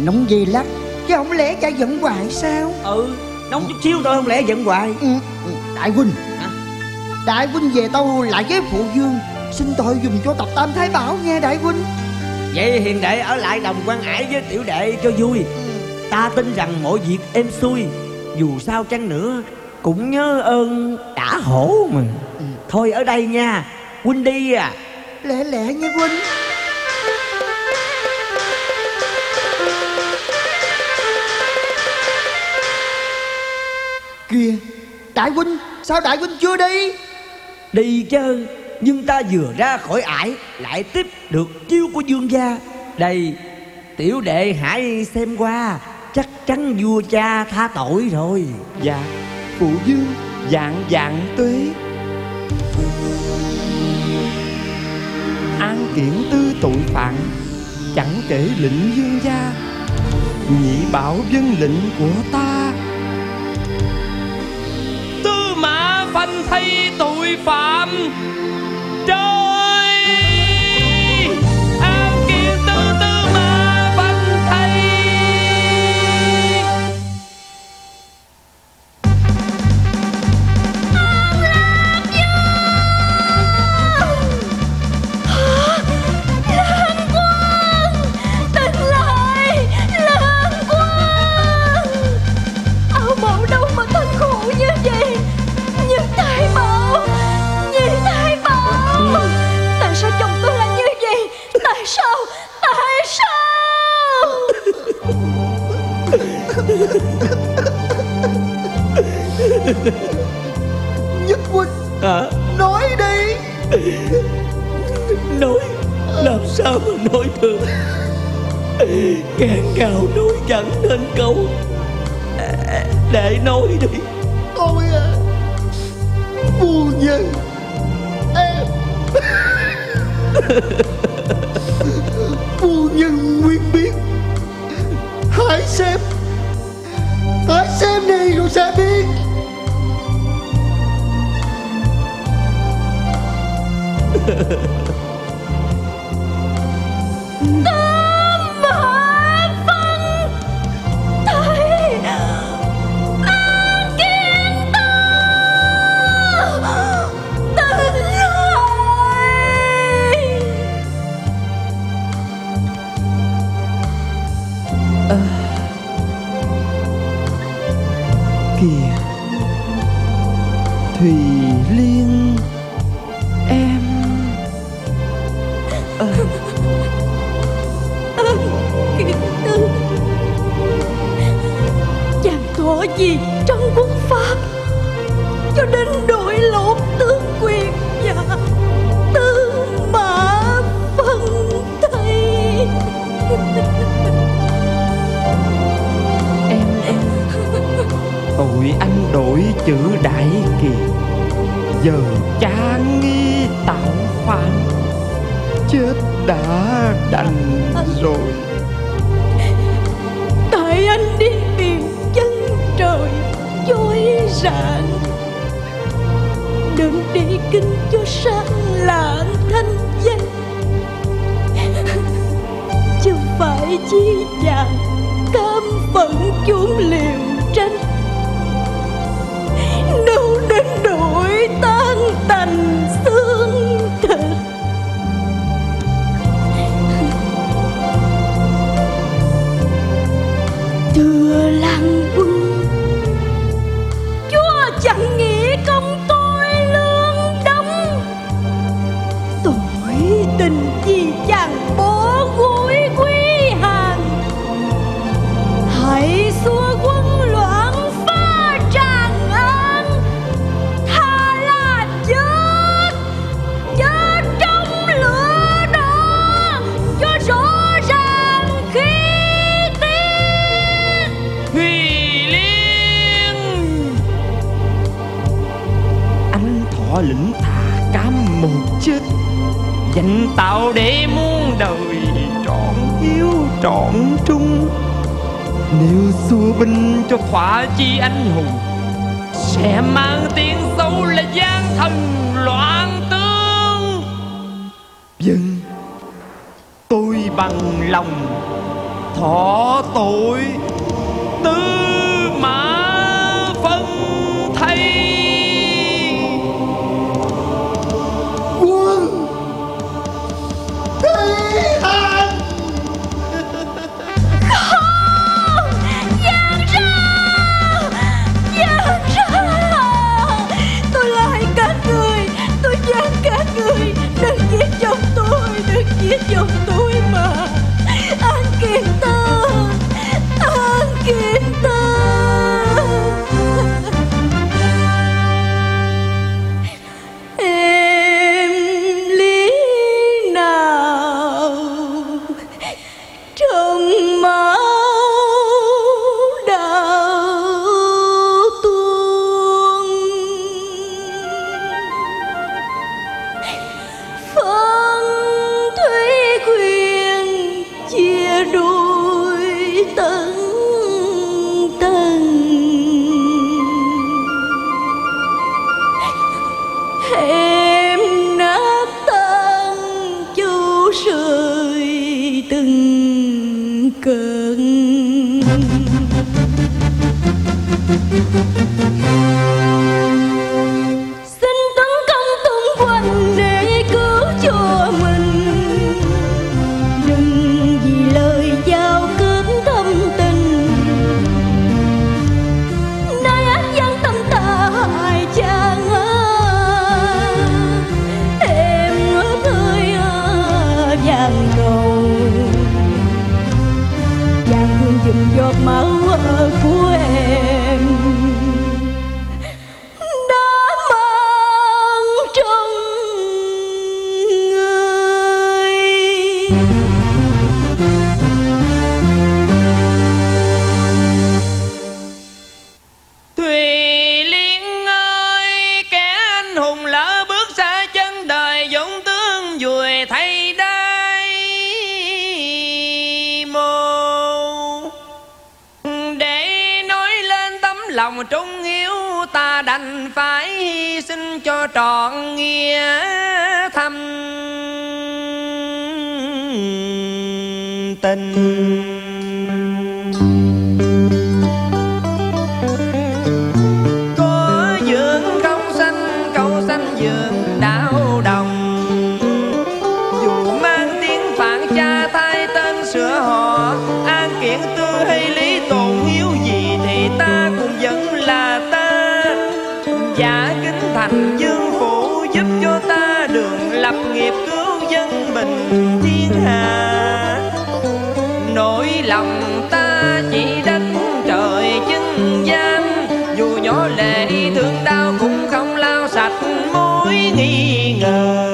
Nóng gì lắm, chứ không lẽ cha giận hoài sao? Ừ, nóng chút xíu thôi không lẽ giận hoài. ừ. Đại huynh, đại huynh về tâu lại với phụ vương, xin tội dùm cho Thập Tam Thái Bảo nghe đại huynh. Vậy hiền đệ ở lại đồng quan ải với tiểu đệ cho vui. ừ. Ta tin rằng mọi việc êm xuôi, dù sao chăng nữa cũng nhớ ơn đã hổ mà. ừ. Thôi ở đây nha huynh, đi à lẹ lẹ nha huynh. Kìa đại huynh, sao đại huynh chưa đi? Đi chứ, nhưng ta vừa ra khỏi ải lại tiếp được chiêu của vương gia. Đây tiểu đệ hãy xem qua, chắc chắn vua cha tha tội rồi. Dạ phụ vương, dạng dạng tuế. An kiện tư tội phạm, chẳng kể lệnh vương gia, nhị bảo dân lệnh của ta. Tư mã phanh thay tội phạm trời. An kiện tư tư mã phanh thay. Không làm vô. Lan Quân, tỉnh lại. Lan Quân, áo mẫu đâu mà thân khổ như vậy? Như Thái Bảo, như Thái Bảo. Tại sao chồng tôi lại như vậy? Tại sao? Tại sao? Nhất Huynh, à? Nói đi. Nói làm sao mà nói được? Càng gào nói chẳng nên câu. Để nói đi. Ôi à, phu nhân em, phu nhân nguyên biết. Hãy xem, hãy xem đi rồi sẽ biết. Tâm hạ phân thầy an kiến ta tự lời. à. Kìa Thùy Liên em. An kiện tư chẳng có gì trong quốc pháp, cho đến đội lộn tướng quyền và tư mã phân thây. Em em tội anh đổi chữ đại kiệt, giờ cha nghi tạo phản, chết đã đành rồi. Tại anh đi tìm chân trời chối rạng, đừng đi kinh cho sáng lạng thanh danh, chứ phải chi vàng cam phận chuông liều tranh, đâu đến đổi tan tành xương thịt. Thưa Lan Quân, chúa chẳng nghĩ công tôi lương đóng, tội tình gì chẳng bố gối quy hàng. Hãy xua quân loạn phá Tràng An, thà là chết chết trong lửa đó cho rõ ràng khi tiết. Thùy Liên, anh thọ lĩnh thà cam một chết, danh tạo để muôn đời trọn hiếu trọn trung. Nếu xua binh cho thỏa chi anh hùng, sẽ mang tiếng xấu là gian thần loạn tướng. Nhưng tôi bằng lòng thọ tội Tư Mã Phân Thây. Quân thi hành. Không, Giang Ra, Giang Ra, tôi lại cả người, tôi giang cả người. Đừng giết chồng tôi, đừng giết chồng tôi mà. An Kiệt ta, An Kiệt ta. Em lý nào trong máu đào tuôn phong thủy quyền chia đôi tận tầng. Em nát tan châu sợi từng cơn. Xin tấn công tung quân để cứu chùa mình, đừng vì lời giao cướp thâm tình. Đại ác dân tâm ta hại cha ngơ. Em ngỡ thời ở vàng cầu, vàng hương dừng giọt máu ở của em. Đã mang trong người Thùy Liên ơi, kẻ anh hùng lỡ bước xa chân đời, dũng tướng vùi thay đai mồ. Để nói lên tấm lòng trung hiếu, ta đành phải hy sinh cho trọn nghĩa thâm tình. Có dưỡng không sanh, cầu sanh dưỡng đạo đồng. Dù mang tiếng phản cha thay tên sửa họ, An Kiện Tư hay Lý Tồn Hiếu gì thì ta cũng vẫn là ta. Giả kính thành dương phủ giúp cho ta đường lập nghiệp cứu dân bình thiên hạ. Nỗi lòng ta chỉ đất trời chứng giam, dù nhỏ lệ thương đau cũng không lau sạch mối nghi ngờ.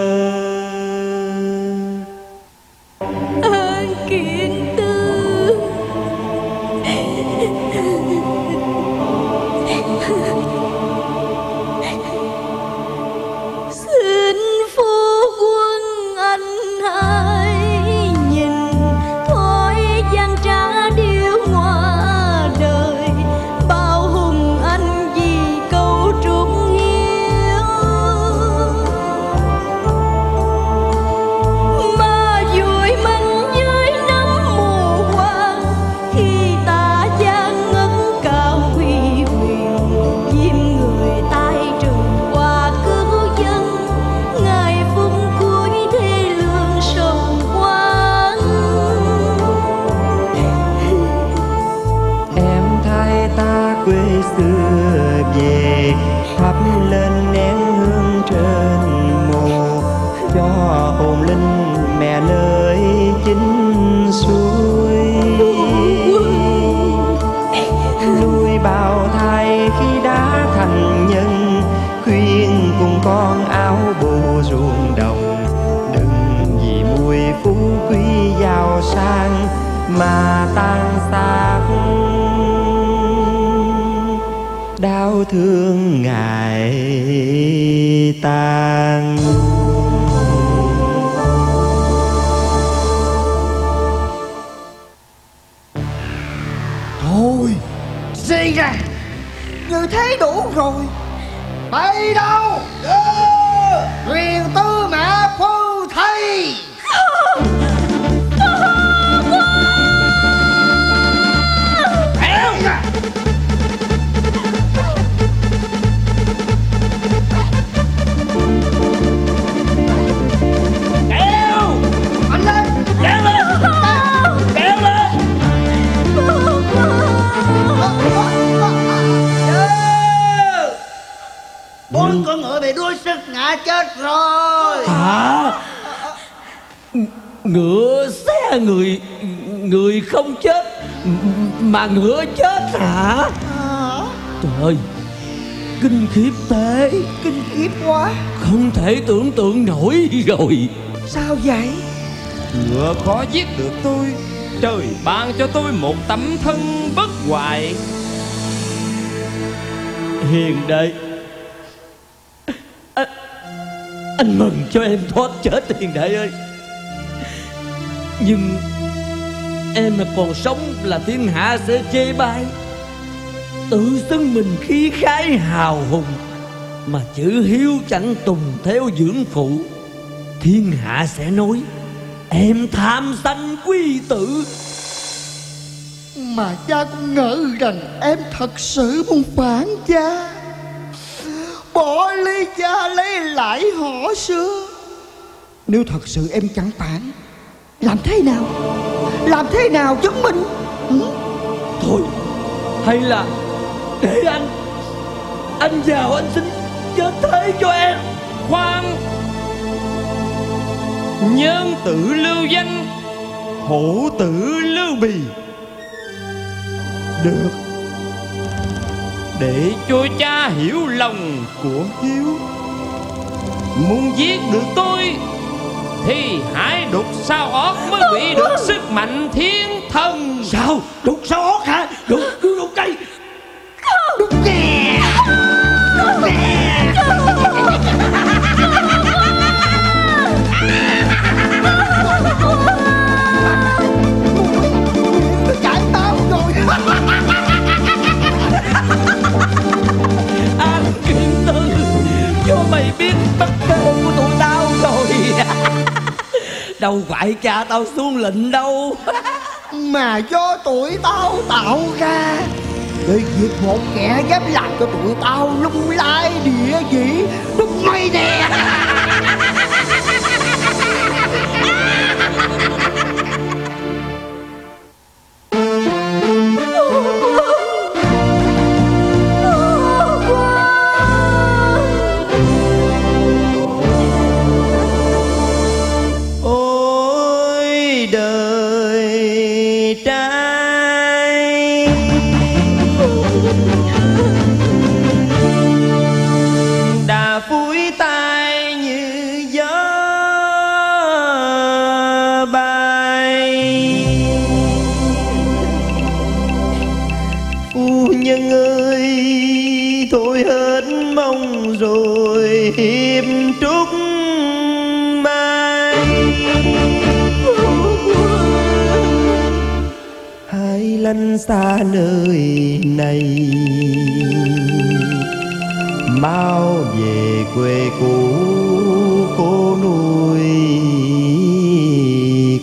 An Kiệt Tư, xin phu quân anh hãy nhìn, thôi gian trá điêu ngoa đời, bao hùng anh vì câu trung hiếu. Mà vùi mình dưới nắng mù quang, khi ta gian ngất cao huy quyền. Diêm người tay trừng qua cứu dân, ngày phút cuối thế lương sông quang. Em thay ta quê xưa về, thắp lên nén hương trên mồ, cho hồn linh mẹ nơi chính suối. Nuôi bào thai khi đã thành nhân, khuyên cùng con áo bồ ruộng đồng. Đừng vì mùi phú quý giàu sang mà tan xác đau thương ngày tàn. Thôi, suy ra như thế đủ rồi. Bày đâu Huyền Tư Mã Phu Thầy. Bốn con ngựa bị đuối sức ngã chết rồi. Hả? Ngựa xe người người không chết mà ngựa chết hả? À. Trời ơi, kinh khiếp thế. Kinh khiếp quá, không thể tưởng tượng nổi rồi. Sao vậy? Ngựa khó giết được tôi. Trời ban cho tôi một tấm thân bất hoại. Hiền đệ, anh mừng cho em thoát chết hiền đệ ơi. Nhưng em mà còn sống là thiên hạ sẽ chê bai. Tự xưng mình khí khái hào hùng mà chữ hiếu chẳng tùng theo dưỡng phụ, thiên hạ sẽ nói em tham sanh quý tử. Mà cha cũng ngỡ rằng em thật sự muốn phản cha, bỏ ly cha lấy lại họ xưa. Nếu thật sự em chẳng phản, làm thế nào? Làm thế nào chứng minh? Ừ? Thôi, hay là để anh Anh vào anh xin chết thế cho em. Khoan, nhân tự lưu danh, hổ tự lưu bì. Được, để cho cha hiểu lòng của hiếu. Muốn giết được tôi thì hãy đục sao ót mới bị được sức mạnh thiên thần. Sao? Đục sao ót hả? Đục, đục cây. Đục kìa. Đục kìa. Anh Kiên Tư, cho mày biết bất cơ của tụi tao rồi. Đâu phải cha tao xuống lệnh đâu, mà do tụi tao tạo ra. Để việc một kẻ dám làm cho tụi tao lung lay địa vị đúng mày nè. Xa nơi này mau về quê cũ cô nuôi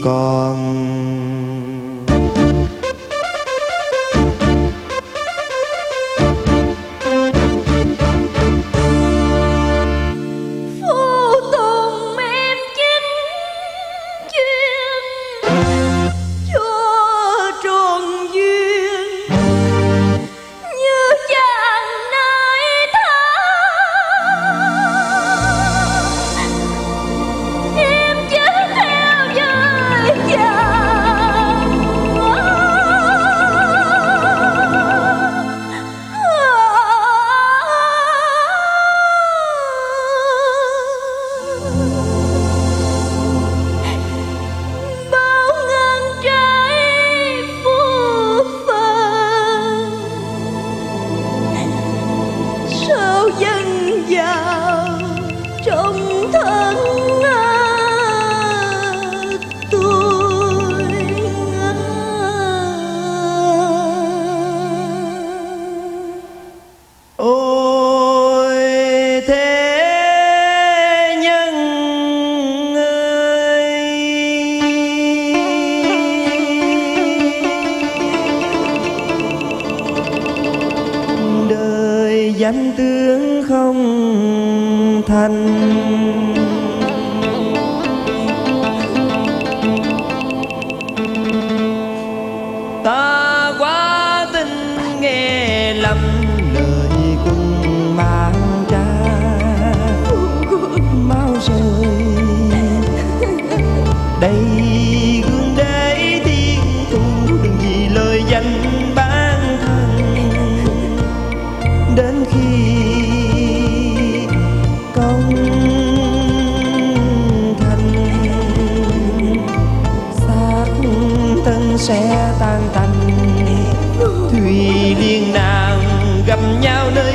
con. danh tướng không thành. Ta quá tin nghe lầm lời cùng mang cha mau rời đây gương đế thiên thu, đừng vì lời danh bán thân đến khi công thành xác thân sẽ tan tành. Thùy liên nàng gặp nhau nơi